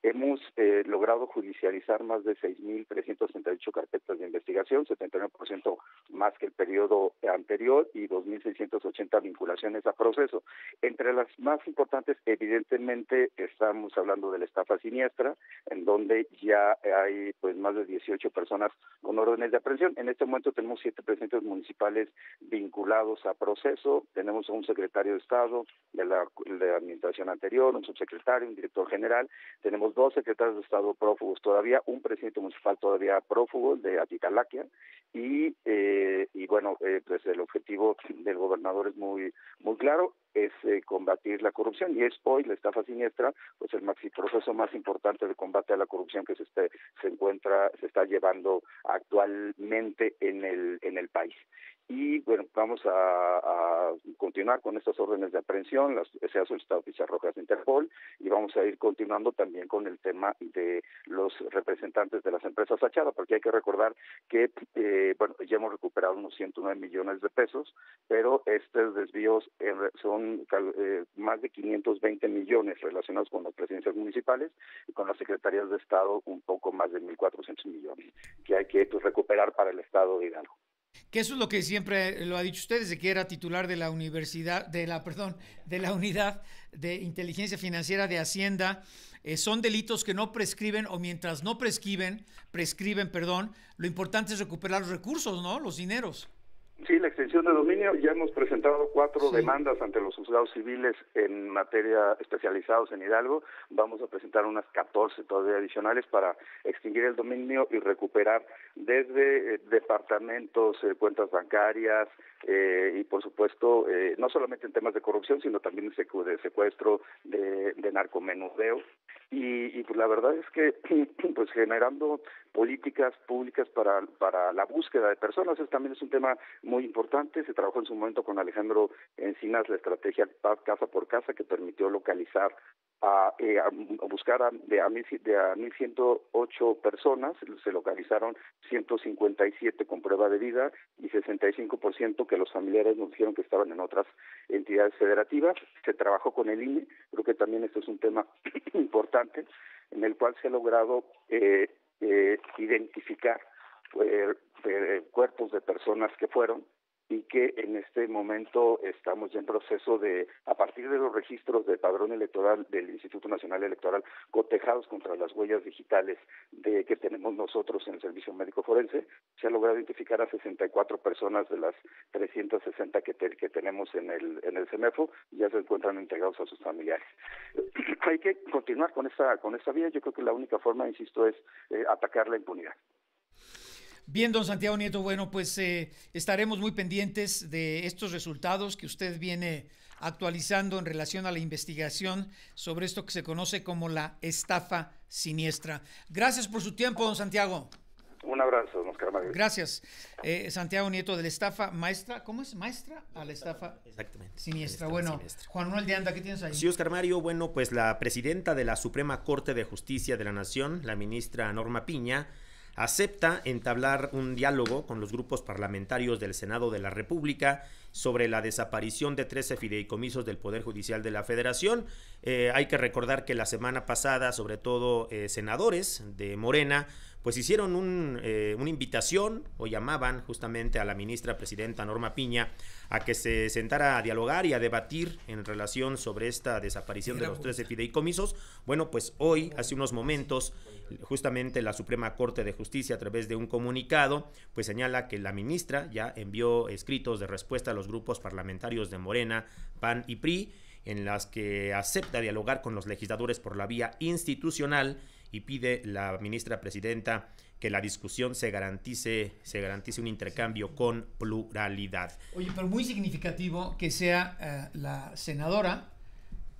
Hemos eh, logrado judicializar más de seis mil trescientas treinta y ocho carpetas de investigación, setenta y nueve por ciento más que el periodo anterior, y dos mil seiscientas ochenta vinculaciones a proceso. Entre las más importantes, evidentemente, estamos hablando de la estafa siniestra, en donde ya hay pues más de dieciocho personas con órdenes de aprehensión. En este En este momento tenemos siete presidentes municipales vinculados a proceso, tenemos a un secretario de Estado de la, de la administración anterior, un subsecretario, un director general, tenemos dos secretarios de Estado prófugos todavía, un presidente municipal todavía prófugo de Atitalaquia, y, eh, y bueno, eh, pues el objetivo del gobernador es muy, muy claro, es eh, combatir la corrupción, y es hoy la estafa siniestra, pues el maxi proceso más importante de combate a la corrupción que se esté, se encuentra, se está llevando actualmente en el en el país. Y bueno, vamos a, a continuar con estas órdenes de aprehensión, las, se ha solicitado fichas rojas de Interpol, y vamos a ir continuando también con el tema de los representantes de las empresas Achada, porque hay que recordar que eh, bueno, ya hemos recuperado unos ciento nueve millones de pesos, pero estos desvíos eh, son eh, más de quinientos veinte millones relacionados con las presidencias municipales y con las secretarías de Estado un poco más de mil cuatrocientos millones que hay que pues, recuperar para el Estado de Hidalgo. Que eso es lo que siempre lo ha dicho usted desde que era titular de la universidad, de la, perdón, de la unidad de inteligencia financiera de Hacienda. Eh, son delitos que no prescriben, o mientras no prescriben, prescriben, perdón, lo importante es recuperar los recursos, ¿no? Los dineros. Sí, la extensión de dominio, ya hemos presentado cuatro sí. demandas ante los juzgados civiles en materia especializados en Hidalgo, vamos a presentar unas catorce todavía adicionales para extinguir el dominio y recuperar desde eh, departamentos, eh, cuentas bancarias, eh, y por supuesto, eh, no solamente en temas de corrupción, sino también de secuestro, de, de narcomenudeo. Y, y pues la verdad es que pues generando políticas públicas para, para la búsqueda de personas, eso también es un tema muy muy importante. Se trabajó en su momento con Alejandro Encinas la estrategia casa por casa, que permitió localizar a, eh, a buscar a, de a mil ciento ocho personas. Se localizaron ciento cincuenta y siete con prueba de vida y sesenta y cinco por ciento que los familiares nos dijeron que estaban en otras entidades federativas. Se trabajó con el I N E, creo que también esto es un tema importante, en el cual se ha logrado eh, eh, identificar eh, eh, cuerpos de personas que fueron, y que en este momento estamos ya en proceso de, a partir de los registros del padrón electoral del Instituto Nacional Electoral, cotejados contra las huellas digitales de que tenemos nosotros en el Servicio Médico Forense, se ha logrado identificar a sesenta y cuatro personas de las trescientas sesenta que, te, que tenemos en el en el CEMEFO, ya se encuentran entregados a sus familiares. Hay que continuar con esta, con esta vía. Yo creo que la única forma, insisto, es eh, atacar la impunidad. Bien, don Santiago Nieto, bueno, pues eh, estaremos muy pendientes de estos resultados que usted viene actualizando en relación a la investigación sobre esto que se conoce como la estafa siniestra. Gracias por su tiempo, don Santiago. Un abrazo, don Oscar Mario. Gracias. Eh, Santiago Nieto, de la estafa maestra, ¿cómo es? ¿Maestra? A la estafa Exactamente. siniestra. La estafa bueno, siniestra. Juan Manuel de Anda, ¿qué tienes ahí? Sí, Oscar Mario, bueno, pues la presidenta de la Suprema Corte de Justicia de la Nación, la ministra Norma Piña, acepta entablar un diálogo con los grupos parlamentarios del Senado de la República sobre la desaparición de trece fideicomisos del Poder Judicial de la Federación. Eh, hay que recordar que la semana pasada, sobre todo eh, senadores de Morena, pues hicieron un, eh, una invitación o llamaban justamente a la ministra presidenta Norma Piña a que se sentara a dialogar y a debatir en relación sobre esta desaparición de los trece fideicomisos. Bueno, pues hoy, hace unos momentos, justamente la Suprema Corte de Justicia, a través de un comunicado, pues señala que la ministra ya envió escritos de respuesta a los grupos parlamentarios de Morena, P A N y P R I, en las que acepta dialogar con los legisladores por la vía institucional, y pide la ministra presidenta que la discusión se garantice, se garantice un intercambio con pluralidad. Oye, pero muy significativo que sea eh, la senadora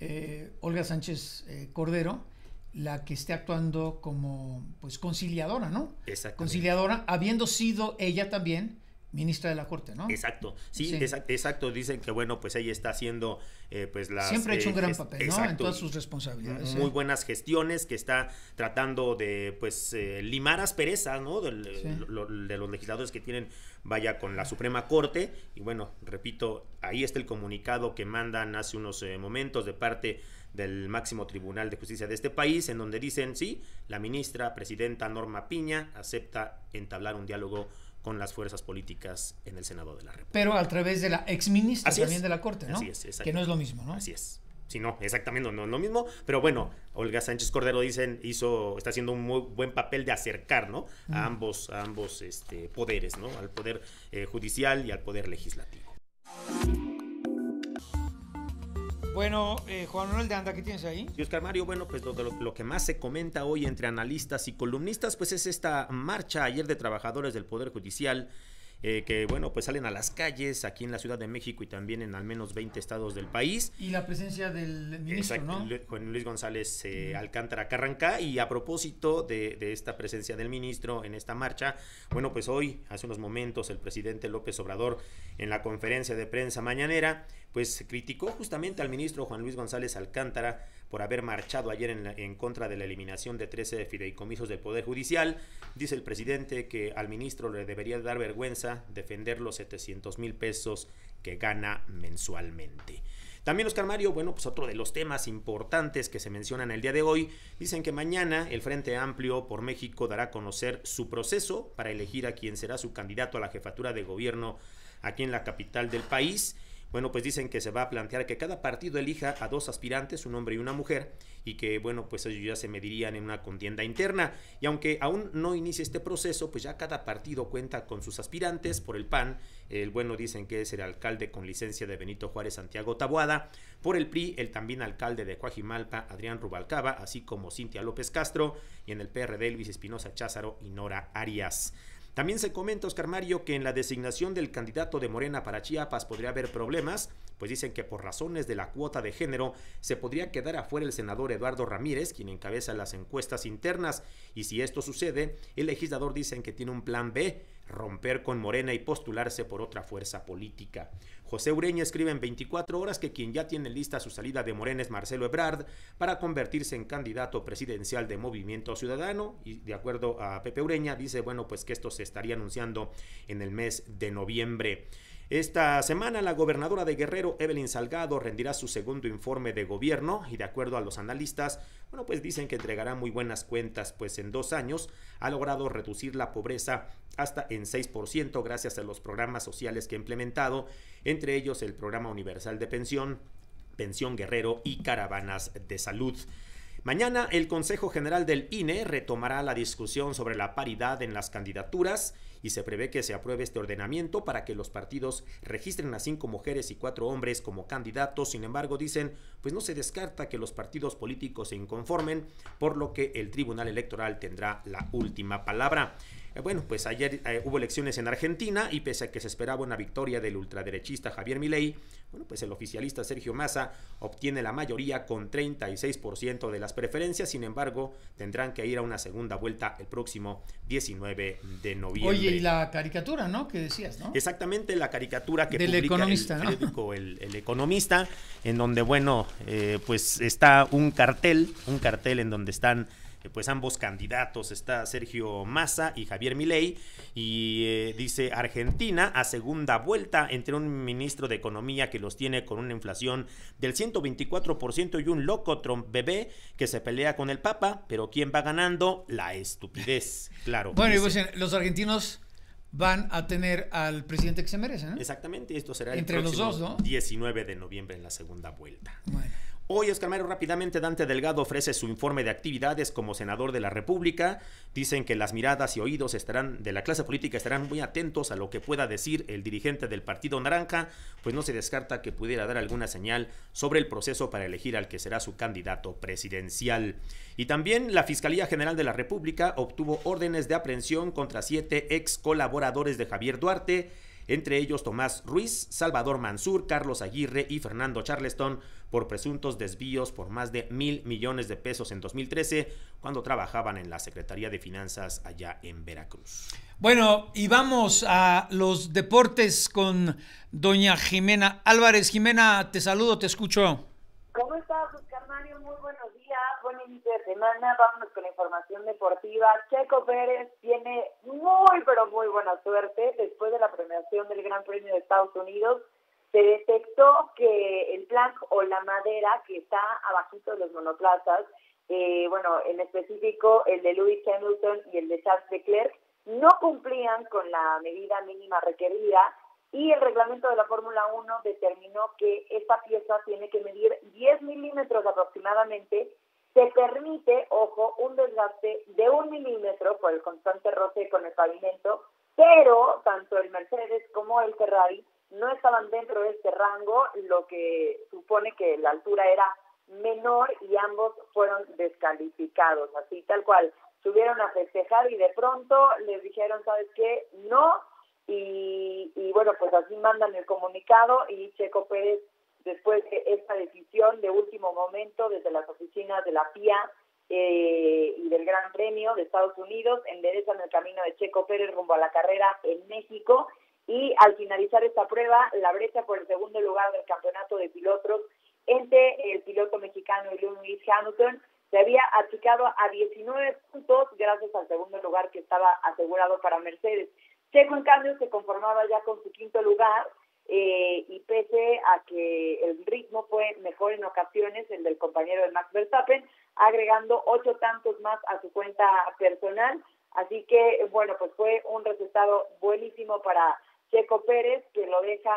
eh, Olga Sánchez eh, Cordero la que esté actuando como pues conciliadora, ¿no? Exactamente. Conciliadora, habiendo sido ella también ministra de la Corte, ¿no? Exacto, sí, sí. Exact, exacto, dicen que bueno, pues ella está haciendo eh, pues las... Siempre ha hecho eh, un gran papel, ¿no? En todas sus responsabilidades. Muy eh. buenas gestiones, que está tratando de pues eh, limar asperezas, ¿no? Del, sí. lo, de los legisladores que tienen, vaya, con la Suprema Corte. Y bueno, repito, ahí está el comunicado que mandan hace unos eh, momentos de parte del máximo tribunal de justicia de este país, en donde dicen, sí, la ministra presidenta Norma Piña acepta entablar un diálogo con las fuerzas políticas en el Senado de la República. Pero a través de la exministra Así también es. de la Corte, ¿no? Así es, exactamente. Que no es lo mismo, ¿no? Así es. Sí, no, exactamente, no es lo mismo, pero bueno, Olga Sánchez Cordero, dicen, hizo, está haciendo un muy buen papel de acercar, ¿no? Mm. A ambos, a ambos este, poderes, ¿no? Al poder eh, judicial y al poder legislativo. Bueno, eh, Juan Manuel de Anda, ¿qué tienes ahí? Y Oscar Mario, bueno, pues lo, lo, lo que más se comenta hoy entre analistas y columnistas, pues es esta marcha ayer de trabajadores del Poder Judicial, eh, que bueno, pues salen a las calles aquí en la Ciudad de México y también en al menos veinte estados del país. Y la presencia del ministro, Exacto, ¿no? Juan Luis González eh, Alcántara Carrancá. Y a propósito de, de esta presencia del ministro en esta marcha, bueno, pues hoy, hace unos momentos, el presidente López Obrador, en la conferencia de prensa mañanera, pues criticó justamente al ministro Juan Luis González Alcántara por haber marchado ayer en, la, en contra de la eliminación de trece fideicomisos del Poder Judicial. Dice el presidente que al ministro le debería dar vergüenza defender los setecientos mil pesos que gana mensualmente. También, Oscar Mario, bueno, pues otro de los temas importantes que se mencionan el día de hoy, dicen que mañana el Frente Amplio por México dará a conocer su proceso para elegir a quien será su candidato a la jefatura de gobierno aquí en la capital del país. Bueno, pues dicen que se va a plantear que cada partido elija a dos aspirantes, un hombre y una mujer, y que, bueno, pues ellos ya se medirían en una contienda interna. Y aunque aún no inicie este proceso, pues ya cada partido cuenta con sus aspirantes. Por el P A N, el bueno, dicen que es el alcalde con licencia de Benito Juárez, Santiago Taboada. Por el P R I, el también alcalde de Coajimalpa, Adrián Rubalcaba, así como Cintia López Castro. Y en el P R D, Luis Espinosa Cházaro y Nora Arias. También se comenta, Oscar Mario, que en la designación del candidato de Morena para Chiapas podría haber problemas, pues dicen que por razones de la cuota de género se podría quedar afuera el senador Eduardo Ramírez, quien encabeza las encuestas internas, y si esto sucede, el legislador dicen que tiene un plan B, romper con Morena y postularse por otra fuerza política. José Ureña escribe en veinticuatro horas que quien ya tiene lista su salida de Morena es Marcelo Ebrard para convertirse en candidato presidencial de Movimiento Ciudadano, y de acuerdo a Pepe Ureña dice, bueno, pues que esto se estaría anunciando en el mes de noviembre. Esta semana la gobernadora de Guerrero, Evelyn Salgado, rendirá su segundo informe de gobierno y de acuerdo a los analistas, bueno, pues dicen que entregará muy buenas cuentas, pues en dos años ha logrado reducir la pobreza hasta en seis por ciento gracias a los programas sociales que ha implementado, entre ellos el Programa Universal de Pensión, Pensión Guerrero y Caravanas de Salud. Mañana el Consejo General del I N E retomará la discusión sobre la paridad en las candidaturas y se prevé que se apruebe este ordenamiento para que los partidos registren a cinco mujeres y cuatro hombres como candidatos. Sin embargo, dicen, pues no se descarta que los partidos políticos se inconformen, por lo que el Tribunal Electoral tendrá la última palabra. Bueno, pues ayer eh, hubo elecciones en Argentina y pese a que se esperaba una victoria del ultraderechista Javier Milei, bueno, pues el oficialista Sergio Massa obtiene la mayoría con treinta y seis por ciento de las preferencias, sin embargo, tendrán que ir a una segunda vuelta el próximo diecinueve de noviembre. Oye, y la caricatura, ¿no? Que decías, ¿no? Exactamente, la caricatura que publica El Economista, el, ¿no? el, el Economista, en donde, bueno, eh, pues está un cartel, un cartel en donde están pues ambos candidatos, está Sergio Massa y Javier Milei, y eh, dice Argentina a segunda vuelta entre un ministro de Economía que los tiene con una inflación del ciento veinticuatro por ciento y un loco Trump bebé que se pelea con el Papa, pero ¿quién va ganando? La estupidez, claro. Bueno, y pues, los argentinos van a tener al presidente que se merece, ¿no? Exactamente, esto será el entre los dos, ¿no? diecinueve de noviembre en la segunda vuelta. Bueno. Hoy, Oscar Mario, rápidamente Dante Delgado ofrece su informe de actividades como senador de la República. Dicen que las miradas y oídos estarán de la clase política estarán muy atentos a lo que pueda decir el dirigente del Partido Naranja, pues no se descarta que pudiera dar alguna señal sobre el proceso para elegir al que será su candidato presidencial. Y también la Fiscalía General de la República obtuvo órdenes de aprehensión contra siete ex colaboradores de Javier Duarte, entre ellos Tomás Ruiz, Salvador Mansur, Carlos Aguirre y Fernando Charleston, por presuntos desvíos por más de mil millones de pesos en dos mil trece, cuando trabajaban en la Secretaría de Finanzas allá en Veracruz. Bueno, y vamos a los deportes con doña Jimena Álvarez. Jimena, te saludo, te escucho. ¿Cómo estás, Oscar Mario? Muy buenos días, buen inicio de semana. Vámonos con la información deportiva. Checo Pérez tiene muy, pero muy buena suerte. Después de la premiación del Gran Premio de Estados Unidos, se detectó que el plank o la madera que está abajito de los monoplazas, eh, bueno, en específico el de Lewis Hamilton y el de Charles Leclerc, no cumplían con la medida mínima requerida. Y el reglamento de la Fórmula uno determinó que esta pieza tiene que medir diez milímetros aproximadamente. Se permite, ojo, un desgaste de un milímetro por el constante roce con el pavimento, pero tanto el Mercedes como el Ferrari no estaban dentro de este rango, lo que supone que la altura era menor y ambos fueron descalificados. Así, tal cual, subieron a festejar y de pronto les dijeron, ¿sabes qué? No. Y, y bueno, pues así mandan el comunicado y Checo Pérez, después de esta decisión de último momento desde las oficinas de la F I A eh, y del Gran Premio de Estados Unidos, enderezan el camino de Checo Pérez rumbo a la carrera en México y al finalizar esta prueba, la brecha por el segundo lugar del campeonato de pilotos entre el piloto mexicano y Lewis Hamilton se había achicado a diecinueve puntos gracias al segundo lugar que estaba asegurado para Mercedes. Checo, en cambio, se conformaba ya con su quinto lugar eh, y pese a que el ritmo fue mejor en ocasiones, el del compañero de Max Verstappen, agregando ocho tantos más a su cuenta personal. Así que, bueno, pues fue un resultado buenísimo para Checo Pérez, que lo deja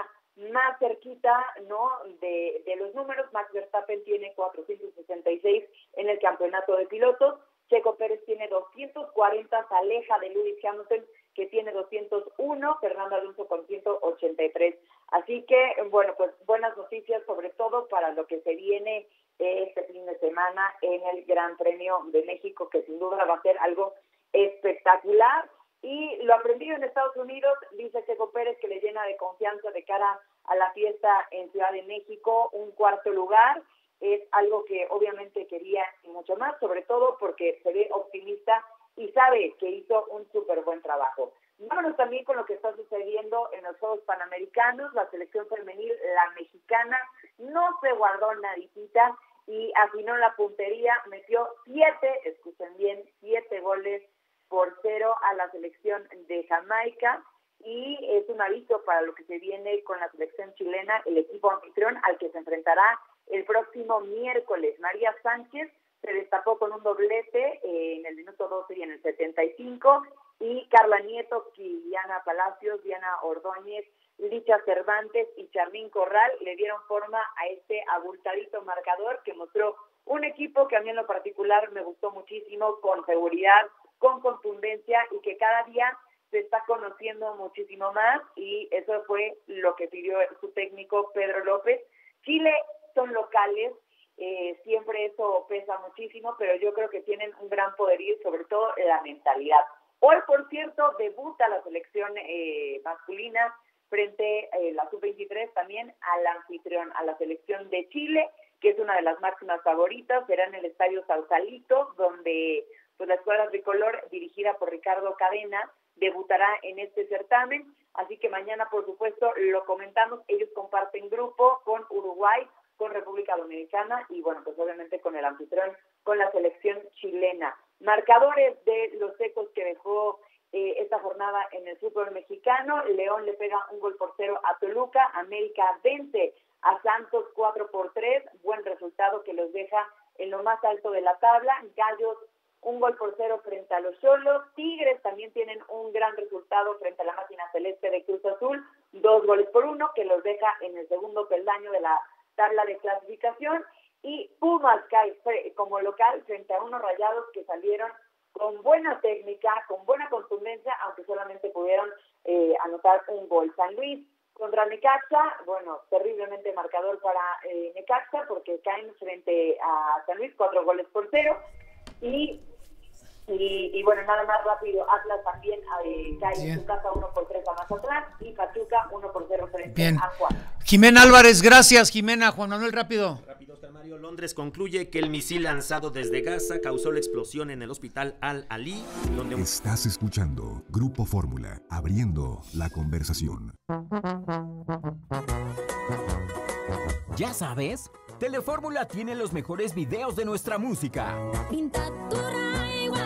más cerquita, ¿no?, de, de los números. Max Verstappen tiene cuatrocientos sesenta y seis en el campeonato de pilotos. Checo Pérez tiene doscientos cuarenta, se aleja de Lewis Hamilton, que tiene doscientos uno, Fernando Alonso con ciento ochenta y tres. Así que, bueno, pues buenas noticias, sobre todo para lo que se viene este fin de semana en el Gran Premio de México, que sin duda va a ser algo espectacular. Y lo aprendido en Estados Unidos, dice Checo Pérez, que le llena de confianza de cara a la fiesta en Ciudad de México, un cuarto lugar. Es algo que obviamente quería y mucho más, sobre todo porque se ve optimista y sabe que hizo un súper buen trabajo. Vámonos también con lo que está sucediendo en los Juegos Panamericanos. La selección femenil, la mexicana, no se guardó nadita y afinó la puntería, metió siete, escuchen bien, siete goles por cero a la selección de Jamaica, y es un aviso para lo que se viene con la selección chilena, el equipo anfitrión al que se enfrentará el próximo miércoles. María Sánchez se destapó con un doblete en el minuto doce y en el setenta y cinco, y Carla Nieto, Liliana Palacios, Diana Ordóñez, Licha Cervantes y Charlín Corral le dieron forma a este abultadito marcador que mostró un equipo que a mí en lo particular me gustó muchísimo, con seguridad, con contundencia, y que cada día se está conociendo muchísimo más, y eso fue lo que pidió su técnico Pedro López. Chile son locales, eh, siempre eso pesa muchísimo, pero yo creo que tienen un gran poderío, sobre todo la mentalidad. Hoy, por cierto, debuta la selección eh, masculina frente a eh, la sub veintitrés, también al anfitrión, a la selección de Chile, que es una de las máximas favoritas. Será en el Estadio Sausalito, donde pues, la escuadra tricolor, dirigida por Ricardo Cadena, debutará en este certamen. Así que mañana, por supuesto, lo comentamos. Ellos comparten grupo con Uruguay, con República Dominicana y, bueno, pues obviamente con el anfitrión, con la selección chilena. Marcadores de los ecos que dejó eh, esta jornada en el fútbol mexicano. León le pega un gol por cero a Toluca. América vence a Santos cuatro por tres. Buen resultado que los deja en lo más alto de la tabla. Gallos un gol por cero frente a los Xolos. Tigres también tienen un gran resultado frente a la máquina celeste de Cruz Azul. Dos goles por uno que los deja en el segundo peldaño de la tabla de clasificación. Y Pumas cae como local frente a unos Rayados que salieron con buena técnica, con buena contundencia, aunque solamente pudieron eh, anotar un gol. San Luis contra Necaxa, bueno, terriblemente marcador para eh, Necaxa, porque caen frente a San Luis, cuatro goles por cero. Y, y, y bueno, nada más rápido, Atlas también eh, cae Bien. en su casa uno por tres a Mazatlán, y Pachuca uno por cero frente Bien. a Juárez. Jimena Álvarez, gracias Jimena. Juan Manuel, rápido. Londres concluye que el misil lanzado desde Gaza causó la explosión en el hospital Al-Ali, donde... Estás escuchando Grupo Fórmula, abriendo la conversación. ¿Ya sabes? Telefórmula tiene los mejores videos de nuestra música. Pinta tu